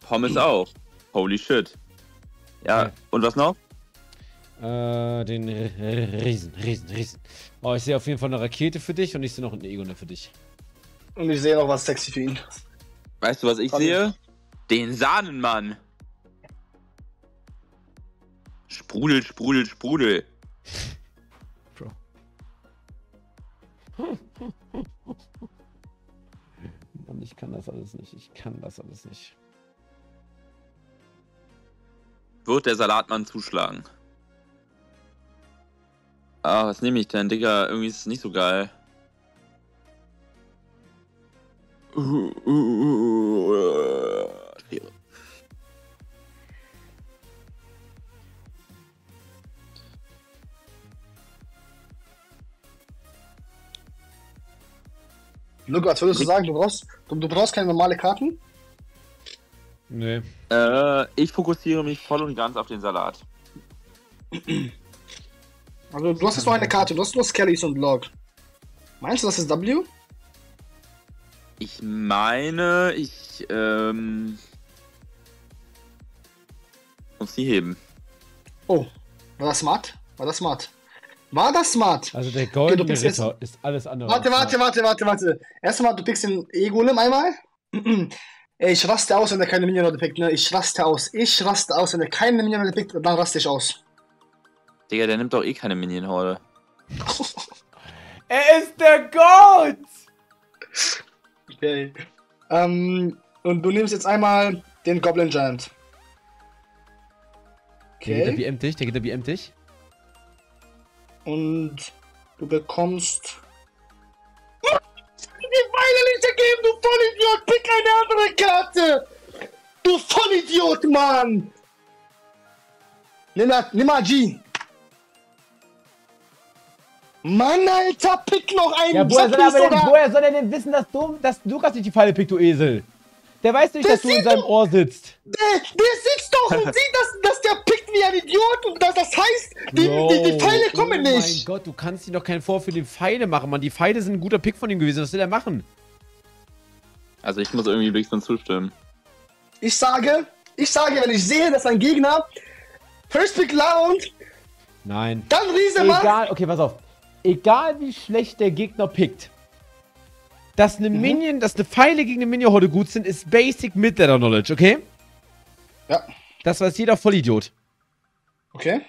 Pommes hm. auch. Holy shit. Ja, okay. Und was noch? Äh, den Riesen, Riesen, Riesen. Oh, ich sehe auf jeden Fall eine Rakete für dich und ich sehe noch einen Egolem für dich. Und ich sehe noch was sexy für ihn. Weißt du, was ich Komm sehe? Ich. Den Sahnenmann. Sprudel, Sprudel, Sprudel. Bro. Mann, ich kann das alles nicht. Ich kann das alles nicht. Wird der Salatmann zuschlagen? Ah, was nehme ich denn, Digga? Irgendwie ist es nicht so geil. Uh, uh, uh, uh. Lukas, würdest du sagen, du brauchst, du, du brauchst keine normale Karten? Nee. Äh, ich fokussiere mich voll und ganz auf den Salat. Also du hast jetzt noch eine Karte, du hast nur Skellys und Log. Meinst du, das ist W? Ich meine, ich ähm, muss sie heben. Oh, war das smart? War das smart? War das smart? Also der goldene okay, Ritter jetzt... ist alles andere. Warte, warte, warte, warte, warte. Erstmal, du pickst den Egolem einmal. Ey, ich raste aus, wenn er keine Minion-Rolle pickt, ne? Ich raste aus, ich raste aus, wenn er keine Minion-Rolle pickt, dann raste ich aus. Digga, der nimmt doch eh keine Minion-Horde. Er ist der Gott! Okay. Ähm, und du nimmst jetzt einmal den Goblin Giant. Okay. Der geht da B M-Dich, der geht da B M-Dich. Und du bekommst... Ich will dir Weile nicht ergeben, du Vollidiot! Pick eine andere Karte! Du Vollidiot, Mann! Nimm, nimm mal Jean. Mann, Alter, pick noch einen. Ja, woher soll, aber denn, woher soll er denn wissen, dass, du, dass Lukas nicht die Falle pickt, du Esel? Der weiß nicht, der dass du in seinem Ohr sitzt. Der, der sitzt doch und sieht, dass, dass der pickt wie ein Idiot und dass das heißt, die, no. die, die Pfeile kommen oh nicht. Mein Gott, du kannst dir doch keinen Vorwurf für die Pfeile machen, Mann. Die Pfeile sind ein guter Pick von ihm gewesen. Was will er machen? Also ich muss irgendwie wenigstens zustimmen. Ich sage, ich sage, wenn ich sehe, dass ein Gegner First Pick Round, nein. Dann Riese macht. Egal, okay, pass auf. Egal wie schlecht der Gegner pickt, dass eine Minion, mhm. dass eine Pfeile gegen eine Minion-Horde gut sind, ist basic mid-level knowledge, okay? Ja. Das weiß jeder Vollidiot. Okay.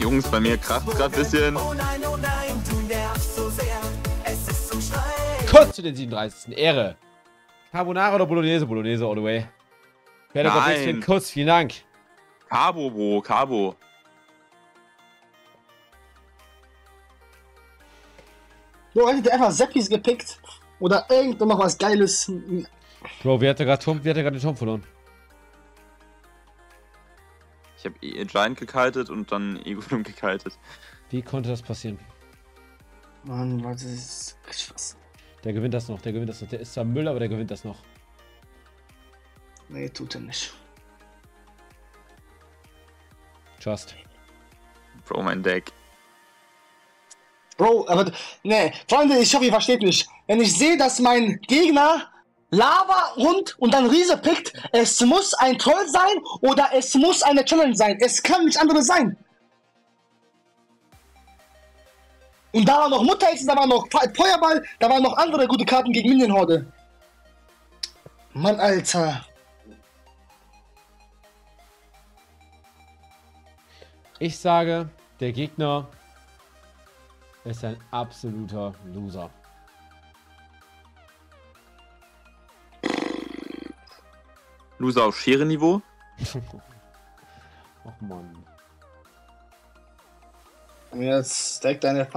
Jungs, bei mir kracht gerade ein bisschen. Oh nein, oh nein, du nervst so sehr. Es ist zum Schreien. Kurz zu den siebenunddreißigsten Ehre. Carbonara oder Bolognese? Bolognese all the way. Wer hat ein bisschen kurz, vielen Dank. Carbo, Bro, Carbo. Bro, hätte der einfach Seppis gepickt oder irgend noch was Geiles. Bro, wer hat da gerade den Turm verloren? Ich habe Giant gekaltet und dann Egolem gekaltet. Wie konnte das passieren? Mann, das ist krass. Der gewinnt das noch, der gewinnt das noch. Der ist zwar Müll, aber der gewinnt das noch. Nee, tut er nicht. Just. Bro, mein Deck. Bro, aber, ne, Freunde, ich hoffe, ihr versteht mich. Wenn ich sehe, dass mein Gegner Lava und, und dann Riese pickt, es muss ein Troll sein oder es muss eine Challenge sein. Es kann nichts anderes sein. Und da war noch Mutterhexe, da war noch Feuerball, da waren noch andere gute Karten gegen Minion-Horde. Mann, Alter. Ich sage, der Gegner ist ein absoluter Loser. Loser auf Schere-Niveau? Och Mann. Jetzt stack deine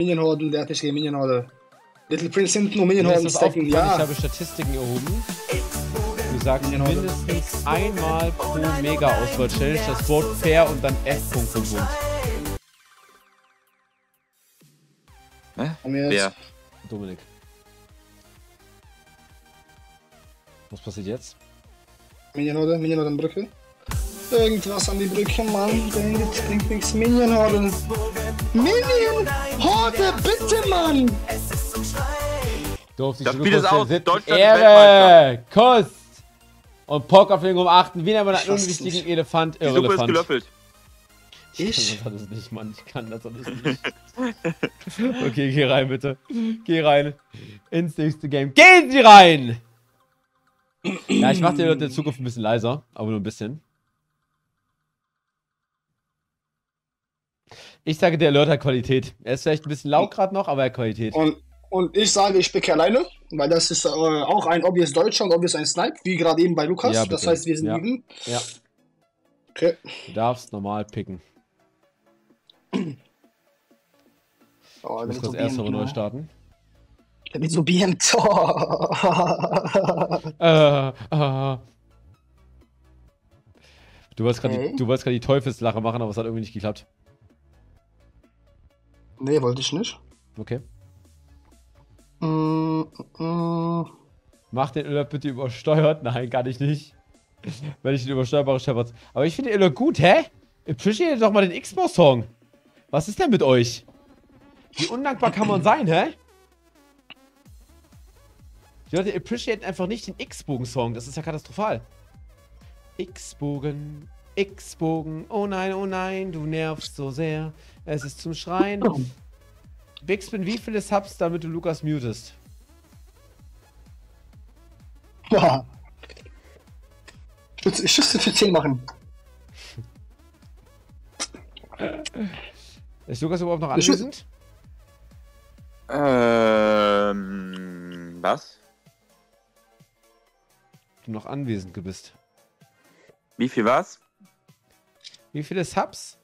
Minion-Horden, der hat nicht gegen Minion-Horde. Little Prince hinten und Minion-Horden stacken, ja. Ich habe Statistiken erhoben. Du sagst mindestens einmal pro Mega Auswahl Challenge das Wort fair und dann F-Punkt vom Bund. Wer? Dominik. Was passiert jetzt? Minion-Horde, Minion-Horden-Brücke. Irgendwas an die Brücke, Mann. Denkt, bringt nichts. Minion-Horden. Minion-Horde, bitte, Mann! Durfte ich wieder aus Deutschland Ehre! Kuss! Und Pock auf den Rum achten. Wie nennt man einen unwichtigen Elefant? Die Suppe ist gelöffelt. Ich? Ich kann das alles nicht, Mann. Ich kann das alles nicht. Okay, geh rein, bitte. Geh rein. Ins nächste Game. Gehen Sie rein! Ja, ich mach dir in der Zukunft ein bisschen leiser. Aber nur ein bisschen. Ich sage, der Alert hat Qualität. Er ist vielleicht ein bisschen laut gerade noch, aber er hat Qualität. Und, und ich sage, ich picke alleine. Weil das ist äh, auch ein obvious Deutscher und obvious ein Snipe. Wie gerade eben bei Lukas. Ja, das heißt, wir sind üben. Ja. ja. Okay. Du darfst normal picken. Oh, ich muss das erste Runde neu starten. Damit so Bieren. Du wolltest gerade hey. die, die Teufelslache machen, aber es hat irgendwie nicht geklappt. Nee, wollte ich nicht. Okay. Mm, mm. Mach den Öl bitte übersteuert. Nein, kann ich nicht. Wenn ich den übersteuerbaren Shepherds. Aber ich finde den Öl gut, hä? Appreciate doch mal den X-Boss-Song. Was ist denn mit euch? Wie undankbar kann man sein, hä? Die Leute appreciaten einfach nicht den X-Bogen-Song. Das ist ja katastrophal. X-Bogen, X-Bogen. Oh nein, oh nein, du nervst so sehr. Es ist zum Schreien. Bigspin, wie viele Subs, damit du Lukas mutest? Ja. Ich schüsse für zehn machen. Ist Lukas überhaupt noch anwesend? Ähm, was? Du noch anwesend bist. Wie viel war's? Wie viele Subs?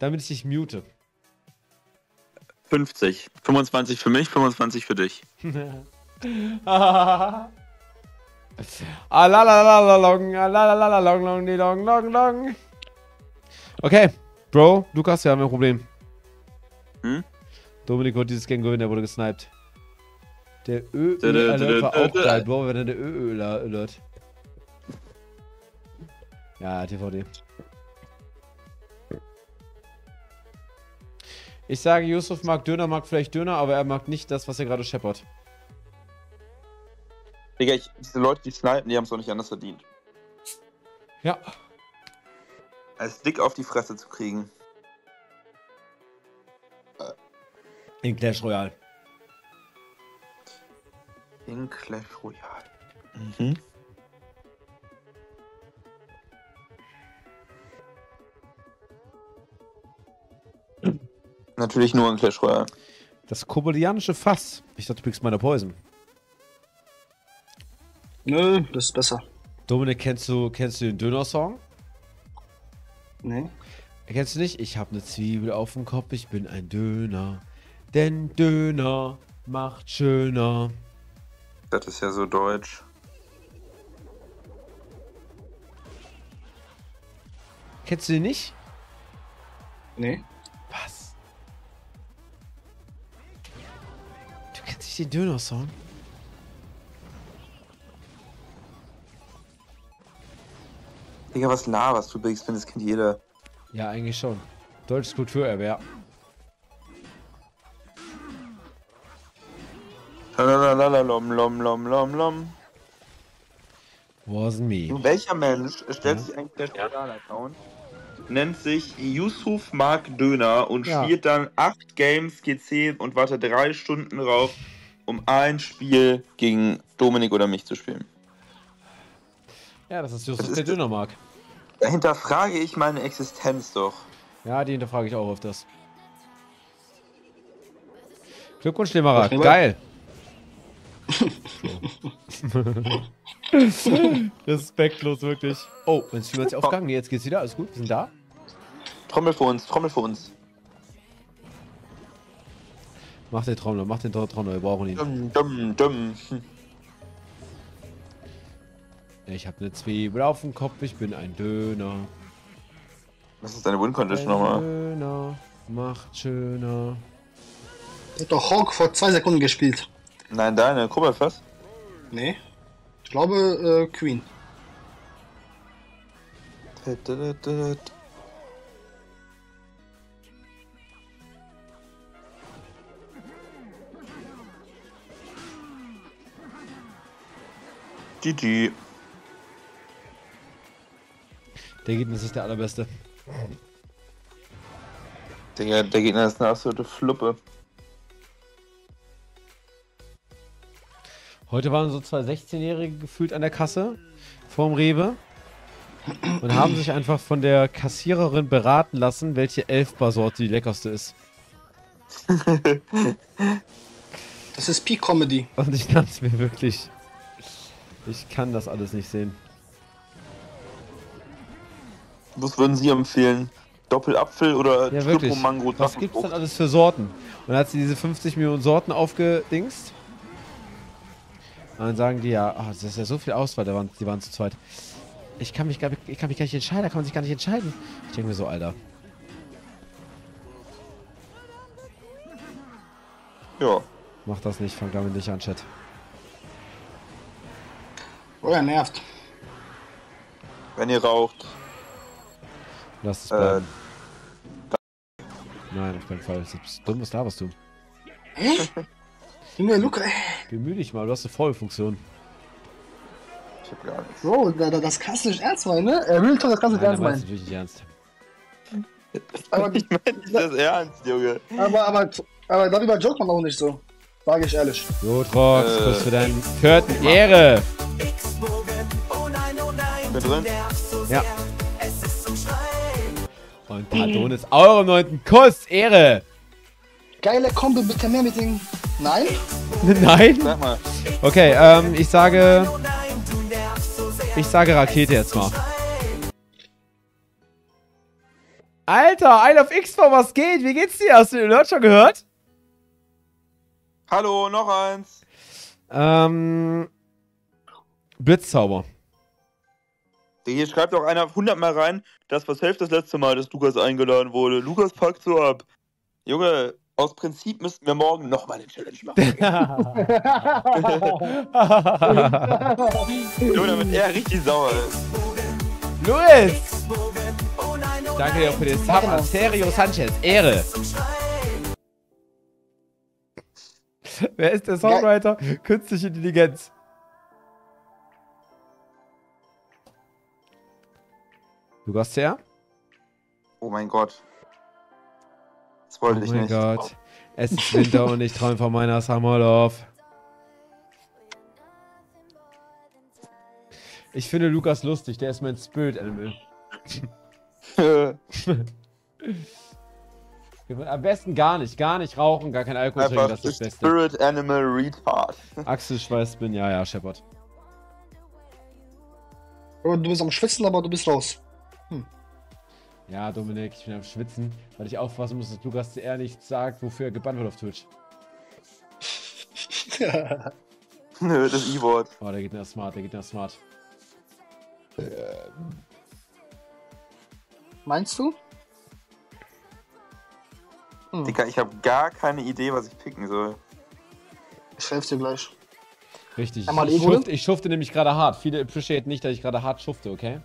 Damit ich dich mute. fünfzig. fünfundzwanzig für mich, fünfundzwanzig für dich. Ah, la la la la long, la la la la long, long, long, long, long. Okay, Bro, Lukas, wir haben ein Problem. Hm? Dominik wollte dieses Game gewinnen, der wurde gesniped. Der Ö-Ö-Alert war auch geil, Bro, wenn er der Ö-Ö-Alert. Ja, T V D. Ich sage, Yusuf mag Döner, mag vielleicht Döner, aber er mag nicht das, was er gerade scheppert. Digga, ich, diese Leute, die snipen, die haben es doch nicht anders verdient. Ja. Als dick auf die Fresse zu kriegen. In Clash Royale. In Clash Royale. Mhm. Natürlich nur in Clash Royale. Das kobolianische Fass. Ich dachte, du pickst meine Poison. Nö, das ist besser. Dominik, kennst du, kennst du den Döner-Song? Nee. Kennst du nicht? Ich habe eine Zwiebel auf dem Kopf, ich bin ein Döner. Denn Döner macht schöner. Das ist ja so deutsch. Kennst du den nicht? Nee. Was? Du kennst nicht den Döner-Song? Digga, was laberst du, Bigspin? Das kennt jeder. Ja, eigentlich schon. Deutsches Kulturerwerb. Lalalalom, lom, lom, lom, lom. Wasn't me. Und welcher Mensch stellt ja. sich einen Clash Royale-Account, nennt sich Yusuf Mark Döner und ja. spielt dann acht Games G C und wartet drei Stunden drauf, um ein Spiel gegen Dominik oder mich zu spielen? Ja, das ist Justus, der Döner mag. Da hinterfrage ich meine Existenz doch. Ja, die hinterfrage ich auch auf das. Glückwunsch, Limarak. Geil. Respektlos, wirklich. Oh, mein Stream hat sich aufgegangen. Nee, jetzt geht's wieder. Alles gut, wir sind da. Trommel für uns, Trommel für uns. Mach den Trommel, mach den Trommel, wir brauchen ihn. Dumm, dumm, dumm. Ich habe eine Zwiebel auf dem Kopf, ich bin ein Döner. Was ist deine Win-Condition nochmal? Döner macht schöner. Hat doch Hawk vor zwei Sekunden gespielt. Nein, deine. Guck mal, was? Nee. Ich glaube, äh, Queen. G G. Der Gegner ist nicht der allerbeste. Digga, der Gegner ist eine absolute Fluppe. Heute waren so zwei sechzehnjährige gefühlt an der Kasse vorm Rewe und haben sich einfach von der Kassiererin beraten lassen, welche Elfbar-Sorte die leckerste ist. Das ist Peak-Comedy. Und ich kann es mir wirklich... Ich kann das alles nicht sehen. Was würden Sie empfehlen? Doppelapfel oder ja, Triple-Mango? Was gibt's denn alles für Sorten? Und dann hat sie diese fünfzig Millionen Sorten aufgedingst. Und dann sagen die ja, oh, das ist ja so viel Auswahl, die waren, die waren zu zweit. Ich kann, mich, ich kann mich gar nicht entscheiden, da kann man sich gar nicht entscheiden. Ich denke mir so, Alter. Ja. Mach das nicht, fang damit nicht an, Chat. Oh, er nervt. Wenn ihr raucht. Lass es bleiben. Äh, Nein, auf keinen Fall. Das ist dumm, was laberst du? Hä? Junge, Luca, ey. Bemühe dich mal, du hast eine Vollfunktion. Ich hab gar nichts. Bro, das kannst du nicht ernst meinen, ne? Er will doch, das kannst du nicht ernst meinen. Natürlich nicht ernst. Aber ich meine nicht das ernst, Junge. Aber, aber, aber darüber joke man auch nicht so. Sag ich ehrlich. Gut, Rox, äh, für deinen vierten Ehre. Bin drin? Ja. Und Pardon ist eurem neunten Kuss, Ehre! Geile Kombi, bitte mehr mit den... Nein? Nein? Sag mal. Okay, ähm, ich sage... Ich sage Rakete jetzt mal. Alter, Isle of X-Form, was geht? Wie geht's dir? Hast du den Alert schon gehört? Hallo, noch eins. Ähm, Blitzzauber. Hier schreibt auch einer hundertmal rein, das war safe das letzte Mal, dass Lukas eingeladen wurde. Lukas packt so ab. Junge, aus Prinzip müssten wir morgen nochmal eine Challenge machen. Junge, damit er richtig sauer ist. Luis! Danke dir für den Sub an Serio Sanchez. Ehre! Wer ist der Songwriter? Ja. Künstliche Intelligenz. Lukas C R? Oh mein Gott. Das wollte oh ich nicht. Oh mein Gott. Es ist Winter und ich träume von meiner Summer Love. Ich finde Lukas lustig, der ist mein Spirit Animal. Am besten gar nicht, gar nicht rauchen, gar kein Alkohol trinken, das ist das Beste. Spirit Animal Retard. Axel Schweiß bin, ja, ja, Shepard. Du bist am Schwitzen, aber du bist raus. Hm. Ja, Dominik, ich bin am Schwitzen, weil ich aufpassen muss, dass Lukas C R nicht sagt, wofür er gebannt wird auf Twitch. Nö, das I-Wort. Oh, der geht nach smart, der geht nach smart. Ähm. Meinst du? Hm. Dicker, ich habe gar keine Idee, was ich picken soll. Ich helfe dir gleich. Richtig. Einmal ich, schufte, ich schufte nämlich gerade hart. Viele appreciate nicht, dass ich gerade hart schufte, okay?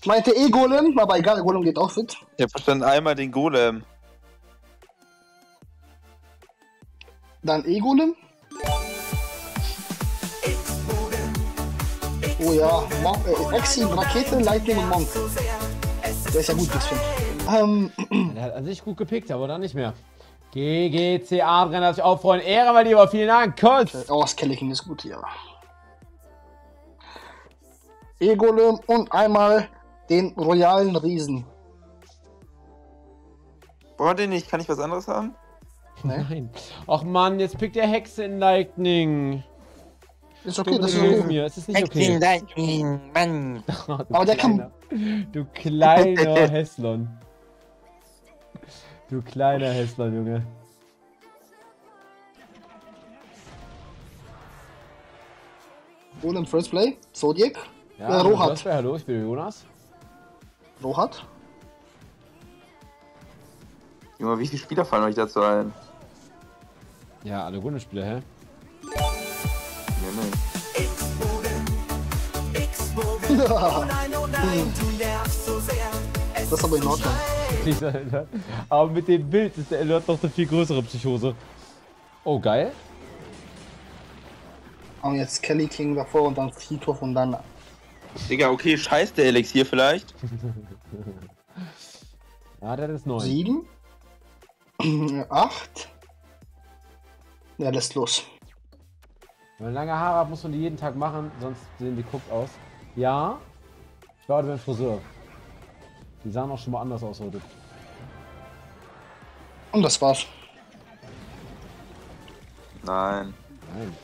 Ich meinte Egolem, aber egal, Egolem geht auch fit. Ich hab verstanden einmal den Golem. Dann Egolem? Oh ja, Monk, äh, Exi, Rakete, Lightning und Monk. Der ist ja gut, Bigspin. Ähm, Der hat an sich gut gepickt, aber dann nicht mehr. G G C A drin, darf ich auch freuen. Ehre, mein Lieber, vielen Dank, Kurz. Oh, das Kellekin ist gut, ja. Egolem und einmal den royalen Riesen. Wollen wir den nicht? Kann ich was anderes haben? Nee. Nein. Och Mann, jetzt pickt der Hexe in Lightning. Ist okay, du, das ist okay. Mir. Es ist nicht okay. Lightning, Mann. Oh, aber der kleiner, kann... Du kleiner Hässlon. Du kleiner Hässlon, Junge. Golem First Play, Zodiac. Ja, äh, Rohat. Play, hallo, ich bin Jonas. Rohat? Junge, wie viele Spieler fallen euch dazu ein? Ja, alle guten Spieler, hä? Das ist aber in Ordnung. Aber mit dem Bild ist der Alert noch eine viel größere Psychose. Oh, geil. Und jetzt Kelly King davor und dann Friedhof und dann... Digga, okay, scheiß der Elixier vielleicht. Ja, das ist neu. Sieben. Acht. Ja, lässt los. Wenn man lange Haare hat, muss man die jeden Tag machen, sonst sehen die guckt aus. Ja, ich war heute beim Friseur. Die sahen auch schon mal anders aus heute. Und das war's. Nein. Nein.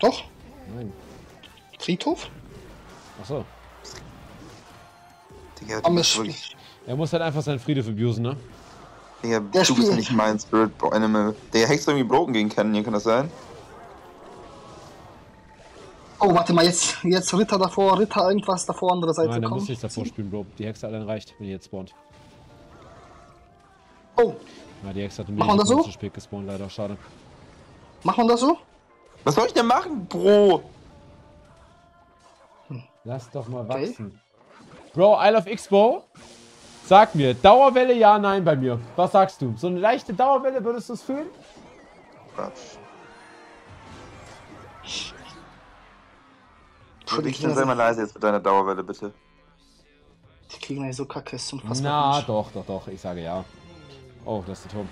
Doch? Nein. Friedhof? Achso. Digga, er muss halt einfach seinen Friedhof abusen, ne? Digga, der du bist ja nicht mein Spirit Animal. Der Hex irgendwie broken gegen Canyon, kann das sein? Oh, warte mal, jetzt, jetzt Ritter davor, Ritter irgendwas davor, andere Seite kommen. Nein, dann muss ich davor spielen, Bro. Die Hexe allein reicht, wenn die jetzt spawnt. Oh. Na, die Hexe hat mir nicht so zu spät gespawnt, leider. Schade. Machen wir das so? Was soll ich denn machen, Bro? Lass doch mal wachsen. Okay. Bro, Isle of X-Bow? Sag mir, Dauerwelle ja, nein bei mir. Was sagst du? So eine leichte Dauerwelle, würdest du es fühlen? Quatsch. Würde ich denn sei mal leise jetzt mit deiner Dauerwelle, bitte. Die kriegen ja so kacke, ist unfassbar. Na, doch, doch, doch, ich sage ja. Oh, das ist der Turm.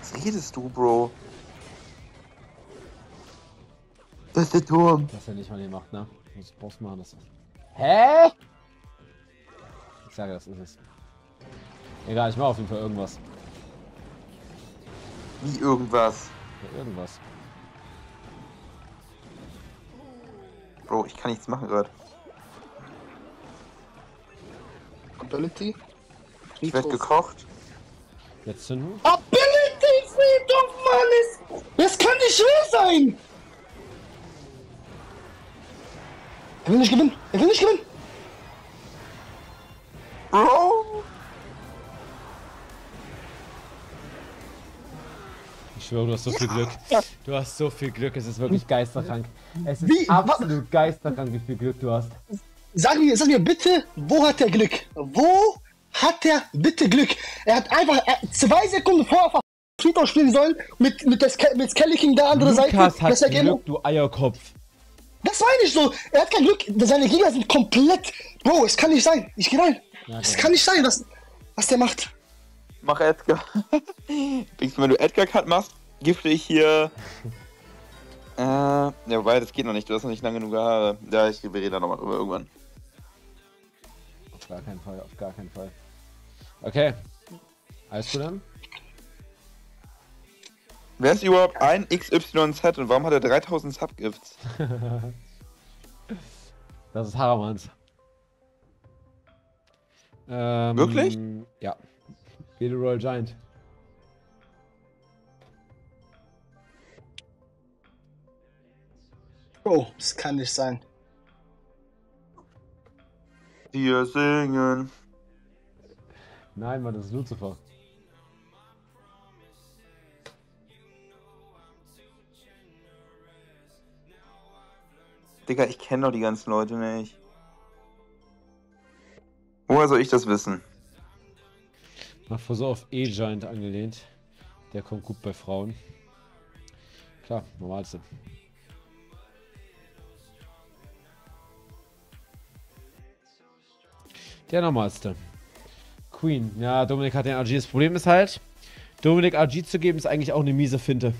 Was redest du, Bro? Das ist der Turm. Dass er nicht mal den macht, ne? Das brauchst du machen, das ist... Hä? Ich sage, das ist es. Egal, ich mache auf jeden Fall irgendwas. Wie irgendwas? Ja, irgendwas. Bro, ich kann nichts machen gerade. Ability? Ich werd gekocht. Jetzt sind wir. Ability Friedhof! Das kann nicht schwer sein! Er will nicht gewinnen! Er will nicht gewinnen! Oh. Ich schwöre, du hast so viel Glück. Du hast so viel Glück, es ist wirklich geisterkrank. Es ist wie? Absolut geisterkrank, wie viel Glück du hast. Sag mir, sag mir bitte, wo hat er Glück? Wo hat er bitte Glück? Er hat einfach er, zwei Sekunden vorher Friedhof spielen sollen, mit, mit, das, mit Skelly King der andere Seite. Lukas hat Glück, gerne... du Eierkopf. Das war nicht so. Er hat kein Glück. Seine Gegner sind komplett... Bro, es kann nicht sein. Ich geh rein. Ja, es kann nicht sein, was, was der macht. Mach Edgar. Wenn du Edgar-Cut machst, gifte ich hier... äh, ja, wobei, das geht noch nicht. Du hast noch nicht lange genug Haare. Ja, ich rede da nochmal drüber irgendwann. Auf gar keinen Fall, auf gar keinen Fall. Okay. Alles gut dann? Wer ist überhaupt ein X Y Z und warum hat er dreitausend Subgifts? Das ist Haramans. Ähm, Wirklich? Ja. Wie der Royal Giant. Oh, das kann nicht sein. Wir singen. Nein, Mann, das ist Lucifer. Digga, ich kenne doch die ganzen Leute nicht. Woher soll ich das wissen? Mach vor so auf E-Giant angelehnt. Der kommt gut bei Frauen. Klar, normalste. Der normalste. Queen. Ja, Dominik hat den R G. Das Problem ist halt, Dominik R G zu geben, ist eigentlich auch eine miese Finte.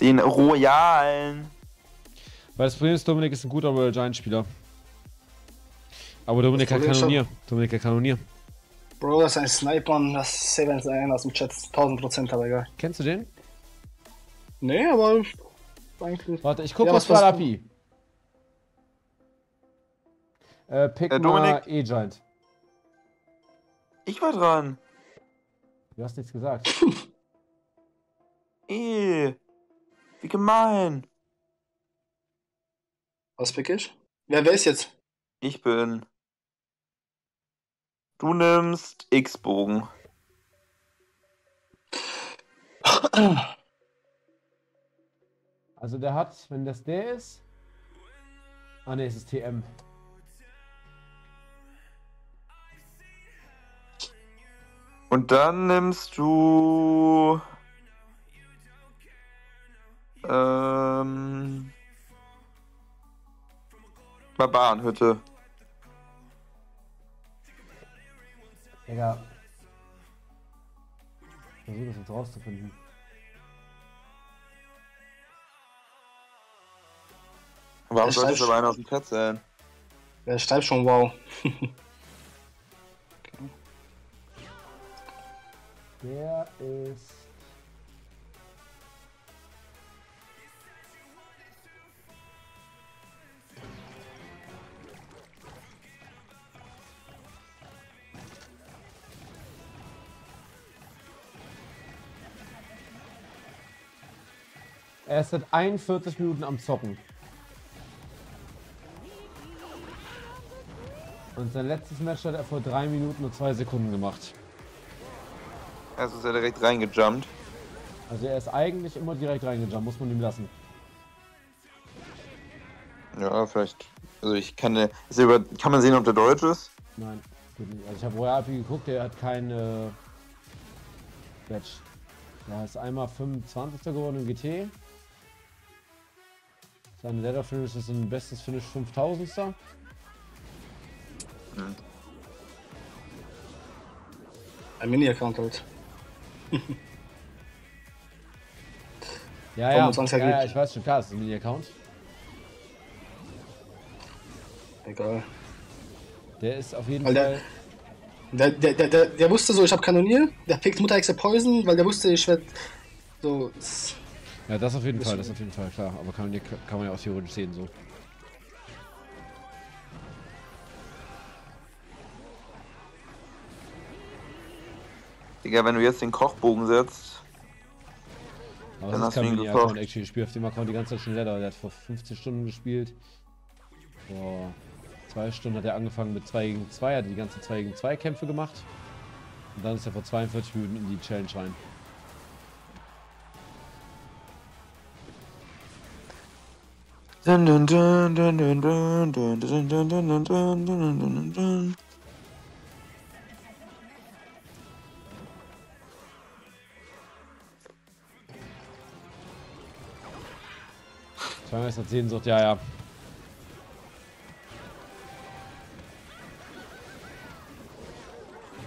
Den Royalen. Weil das Problem ist, Dominik ist ein guter Royal Giant Spieler. Aber Dominik hat Kanonier. Dominik hat Kanonier. Bro, das ist ein Sniper und das ist Sevens ein aus dem Chat. tausend Prozent, aber egal. Kennst du den? Nee, aber eigentlich... Warte, ich guck ja, was, was war Lapi. Äh, pick äh, mal E-Giant. Ich war dran. Du hast nichts gesagt. Eee. Wie gemein. Was pick ich? Wer, wer ist jetzt? Ich bin. Du nimmst X-Bogen. Also der hat, wenn das der ist. Ah ne, es ist T M. Und dann nimmst du. Ähm. Barbarenhütte. Digga. Ich versuche das jetzt rauszufinden. Warum sollte ich aber einer aus dem Platz sein? Der schreibt schon wow. Der ist. Er ist seit einundvierzig Minuten am Zocken. Und sein letztes Match hat er vor drei Minuten und zwei Sekunden gemacht. Also ist er direkt reingejumpt. Also er ist eigentlich immer direkt reingejumpt, muss man ihm lassen. Ja, vielleicht. Also ich kann... Ist über, kann man sehen, ob der deutsch ist? Nein, geht nicht. Also ich habe Royal P geguckt, der hat kein... Äh, Badge. Er ist einmal fünfundzwanzigster geworden im G T. Sein Leather Finish ist ein bestes Finish fünftausendster. Hm. Ein Mini-Account halt. ja, ja, ja, ja, ich weiß schon, klar, es ist ein Mini-Account. Egal. Der ist auf jeden weil Fall... Der, der, der, der, der wusste so, ich hab Kanonier, der pickt Mutterhexe Poison, weil der wusste, ich werd so... Ja, das auf jeden Fall, das auf jeden Fall, klar. Aber Kanonier kann man ja auch theoretisch sehen, so. Digga, wenn du jetzt den Kochbogen setzt. Aber dann das ist kein Mini-Account, actually. Ich spiele auf dem Account die ganze Zeit schon Leather. Der hat vor fünfzehn Stunden gespielt. Vor zwei Stunden hat er angefangen mit zwei gegen zwei, hat die ganze zwei gegen zwei Kämpfe gemacht. Und dann ist er vor zweiundvierzig Minuten in die Challenge rein. Dun dun dun dun dun dun dun dun dun dun dun dun. zweihundertsechzehn sagt ja, ja.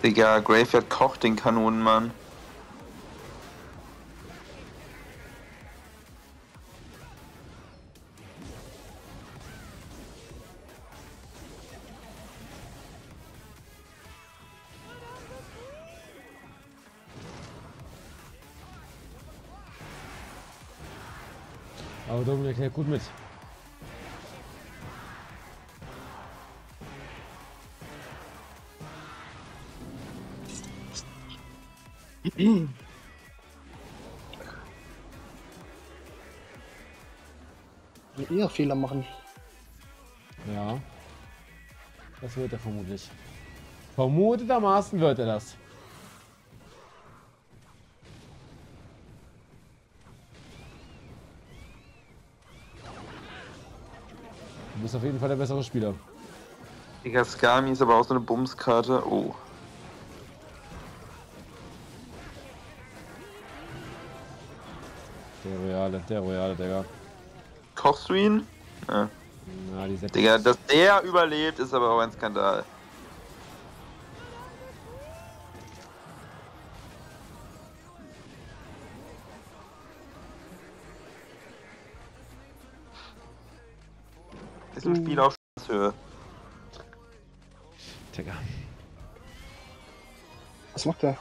Digga, Graveyard kocht den Kanonenmann. Aber Dominik hält gut mit. Wird eher Fehler machen. Ja. Das wird er vermutlich. Vermutetermaßen wird er das. Du bist auf jeden Fall der bessere Spieler. Digga, Skami ist aber auch so eine Bumskarte. Oh. Der Royale, der Royale, Digga. Kochst du ihn? Ja. Na, die Sätze. Digga, dass der überlebt, ist aber auch ein Skandal. Ist im Spiel auf Scheißhöhe. Digga. Was macht der?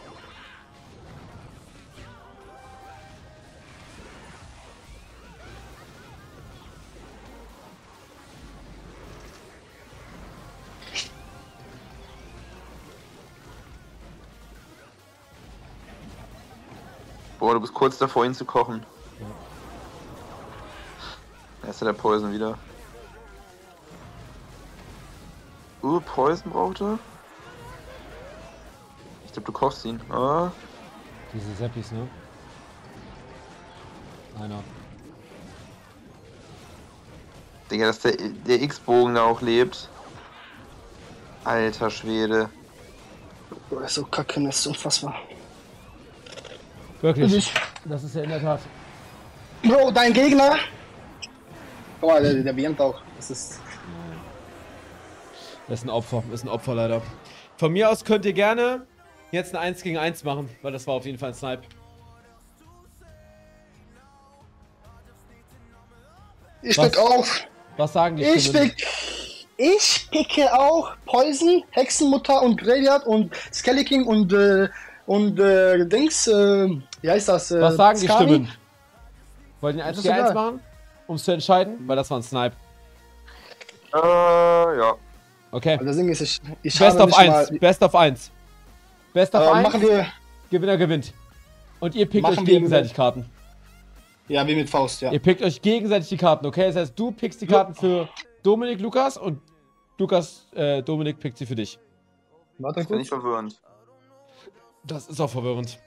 Boah, du bist kurz davor, ihn zu kochen. Ja. Da ist ja der Poison wieder. Uh, Poison braucht er. Ich glaube, du kochst ihn. Ah. Diese Seppis, ne? Einer. Digga, dass der, der X-Bogen da auch lebt. Alter Schwede. Boah, das ist so kacke, das ist unfassbar. Wirklich? Das ist ja in der Tat. Bro, dein Gegner? Boah, der, der beginnt auch. Das ist... Das ist ein Opfer, das ist ein Opfer leider. Von mir aus könnt ihr gerne jetzt ein eins gegen eins machen, weil das war auf jeden Fall ein Snipe. Ich was, pick auf. Was sagen die ich pick, ich picke auch Poison, Hexenmutter und Graveyard und Skeleking und äh, und äh, Dings, äh, wie heißt das? Äh, was sagen Skami? Die Stimmen? Wollt ihr ein eins gegen eins machen, um es zu entscheiden? Weil das war ein Snipe. Äh, ja. Okay. Also ist, ich, ich Best of eins. Best of eins. Best of eins. Machen wir. Gewinner gewinnt. Und ihr pickt euch gegenseitig Karten. Ja, wie mit Faust, ja. Ihr pickt euch gegenseitig die Karten, okay? Das heißt, du pickst die Karten für Dominik, Lukas und Lukas, äh, Dominik pickt sie für dich. Warte, das ist nicht verwirrend. Das ist auch verwirrend.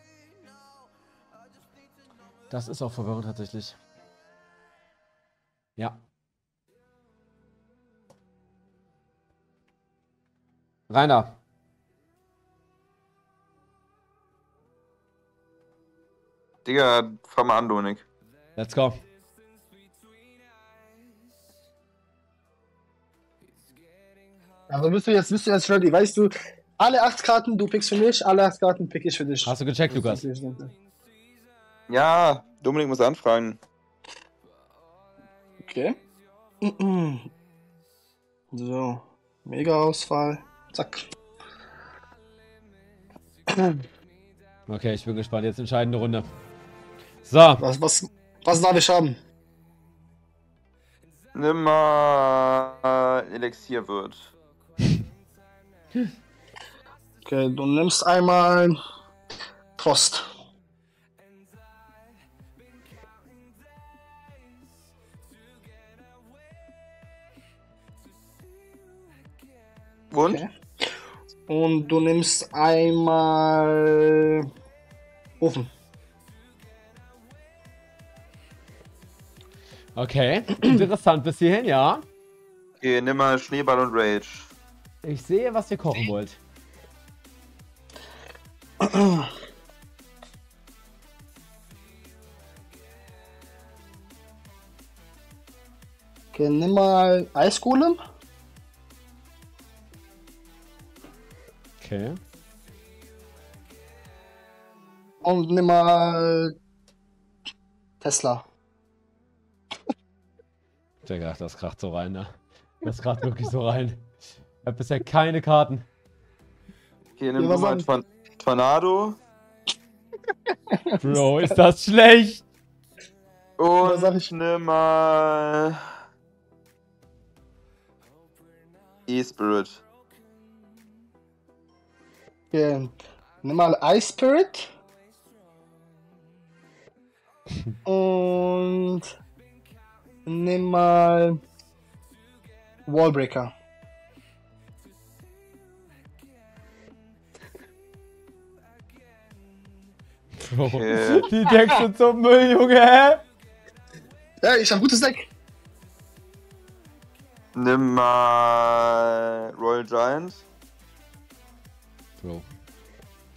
Das ist auch verwirrend tatsächlich. Ja. Rainer. Digga, fahr mal an, Dominik. Let's go. Also bist du jetzt, bist du jetzt ready, weißt du, alle acht Karten du pickst für mich, alle acht Karten pick ich für dich. Hast du gecheckt, Lukas? Ja, Dominik muss anfragen. Okay. So, Mega Auswahl. Zack. Okay, ich bin gespannt. Jetzt entscheidende Runde. So. Was, was, was darf ich haben? Nimm mal äh, Elixier wird. Okay, du nimmst einmal Prost. Und? Okay. Und du nimmst einmal Ofen. Okay, interessant bis hierhin, ja. Okay, nimm mal Schneeball und Rage. Ich sehe, was ihr kochen wollt. Okay, nimm mal Eisgolem. Okay. Und nimm mal Tesla. Digga, das kracht so rein, ne? Das kracht wirklich so rein. Ich hab bisher keine Karten. Okay, nimm mal Torn Tornado. Bro, ist das schlecht? Und sag ich, nimm mal E-Spirit. Okay, nimm mal E-Spirit. Und nimm mal Wallbreaker. Bro, okay. Die Decks sind so Müll, Junge, hä? Ja, ich hab ein gutes Deck. Nimm mal Royal Giant. Bro.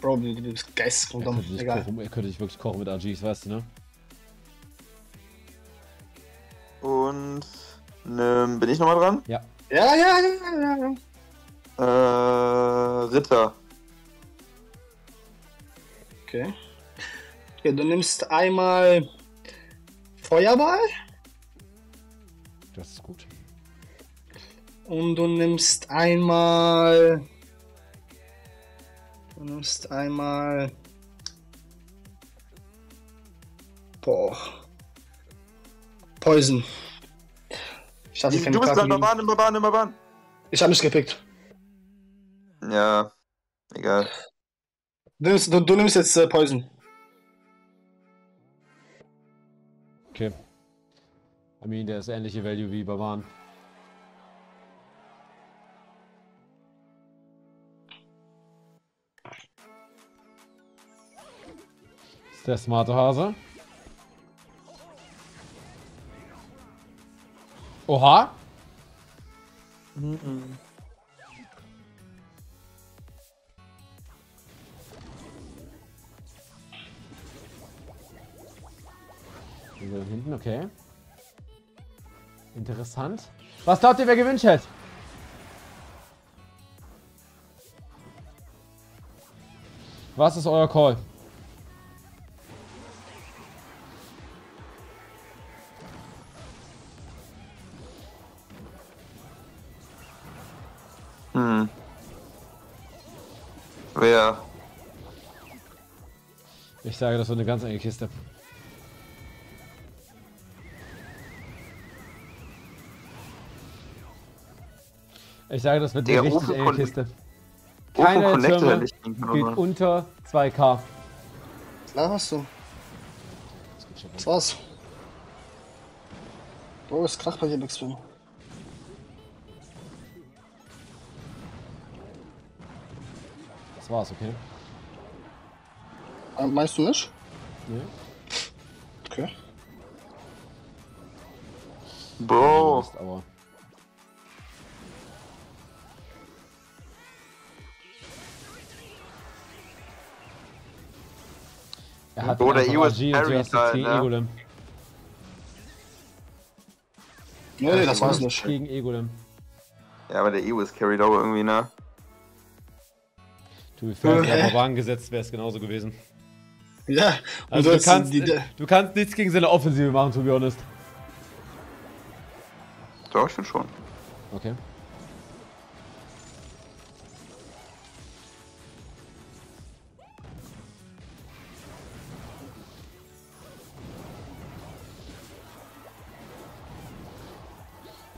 Bro, du bist geisteskrank, egal. Kochen, er könnte dich wirklich kochen mit R Gs, weißt du, ne? Und nimm, bin ich nochmal dran? Ja. Ja, ja, ja, ja, ja. Äh, Ritter. Okay. Okay, du nimmst einmal Feuerball. Das ist gut. Und du nimmst einmal... Du nimmst einmal... Boah... Poison. Ich hatte keine Karten. Du bist dann Bahn, immer Bahn, immer Bahn. Ich hab mich gepickt. Ja, egal. Du nimmst, du, du nimmst jetzt äh, Poison. Okay. I mean, der ist ähnliche Value wie bei Bahn. Ist der smarte Hase? Oha! Mm -mm. Also hinten, okay. Interessant. Was glaubt ihr, wer gewinnt, Chat? Was ist euer Call? Hm. Wer? Ich sage, das wird eine ganz enge Kiste. Ich sage, das wird eine richtig enge Kiste. Keine Türme geht unter zwei K. Klar hast du. Das war's. Oh, ist Krach bei dir, Bigspin. Das war's, okay. Ähm, meinst du nicht? Nee. Okay. Bro. Mist, aber. Er hat oder E U S Egolem. Nee, das war's nicht. Gegen Egolem. Ja, aber der E U ist carried over irgendwie, ne? Du, wenn du auf Wagen gesetzt wärst, genauso gewesen. Ja, also du kannst, die, du kannst nichts gegen seine Offensive machen, to be honest. Doch, ich finde schon. Okay.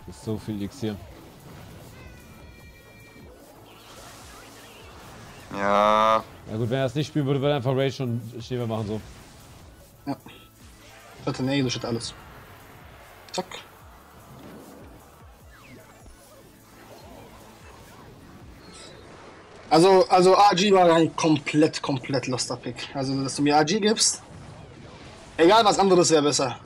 Das ist so viel X hier. Ja. Ja gut, wenn er es nicht spielen würde, würde er einfach Rage und Schäfer machen so. Ja. Hat ein Englisch, hat alles. Zack. Also, also R G war ein komplett, komplett loster Pick. Also, dass du mir R G gibst, egal was anderes wäre besser.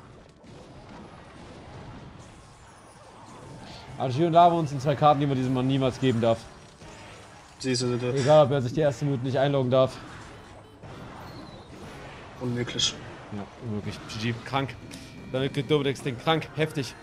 R G und Lava uns sind zwei Karten, die man diesem Mann niemals geben darf. Siehst du das? Egal, ob er sich die erste Minute nicht einloggen darf. Unmöglich. Ja, unmöglich. G G, krank. Damit kriegt Dominik den krank, heftig.